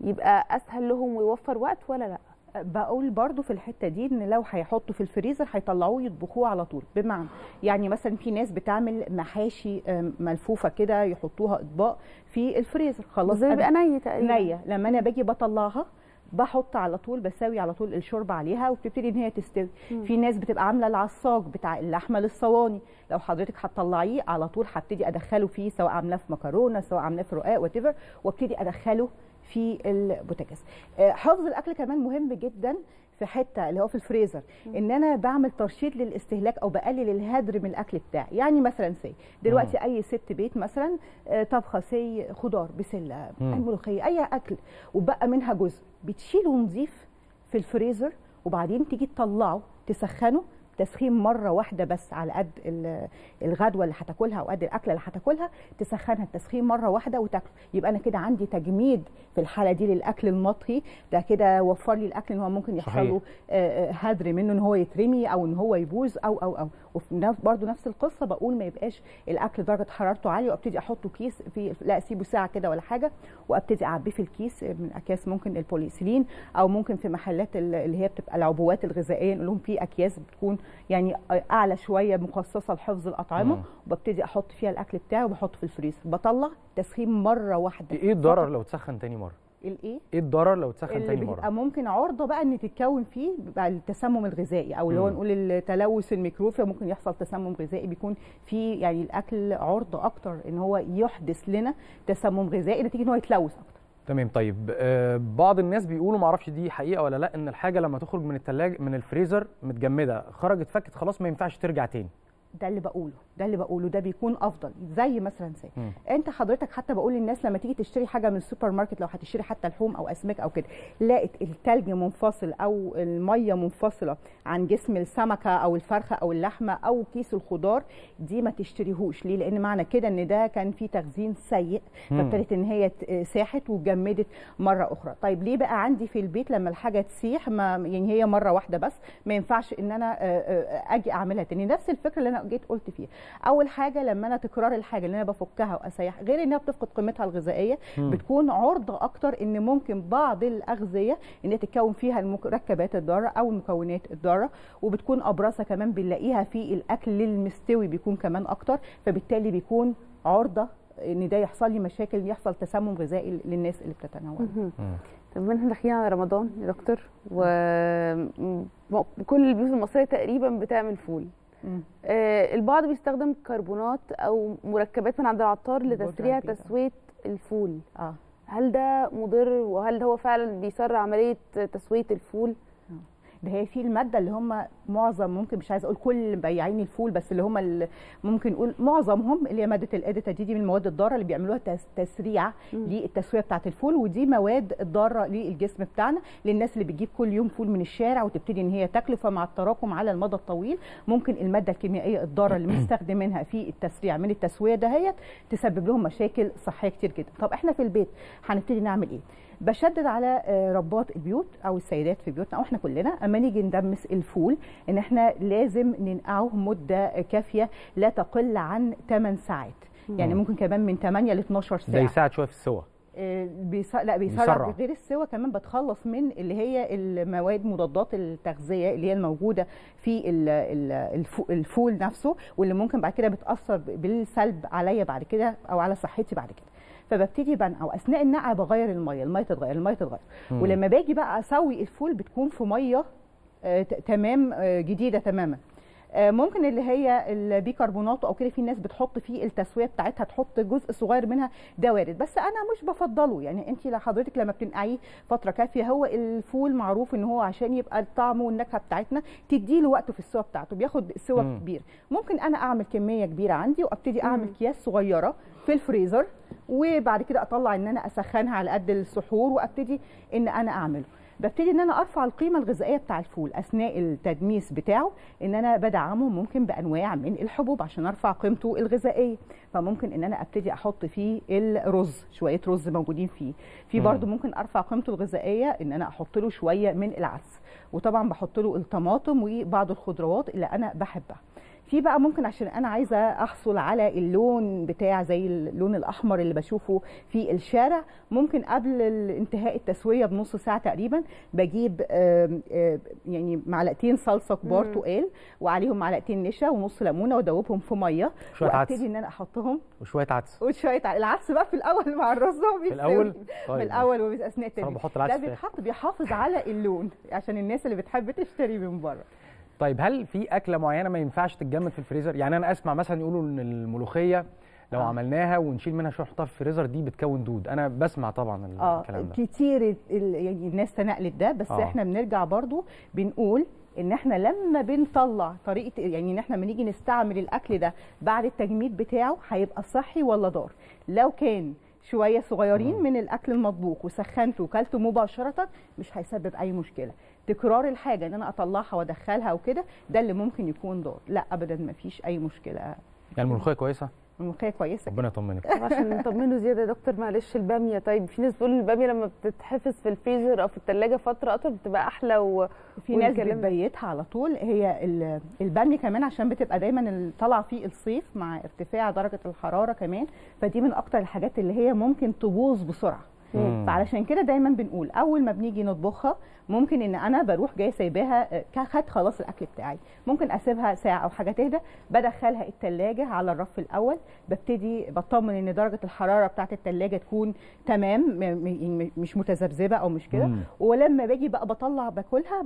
يبقى اسهل لهم ويوفر وقت ولا لا؟ بقول برضو في الحته دي ان لو هيحطوا في الفريزر هيطلعوه يطبخوه على طول، بمعنى يعني مثلا في ناس بتعمل محاشي ملفوفه كده يحطوها اطباق في الفريزر خلاص بتبقى نيه تقريبا نيه، لما انا باجي بطلعها بحط على طول بساوي على طول الشوربه عليها وبتبتدي ان هي تستوي. في ناس بتبقى عامله العصاج بتاع اللحمه للصواني، لو حضرتك هتطلعيه على طول هبتدي ادخله فيه سواء عاملاه في مكرونه سواء عاملاه في رقاق وات ايفر، وابتدي ادخله في البوتاجاز. حفظ الاكل كمان مهم جدا في حته اللي هو في الفريزر، ان انا بعمل ترشيد للاستهلاك او بقلل الهدر من الاكل بتاعي. يعني مثلا سي دلوقتي اي ست بيت مثلا طبخه سي خضار بسله ملوخيه اي اكل وبقى منها جزء بتشيله نظيف في الفريزر وبعدين تيجي تطلعه تسخنه تسخين مره واحده بس على قد الغدوه اللي هتاكلها او قد الاكله اللي هتاكلها، تسخنها التسخين مره واحده وتاكله. يبقى انا كده عندي تجميد في الحاله دي للاكل المطهي ده، كده وفر لي الاكل ان هو ممكن يحصل له هدر منه ان هو يترمي او ان هو يبوظ او وبرده نفس القصه بقول ما يبقاش الاكل درجه حرارته عاليه وابتدي احطه كيس في لا اسيبه ساعه كده ولا حاجه وابتدي اعبيه في الكيس من اكياس ممكن البوليسيلين او ممكن في محلات اللي هي بتبقى العبوات الغذائيه نقول لهم في اكياس بتكون يعني اعلى شويه مخصصه لحفظ الاطعمه وببتدي احط فيها الاكل بتاعي وبحطه في الفريزر بطلع تسخين مره واحده. ايه الضرر لو اتسخن تاني مره؟ ايه الضرر لو اتسخن تاني مره؟ اللي بيبقى ممكن عرضه بقى ان تتكون فيه بقى التسمم الغذائي او اللي هو نقول التلوث الميكروبي، ممكن يحصل تسمم غذائي بيكون فيه يعني الاكل عرضه اكتر ان هو يحدث لنا تسمم غذائي نتيجه ان هو يتلوث اكتر. تمام. طيب بعض الناس بيقولوا ما اعرفش دي حقيقه ولا لا، ان الحاجه لما تخرج من الثلاجه من الفريزر متجمده خرجت فكت خلاص ما ينفعش ترجع تاني. ده اللي بقوله ده بيكون افضل. زي مثلا سي انت حضرتك حتى بقول للناس لما تيجي تشتري حاجه من السوبر ماركت، لو هتشتري حتى لحوم او اسماك او كده، لقيت التلج منفصل او الميه منفصله عن جسم السمكه او الفرخه او اللحمه او كيس الخضار، دي ما تشتريهوش. ليه؟ لان معنى كده ان ده كان في تخزين سيء فابتدت ان هي ساحت وجمدت مره اخرى. طيب ليه بقى عندي في البيت لما الحاجه تسيح ما يعني هي مره واحده بس ما ينفعش ان انا اجي اعملها تاني؟ نفس الفكره اللي انا جيت قلت فيها. اول حاجه لما انا تكرار الحاجه اللي انا بفكها واسيح غير انها بتفقد قيمتها الغذائيه بتكون عرضه اكتر ان ممكن بعض الاغذيه ان تتكون فيها المركبات الضاره او المكونات الضاره، وبتكون ابرصه كمان بنلاقيها في الاكل المستوي بيكون كمان اكتر، فبالتالي بيكون عرضه ان ده يحصل لي مشاكل يحصل تسمم غذائي للناس اللي بتتناول. طب احنا داخلين على رمضان يا دكتور وكل البيوت المصريه تقريبا بتعمل فول. البعض بيستخدم كربونات او مركبات من عند العطار لتسريع تسويه الفول. هل ده مضر وهل هو فعلا بيسرع عمليه تسويه الفول؟ ده هي في الماده اللي هم معظم ممكن مش عايز اقول كل بياعين الفول بس اللي هم ممكن نقول معظمهم اللي هي ماده الادتا دي من المواد الضاره اللي بيعملوها تسريع للتسويه بتاعه الفول، ودي مواد ضاره للجسم بتاعنا للناس اللي بتجيب كل يوم فول من الشارع وتبتدي ان هي تاكله، فمع التراكم على المدى الطويل ممكن الماده الكيميائيه الضاره اللي مستخدمينها في التسريع من التسويه دهيت تسبب لهم مشاكل صحيه كتير جدا. طب احنا في البيت هنبتدي نعمل ايه؟ بشدد على رباط البيوت او السيدات في بيوتنا او احنا كلنا اما نيجي ندمس الفول ان احنا لازم ننقعه مده كافيه لا تقل عن 8 ساعات، يعني ممكن كمان من 8 ل 12 ساعه. ده يساعد شويه في السوا؟ لا بيسرع غير السوا كمان، بتخلص من اللي هي المواد مضادات التغذيه اللي هي الموجوده في الفول نفسه واللي ممكن بعد كده بتاثر بالسلب عليا بعد كده او على صحتي بعد كده. فببتدي بنقع واثناء النقع بغير الميه تتغير ولما باجي بقى اسوي الفول بتكون في ميه تمام جديده تماما ممكن اللي هي البيكربونات او كده، في ناس بتحط فيه التسويه بتاعتها تحط جزء صغير منها، ده وارد، بس انا مش بفضله. يعني انت لحضرتك لما بتنقعيه فتره كافيه، هو الفول معروف ان هو عشان يبقى الطعم والنكهه بتاعتنا تدي له وقته في السوا بتاعته، بياخد سوا كبير. ممكن انا اعمل كميه كبيره عندي وابتدي اعمل اكياس صغيره في الفريزر، وبعد كده اطلع ان انا اسخنها على قد السحور وابتدي ان انا اعمله. ببتدي ان انا ارفع القيمه الغذائيه بتاع الفول اثناء التدميس بتاعه، ان انا بدعمه ممكن بانواع من الحبوب عشان ارفع قيمته الغذائيه. فممكن ان انا ابتدي احط فيه الرز، شويه رز موجودين فيه، في برده ممكن ارفع قيمته الغذائيه ان انا احط له شويه من العدس، وطبعا بحط له الطماطم وبعض الخضروات اللي انا بحبها. في بقى ممكن عشان انا عايزه احصل على اللون بتاع زي اللون الاحمر اللي بشوفه في الشارع، ممكن قبل انتهاء التسويه بنص ساعه تقريبا بجيب يعني معلقتين صلصه كبار تقال وعليهم معلقتين نشا ونص ليمونه، وادوبهم في ميه وابتدي ان انا احطهم وشويه عدس العدس بقى في الاول مع الرز، في الاول طيب. في الاول واثناء التدريب ده بيتحط بيحافظ على اللون عشان الناس اللي بتحب تشتري من بره. طيب هل في اكله معينه ما ينفعش تتجمد في الفريزر؟ يعني انا اسمع مثلا يقولوا ان الملوخيه لو عملناها ونشيل منها شويه نحطها في الفريزر دي بتكون دود، انا بسمع طبعا الكلام ده كتير، يعني الناس تنقلت ده، بس احنا بنرجع برضو بنقول ان احنا لما بنطلع طريقه، يعني ان احنا لما نيجي نستعمل الاكل ده بعد التجميد بتاعه هيبقى صحي ولا ضار. لو كان شويه صغيرين من الاكل المطبوخ وسخنته وكلته مباشره مش هيسبب اي مشكله، تكرار الحاجه ان انا اطلعها وادخلها وكده ده اللي ممكن يكون ضار. لا ابدا ما فيش اي مشكله. يعني الملوخيه كويسه؟ الملوخيه كويسه، ربنا يطمنك. عشان نطمنه زياده يا دكتور معلش، الباميه طيب، في ناس بتقول الباميه لما بتتحفظ في الفريزر او في الثلاجه فتره اطول بتبقى احلى، وفي ناس بتبيتها على طول. هي الباميه كمان عشان بتبقى دايما طالعه في الصيف مع ارتفاع درجه الحراره كمان، فدي من اكتر الحاجات اللي هي ممكن تبوظ بسرعه. فعلشان كده دايما بنقول اول ما بنيجي نطبخها ممكن ان انا بروح جايه سايباها كخد خلاص الاكل بتاعي، ممكن اسيبها ساعه او حاجه تهدى، بدخلها التلاجة على الرف الاول، ببتدي بطمن ان درجه الحراره بتاعه التلاجة تكون تمام مش متذبذبه او مش كده، ولما باجي بقى بطلع باكلها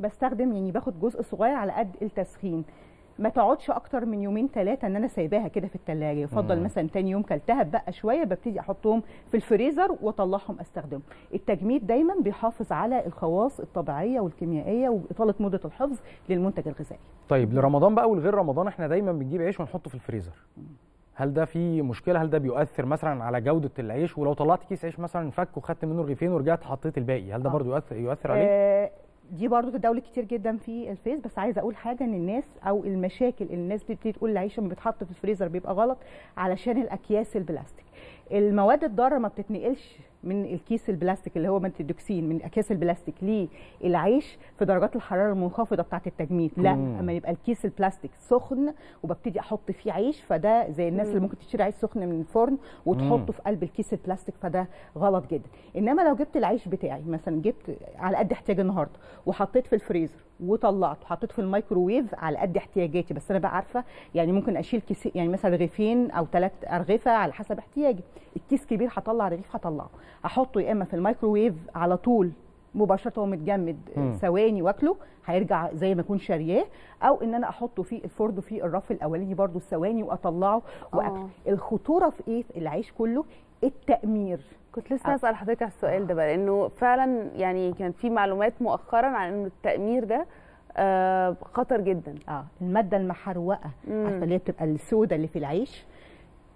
بستخدم يعني باخد جزء صغير على قد التسخين، ما تقعدش اكتر من يومين ثلاثه ان انا سايباها كده في الثلاجه، يفضل مثلا ثاني يوم كلتها بقى شويه ببتدي احطهم في الفريزر واطلعهم استخدمهم. التجميد دايما بيحافظ على الخواص الطبيعيه والكيميائيه واطاله مده الحفظ للمنتج الغذائي. طيب لرمضان بقى والغير رمضان احنا دايما بنجيب عيش ونحطه في الفريزر، هل ده في مشكله؟ هل ده بيؤثر مثلا على جوده العيش؟ ولو طلعت كيس عيش مثلا فك وخدت منه رغيفين ورجعت حطيت الباقي، هل ده برضو يؤثر عليه؟ دي برضو تداولت كتير جدا في الفيس. بس عايزه اقول حاجه، ان الناس او المشاكل اللي الناس بتبتدي تقول العيش لما بيتحط في الفريزر بيبقى غلط علشان الاكياس البلاستيك، المواد الضاره ما بتتنقلش من الكيس البلاستيك اللي هو مانتيدوكسين من اكياس البلاستيك للعيش في درجات الحراره المنخفضه بتاعه التجميد، لا اما يبقى الكيس البلاستيك سخن وببتدي احط فيه عيش، فده زي الناس اللي ممكن تشتري عيش سخن من الفرن وتحطه في قلب الكيس البلاستيك، فده غلط جدا. انما لو جبت العيش بتاعي مثلا جبت على قد احتياجي النهارده وحطيت في الفريزر وطلعته وحطيت في الميكروويف على قد احتياجاتي، بس انا بقى عارفه يعني ممكن اشيل كيس، يعني مثلا رغيفين او 3 أرغفة على حسب احتياجي، الكيس كبير هطلع رغيف هطلعه، احطه يا اما في الميكروويف على طول مباشره وهو متجمد ثواني واكله هيرجع زي ما اكون شارياه، او ان انا احطه في الفرن في الرف الاولاني برده ثواني واطلعه واكله. الخطوره في ايه في العيش كله؟ التأمير. كنت لسه هسأل حضرتك على السؤال ده بقى، لانه فعلا يعني كان في معلومات مؤخرا عن ان التأمير ده خطر جدا. الماده المحروقه اللي هي بتبقى السوداء اللي في العيش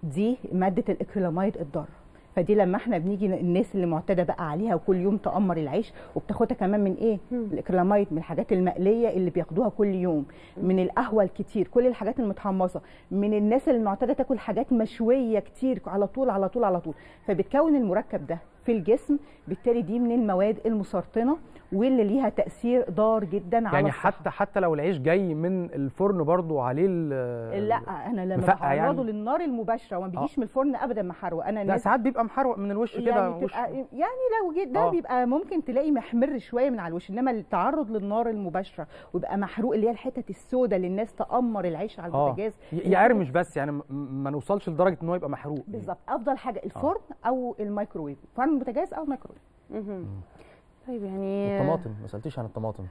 دي ماده الاكريلاميد الضاره، فدي لما احنا بنيجي الناس اللي معتاده بقى عليها وكل يوم تأمر العيش، وبتاخدها كمان من ايه؟ الاكريلاميد من الحاجات المقليه اللي بياخدوها كل يوم، من القهوه الكتير، كل الحاجات المتحمصه، من الناس اللي معتاده تاكل حاجات مشويه كتير على طول على طول على طول، فبتكون المركب ده في الجسم، بالتالي دي من المواد المسرطنه واللي ليها تاثير ضار جدا على يعني الصحة. حتى لو العيش جاي من الفرن برضو عليه لا انا لما بعرضه يعني للنار المباشره وما بيجيش من الفرن ابدا محروق. انا الناس ساعات بيبقى محروق من الوش يعني كده وش، يعني لو جه ده بيبقى ممكن تلاقي محمر شويه من على الوش، انما التعرض للنار المباشره ويبقى محروق اللي هي الحتت السوداء اللي الناس تأمر العيش على البوتاجاز يقرمش، بس يعني ما نوصلش لدرجه ان هو يبقى محروق بالظبط. افضل حاجه الفرن او الميكروويف، فرن بوتاجاز او ميكروويف. طيب يعني الطماطم ما سالتيش عن الطماطم.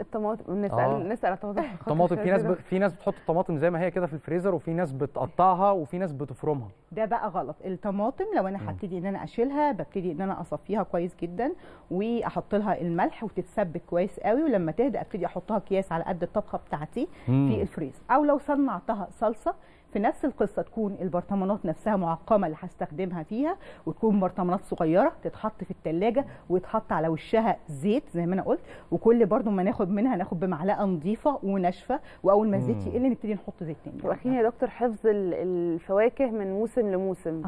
الطماطم نسال الطماطم. في ناس بتحط الطماطم زي ما هي كده في الفريزر، وفي ناس بتقطعها، وفي ناس بتفرمها. ده بقى غلط. الطماطم لو انا هبتدي ان انا اشيلها، ببتدي ان انا اصفيها كويس جدا واحط لها الملح وتتسبك كويس قوي، ولما تهدى ابتدي احطها اكياس على قد الطبخه بتاعتي في الفريزر. او لو صنعتها صلصه في نفس القصه، تكون البرطمانات نفسها معقمه اللي هستخدمها فيها، وتكون برطمانات صغيره تتحط في الثلاجه ويتحط على وشها زيت زي ما انا قلت، وكل برضو ما ناخد منها ناخد بمعلقه نظيفه وناشفه، واول ما الزيت يقل نبتدي نحط زيت تاني. واخيرا يا دكتور، حفظ الفواكه من موسم لموسم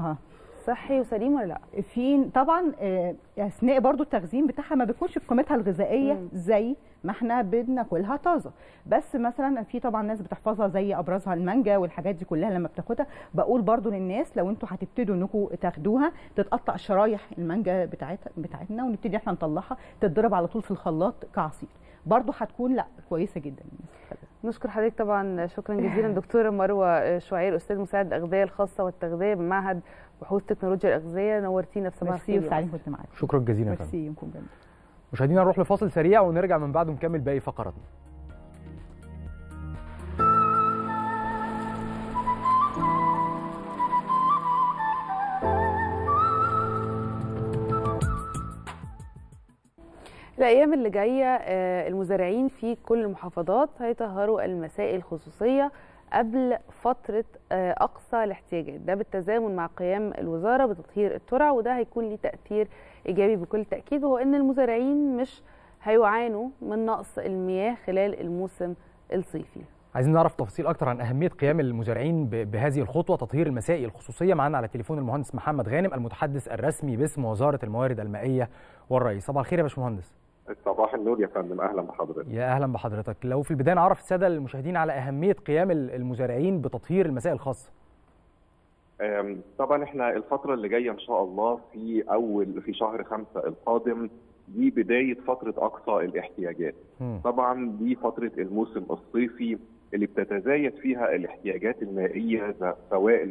صحي وسليم ولا لا؟ في طبعا اثناء برضو التخزين بتاعها ما بيكونش بقيمتها الغذائيه زي ما احنا بناكلها طازه، بس مثلا في طبعا ناس بتحفظها زي ابرزها المانجا والحاجات دي كلها لما بتاخدها. بقول برضو للناس لو انتوا هتبتدوا انكم تاخدوها، تتقطع شرايح المانجا بتاعتنا ونبتدي احنا نطلعها تتضرب على طول في الخلاط كعصير، برضو هتكون لا كويسه جدا. نشكر حضرتك طبعا، شكرا جزيلا دكتوره مروه شعير، استاذ مساعد الاغذيه الخاصه والتغذيه بمعهد بحوث تكنولوجيا الاغذيه، نورتينا في صباح الخير. شكرا جزيلا. مشاهدينا، نروح لفاصل سريع ونرجع من بعده نكمل باقي فقراتنا. الأيام اللي جاية المزارعين في كل المحافظات هيطهروا المسائل الخصوصية قبل فترة أقصى الاحتياجات، ده بالتزامن مع قيام الوزارة بتطهير الترع، وده هيكون ليه تأثير إيجابي بكل تأكيد، وهو إن المزارعين مش هيعانوا من نقص المياه خلال الموسم الصيفي. عايزين نعرف تفاصيل أكتر عن أهمية قيام المزارعين بهذه الخطوة، تطهير المسائل الخصوصية. معانا على التليفون المهندس محمد غانم، المتحدث الرسمي باسم وزارة الموارد المائية والري. صباح الخير يا باشمهندس. صباح النور يا فندم، اهلا بحضرتك. يا اهلا بحضرتك. لو في البدايه نعرف الساده المشاهدين على اهميه قيام المزارعين بتطهير المسائل الخاصه. طبعا احنا الفتره اللي جايه ان شاء الله في شهر 5 القادم، دي بدايه فتره اقصى الاحتياجات. طبعا دي فتره الموسم الصيفي اللي بتتزايد فيها الاحتياجات المائيه، سواء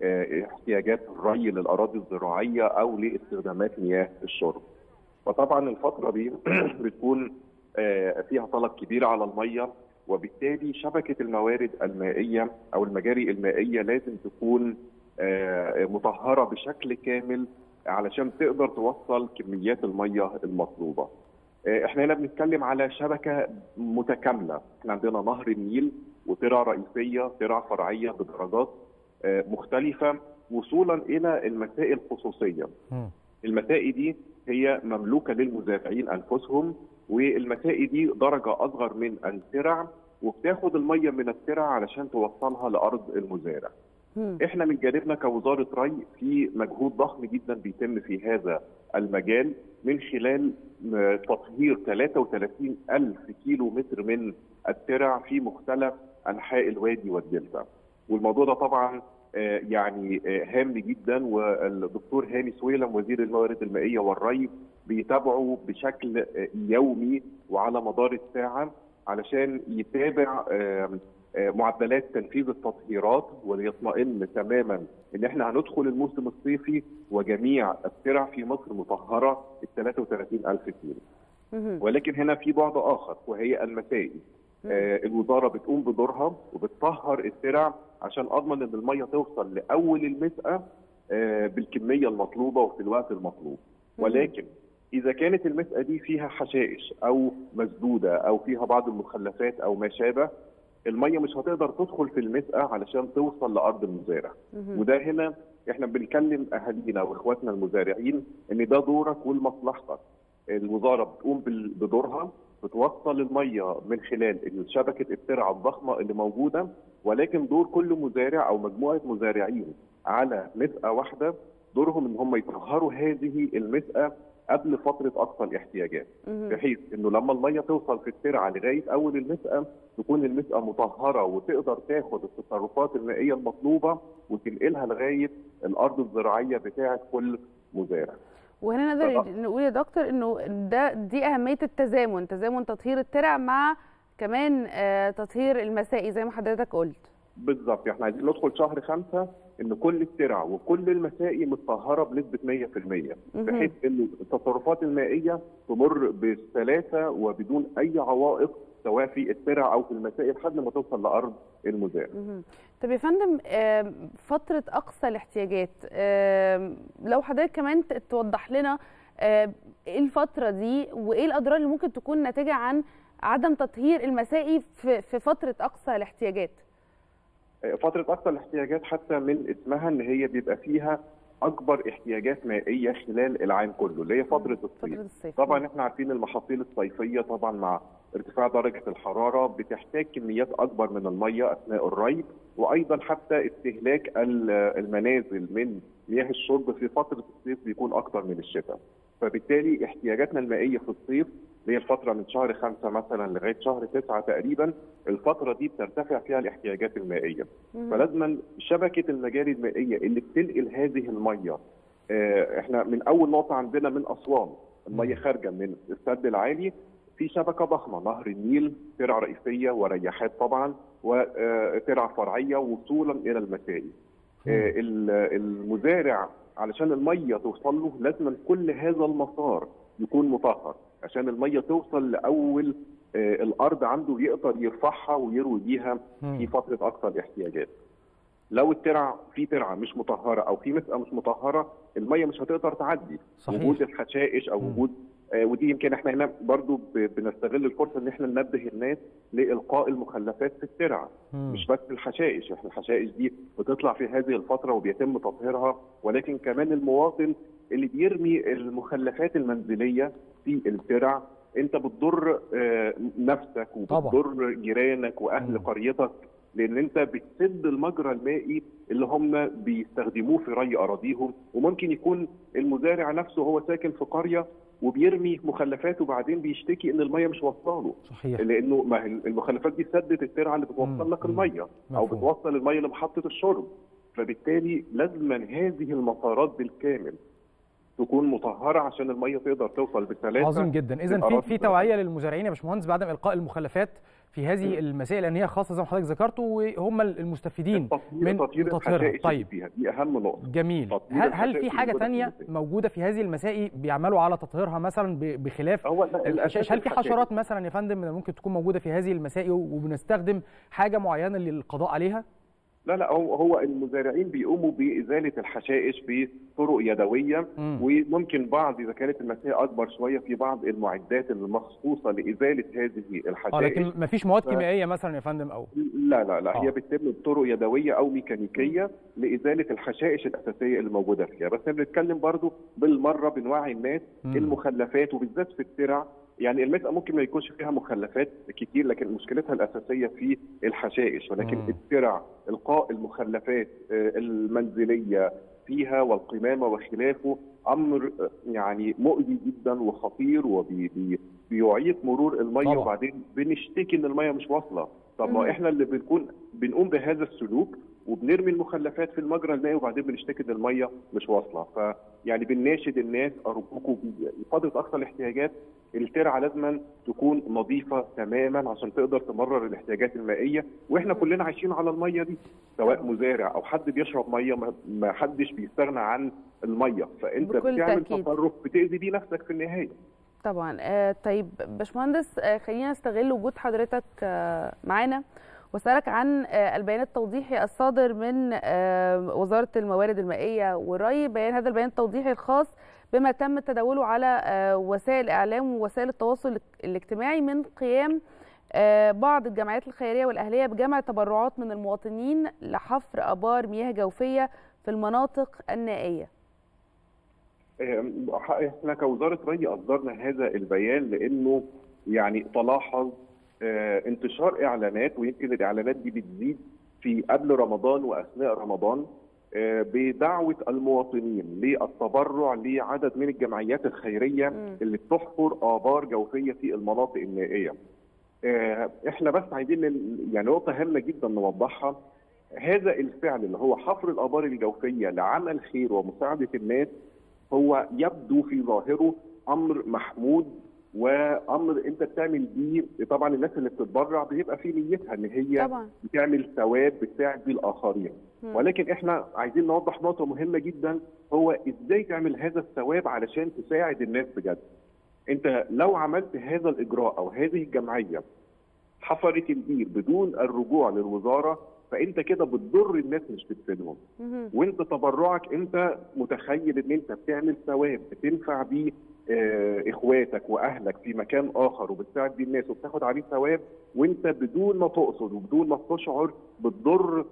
لاحتياجات الري للاراضي الزراعيه او لاستخدامات مياه الشرب. وطبعا الفتره دي بتكون فيها طلب كبير على الميه، وبالتالي شبكه الموارد المائيه او المجاري المائيه لازم تكون مطهره بشكل كامل علشان تقدر توصل كميات الميه المطلوبه. احنا هنا بنتكلم على شبكه متكامله، احنا عندنا نهر النيل وترع رئيسيه، ترع فرعيه بدرجات مختلفه، وصولا الى المسائل الخصوصيه. المسائل دي هي مملوكه للمزارعين انفسهم، والمسائل دي درجه اصغر من الترع، وبتاخد الميه من الترع علشان توصلها لارض المزارع. احنا من جانبنا كوزاره ري في مجهود ضخم جدا بيتم في هذا المجال، من خلال تطهير 33,000 كيلو متر من الترع في مختلف انحاء الوادي والدلتا. والموضوع ده طبعا يعني هام جدا، والدكتور هاني سويلم وزير الموارد المائيه والري بيتابعوا بشكل يومي وعلى مدار الساعه، علشان يتابع معدلات تنفيذ التطهيرات، وليطمئن تماما ان احنا هندخل الموسم الصيفي وجميع الترع في مصر مطهره ال 33,000 كيلو. ولكن هنا في بعد اخر، وهي المسائل. الوزاره بتقوم بدورها وبتطهر الترع عشان اضمن ان الميه توصل لاول المسقى بالكميه المطلوبه وفي الوقت المطلوب. ولكن اذا كانت المسقى دي فيها حشائش او مسدوده او فيها بعض المخلفات او ما شابه، الميه مش هتقدر تدخل في المسقى علشان توصل لارض المزارع. وده هنا احنا بنكلم اهالينا واخواتنا المزارعين ان ده دورك ومصلحتك. الوزاره بتقوم بدورها، بتوصل الميه من خلال شبكه الترع الضخمه اللي موجوده، ولكن دور كل مزارع او مجموعه مزارعين على مسقه واحده، دورهم ان هم يطهروا هذه المسقه قبل فتره اقصى الاحتياجات، بحيث انه لما الميه توصل في الترعه لغايه اول المسقه تكون المسقه مطهره، وتقدر تاخد التصرفات المائيه المطلوبه وتنقلها لغايه الارض الزراعيه بتاعه كل مزارع. وهنا نقدر نقول يا دكتور انه دي اهميه التزامن، تزامن تطهير الترع مع كمان تطهير المسائي زي ما حضرتك قلت. بالظبط، احنا عايزين ندخل شهر 5 ان كل الترع وكل المسائي متطهره بنسبه 100%، بحيث ان التصرفات المائيه تمر بسلاسه وبدون اي عوائق سواء في الترع او في المسائي لحد ما توصل لارض المزارع. طب يا فندم، فتره اقصى الاحتياجات، لو حضرتك كمان توضح لنا ايه الفتره دي وايه الاضرار اللي ممكن تكون ناتجه عن عدم تطهير المسائي في فتره اقصى الاحتياجات. فترة أقصى الاحتياجات حتى من اسمها إن هي بيبقى فيها أكبر احتياجات مائية خلال العام كله، اللي هي فترة الصيف. طبعا إحنا عارفين المحاصيل الصيفية طبعا مع ارتفاع درجة الحرارة بتحتاج كميات أكبر من المية أثناء الري، وأيضا حتى استهلاك المنازل من مياه الشرب في فترة الصيف بيكون أكتر من الشتاء. فبالتالي احتياجاتنا المائية في الصيف اللي هي الفترة من شهر 5 مثلا لغاية شهر 9 تقريبا، الفترة دي بترتفع فيها الاحتياجات المائية. فلازم شبكة المجاري المائية اللي بتنقل هذه المية، احنا من أول نقطة عندنا من أسوان المية خارجة من السد العالي في شبكة ضخمة، نهر النيل، ترع رئيسية ورياحات طبعا وترع فرعية وصولا إلى المسائي. المزارع علشان المية توصل له لازم كل هذا المسار يكون مطهر عشان المية توصل لأول الأرض عنده يقدر يرفعها ويروي بيها في فترة أقصى الاحتياجات. لو الترع في ترعة مش مطهرة أو في مسقى مش مطهرة، المية مش هتقدر تعدي. صحيح. وجود الحشائش أو وجود ودي يمكن احنا هنا برضو بنستغل الفرصه ان احنا ننبه الناس لالقاء المخلفات في الترع، مش بس الحشائش، احنا الحشائش دي بتطلع في هذه الفتره وبيتم تطهيرها، ولكن كمان المواطن اللي بيرمي المخلفات المنزليه في الترع انت بتضر نفسك وبتضر جيرانك واهل قريتك، لان انت بتسد المجرى المائي اللي هم بيستخدموه في ري اراضيهم، وممكن يكون المزارع نفسه هو ساكن في قريه وبيرمي مخلفاته وبعدين بيشتكي ان الميه مش واصله له، لانه المخلفات دي سدت الترعه اللي بتوصل لك الميه او بتوصل الميه لمحطه الشرب. فبالتالي لازما هذه المسارات بالكامل تكون مطهره عشان الميه تقدر توصل بسلاسه. عظيم جدا. اذا في توعيه للمزارعين يا باشمهندس بعدم القاء المخلفات في هذه المسائل، لان هي خاصه زي ما حضرتك ذكرت وهم المستفيدين من تطهيرها. طيب فيها. دي اهم نقطه. جميل. هل في حاجه ثانيه موجوده في هذه المسائل بيعملوا على تطهيرها مثلا بخلاف الحشائش؟ هل في حشرات مثلا يا فندم ممكن تكون موجوده في هذه المسائل وبنستخدم حاجه معينه للقضاء عليها؟ لا هو المزارعين بيقوموا بازاله الحشائش بطرق يدويه، وممكن بعض اذا كانت المسائل اكبر شويه في بعض المعدات المخصوصه لازاله هذه الحشائش. لكن ما فيش مواد كيميائيه مثلا يا فندم او لا هي بتتم بطرق يدويه او ميكانيكيه لازاله الحشائش الاساسيه اللي موجوده فيها. بس بنتكلم برضو بالمره بنوعي الناس المخلفات وبالذات في الترع، يعني المسقى ممكن ما يكونش فيها مخلفات كتير لكن مشكلتها الاساسيه في الحشائش، ولكن الترع القاء المخلفات المنزليه فيها والقمامه وخلافه امر يعني مؤذي جدا وخطير وبيعيق مرور الميه. طبعا. وبعدين بنشتكي ان الميه مش واصله. طب ما احنا اللي بنقوم بهذا السلوك وبنرمي المخلفات في المجرى المائي وبعدين بنشتكي ان الميه مش واصله. فيعني بنناشد الناس ارجوكم فتره اقصى الاحتياجات الترعه لازما تكون نظيفه تماما عشان تقدر تمرر الاحتياجات المائيه، واحنا كلنا عايشين على الميه دي سواء مزارع او حد بيشرب ميه، ما حدش بيستغنى عن الميه، فانت بتعمل تصرف بتاذي بيه نفسك في النهايه. طبعا. طيب باشمهندس، خلينا نستغل وجود حضرتك معانا واسالك عن البيان التوضيحي الصادر من وزاره الموارد المائيه والري. بيان هذا البيان التوضيحي الخاص بما تم تداوله على وسائل الإعلام ووسائل التواصل الاجتماعي من قيام بعض الجمعيات الخيرية والأهلية بجمع تبرعات من المواطنين لحفر آبار مياه جوفية في المناطق النائية. احنا كوزارة ري أصدرنا هذا البيان لأنه يعني تلاحظ انتشار إعلانات، ويمكن الإعلانات دي بتزيد في قبل رمضان وأثناء رمضان بدعوة المواطنين للتبرع لعدد من الجمعيات الخيرية اللي بتحفر آبار جوفية في المناطق النائية. احنا بس عايزين يعني نقطة هامة جدا نوضحها، هذا الفعل اللي هو حفر الآبار الجوفية لعمل خير ومساعدة الناس هو يبدو في ظاهره أمر محمود وامر انت بتعمل بيه. طبعا الناس اللي بتتبرع بيبقى في نيتها ان هي طبعا بتعمل ثواب بتساعد بيه الاخرين، ولكن احنا عايزين نوضح نقطه مهمه جدا، هو ازاي تعمل هذا الثواب علشان تساعد الناس بجد. انت لو عملت هذا الاجراء او هذه الجمعيه حفرت البير بدون الرجوع للوزاره، فانت كده بتضر الناس مش بتفيدهم. وانت تبرعك انت متخيل ان انت بتعمل ثواب بتنفع بيه اخواتك واهلك في مكان اخر وبتساعد بيه الناس وبتاخد عليه ثواب، وانت بدون ما تقصد وبدون ما تشعر بتضر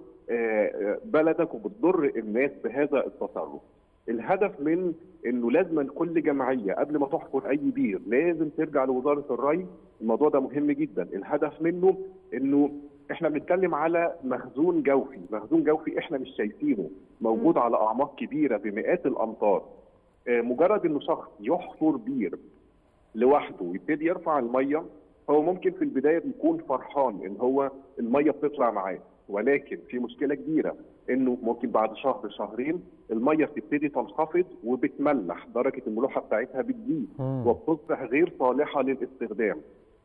بلدك وبتضر الناس بهذا التصرف. الهدف من انه لازم كل جمعيه قبل ما تحفر اي بير لازم ترجع لوزاره الري. الموضوع ده مهم جدا. الهدف منه انه احنا بنتكلم على مخزون جوفي، مخزون جوفي احنا مش شايفينه، موجود على اعماق كبيره بمئات الامتار. مجرد انه شخص يحفر بير لوحده ويبتدي يرفع الميه، هو ممكن في البدايه بيكون فرحان ان هو الميه بتطلع معاه، ولكن في مشكله كبيره انه ممكن بعد شهر شهرين الميه بتبتدي تنخفض وبتملح، درجه الملوحه بتاعتها بتزيد وبتصبح غير صالحه للاستخدام.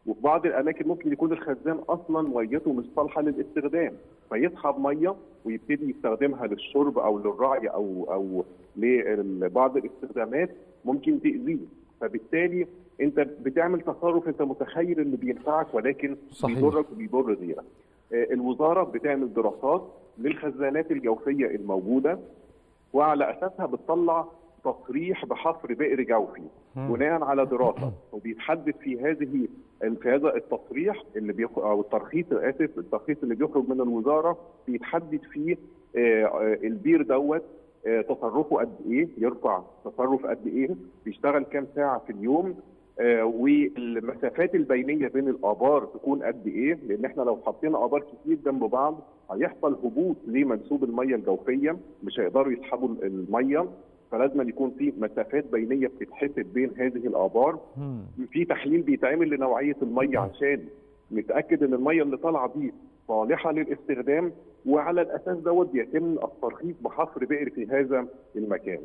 وفي بعض الاماكن ممكن يكون الخزان اصلا ميته مش صالحه للاستخدام، فيسحب ميه ويبتدي يستخدمها للشرب او للرعي او لبعض الاستخدامات ممكن تاذيه. فبالتالي انت بتعمل تصرف انت متخيل انه بينفعك ولكن بيضرك وبيضر غيرك. الوزاره بتعمل دراسات للخزانات الجوفيه الموجوده وعلى اساسها بتطلع تصريح بحفر بئر جوفي بناء على دراسه، وبيتحدد في هذا التصريح اللي بيخرج او الترخيص، اسف، الترخيص اللي بيخرج من الوزاره بيتحدد فيه البير دوت تصرفه قد ايه، يرفع تصرف قد ايه، بيشتغل كام ساعه في اليوم، والمسافات البينيه بين الابار تكون قد ايه، لان احنا لو حطينا ابار كتير جنب بعض هيحصل هبوط لمنسوب الميه الجوفيه، مش هيقدروا يسحبوا الميه، فلازم يكون في مسافات بينيه بتتحسب بين هذه الابار. في تحليل بيتعمل لنوعيه الميه عشان نتاكد ان الميه اللي طالعه دي صالحه للاستخدام، وعلى الاساس دوت بيتم الترخيص بحفر بئر في هذا المكان.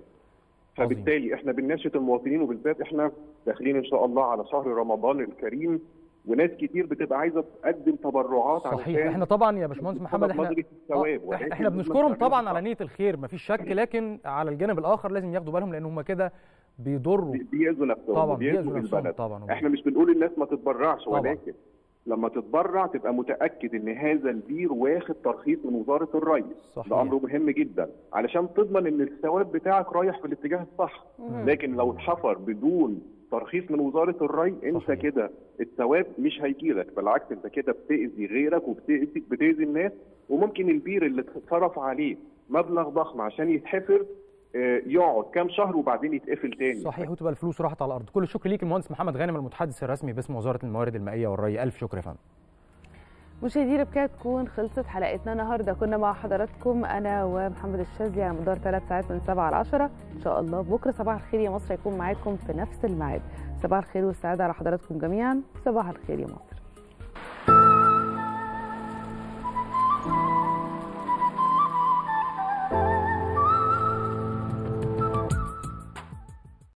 فبالتالي احنا بنناشد المواطنين، وبالذات احنا داخلين ان شاء الله على شهر رمضان الكريم، وناس كتير بتبقى عايزه تقدم تبرعات. صحيح، احنا طبعا يا باشمهندس محمد احنا بنشكرهم طبعا على نيه الخير مفيش شك، لكن على الجانب الاخر لازم ياخدوا بالهم لان هم كده بيضروا، بيأذوا نفسهم طبعا، بيأذوا البلد. طبعا احنا مش بنقول الناس ما تتبرعش، ولكن لما تتبرع تبقى متاكد ان هذا البير واخد ترخيص من وزاره الري. ده امر مهم جدا علشان تضمن ان الثواب بتاعك رايح في الاتجاه الصح. لكن لو اتحفر بدون ترخيص من وزاره الري انت كده الثواب مش هيجيلك، بالعكس انت كده بتاذي غيرك وبتاذي الناس. وممكن البير اللي اتصرف عليه مبلغ ضخم عشان يتحفر يقعد كام شهر وبعدين يتقفل تاني. صحيح، وتبقى الفلوس راحت على الارض. كل الشكر ليك المهندس محمد غانم المتحدث الرسمي باسم وزاره الموارد المائيه والري. الف شكر يا فندم. مشاهدينا، بكده تكون خلصت حلقتنا النهارده، كنا مع حضراتكم انا ومحمد الشاذلي على مدار 3 ساعات من 7 ل 10، ان شاء الله بكره صباح الخير يا مصر هيكون معاكم في نفس الميعاد. صباح الخير والسعاده على حضراتكم جميعا، صباح الخير يا مصر.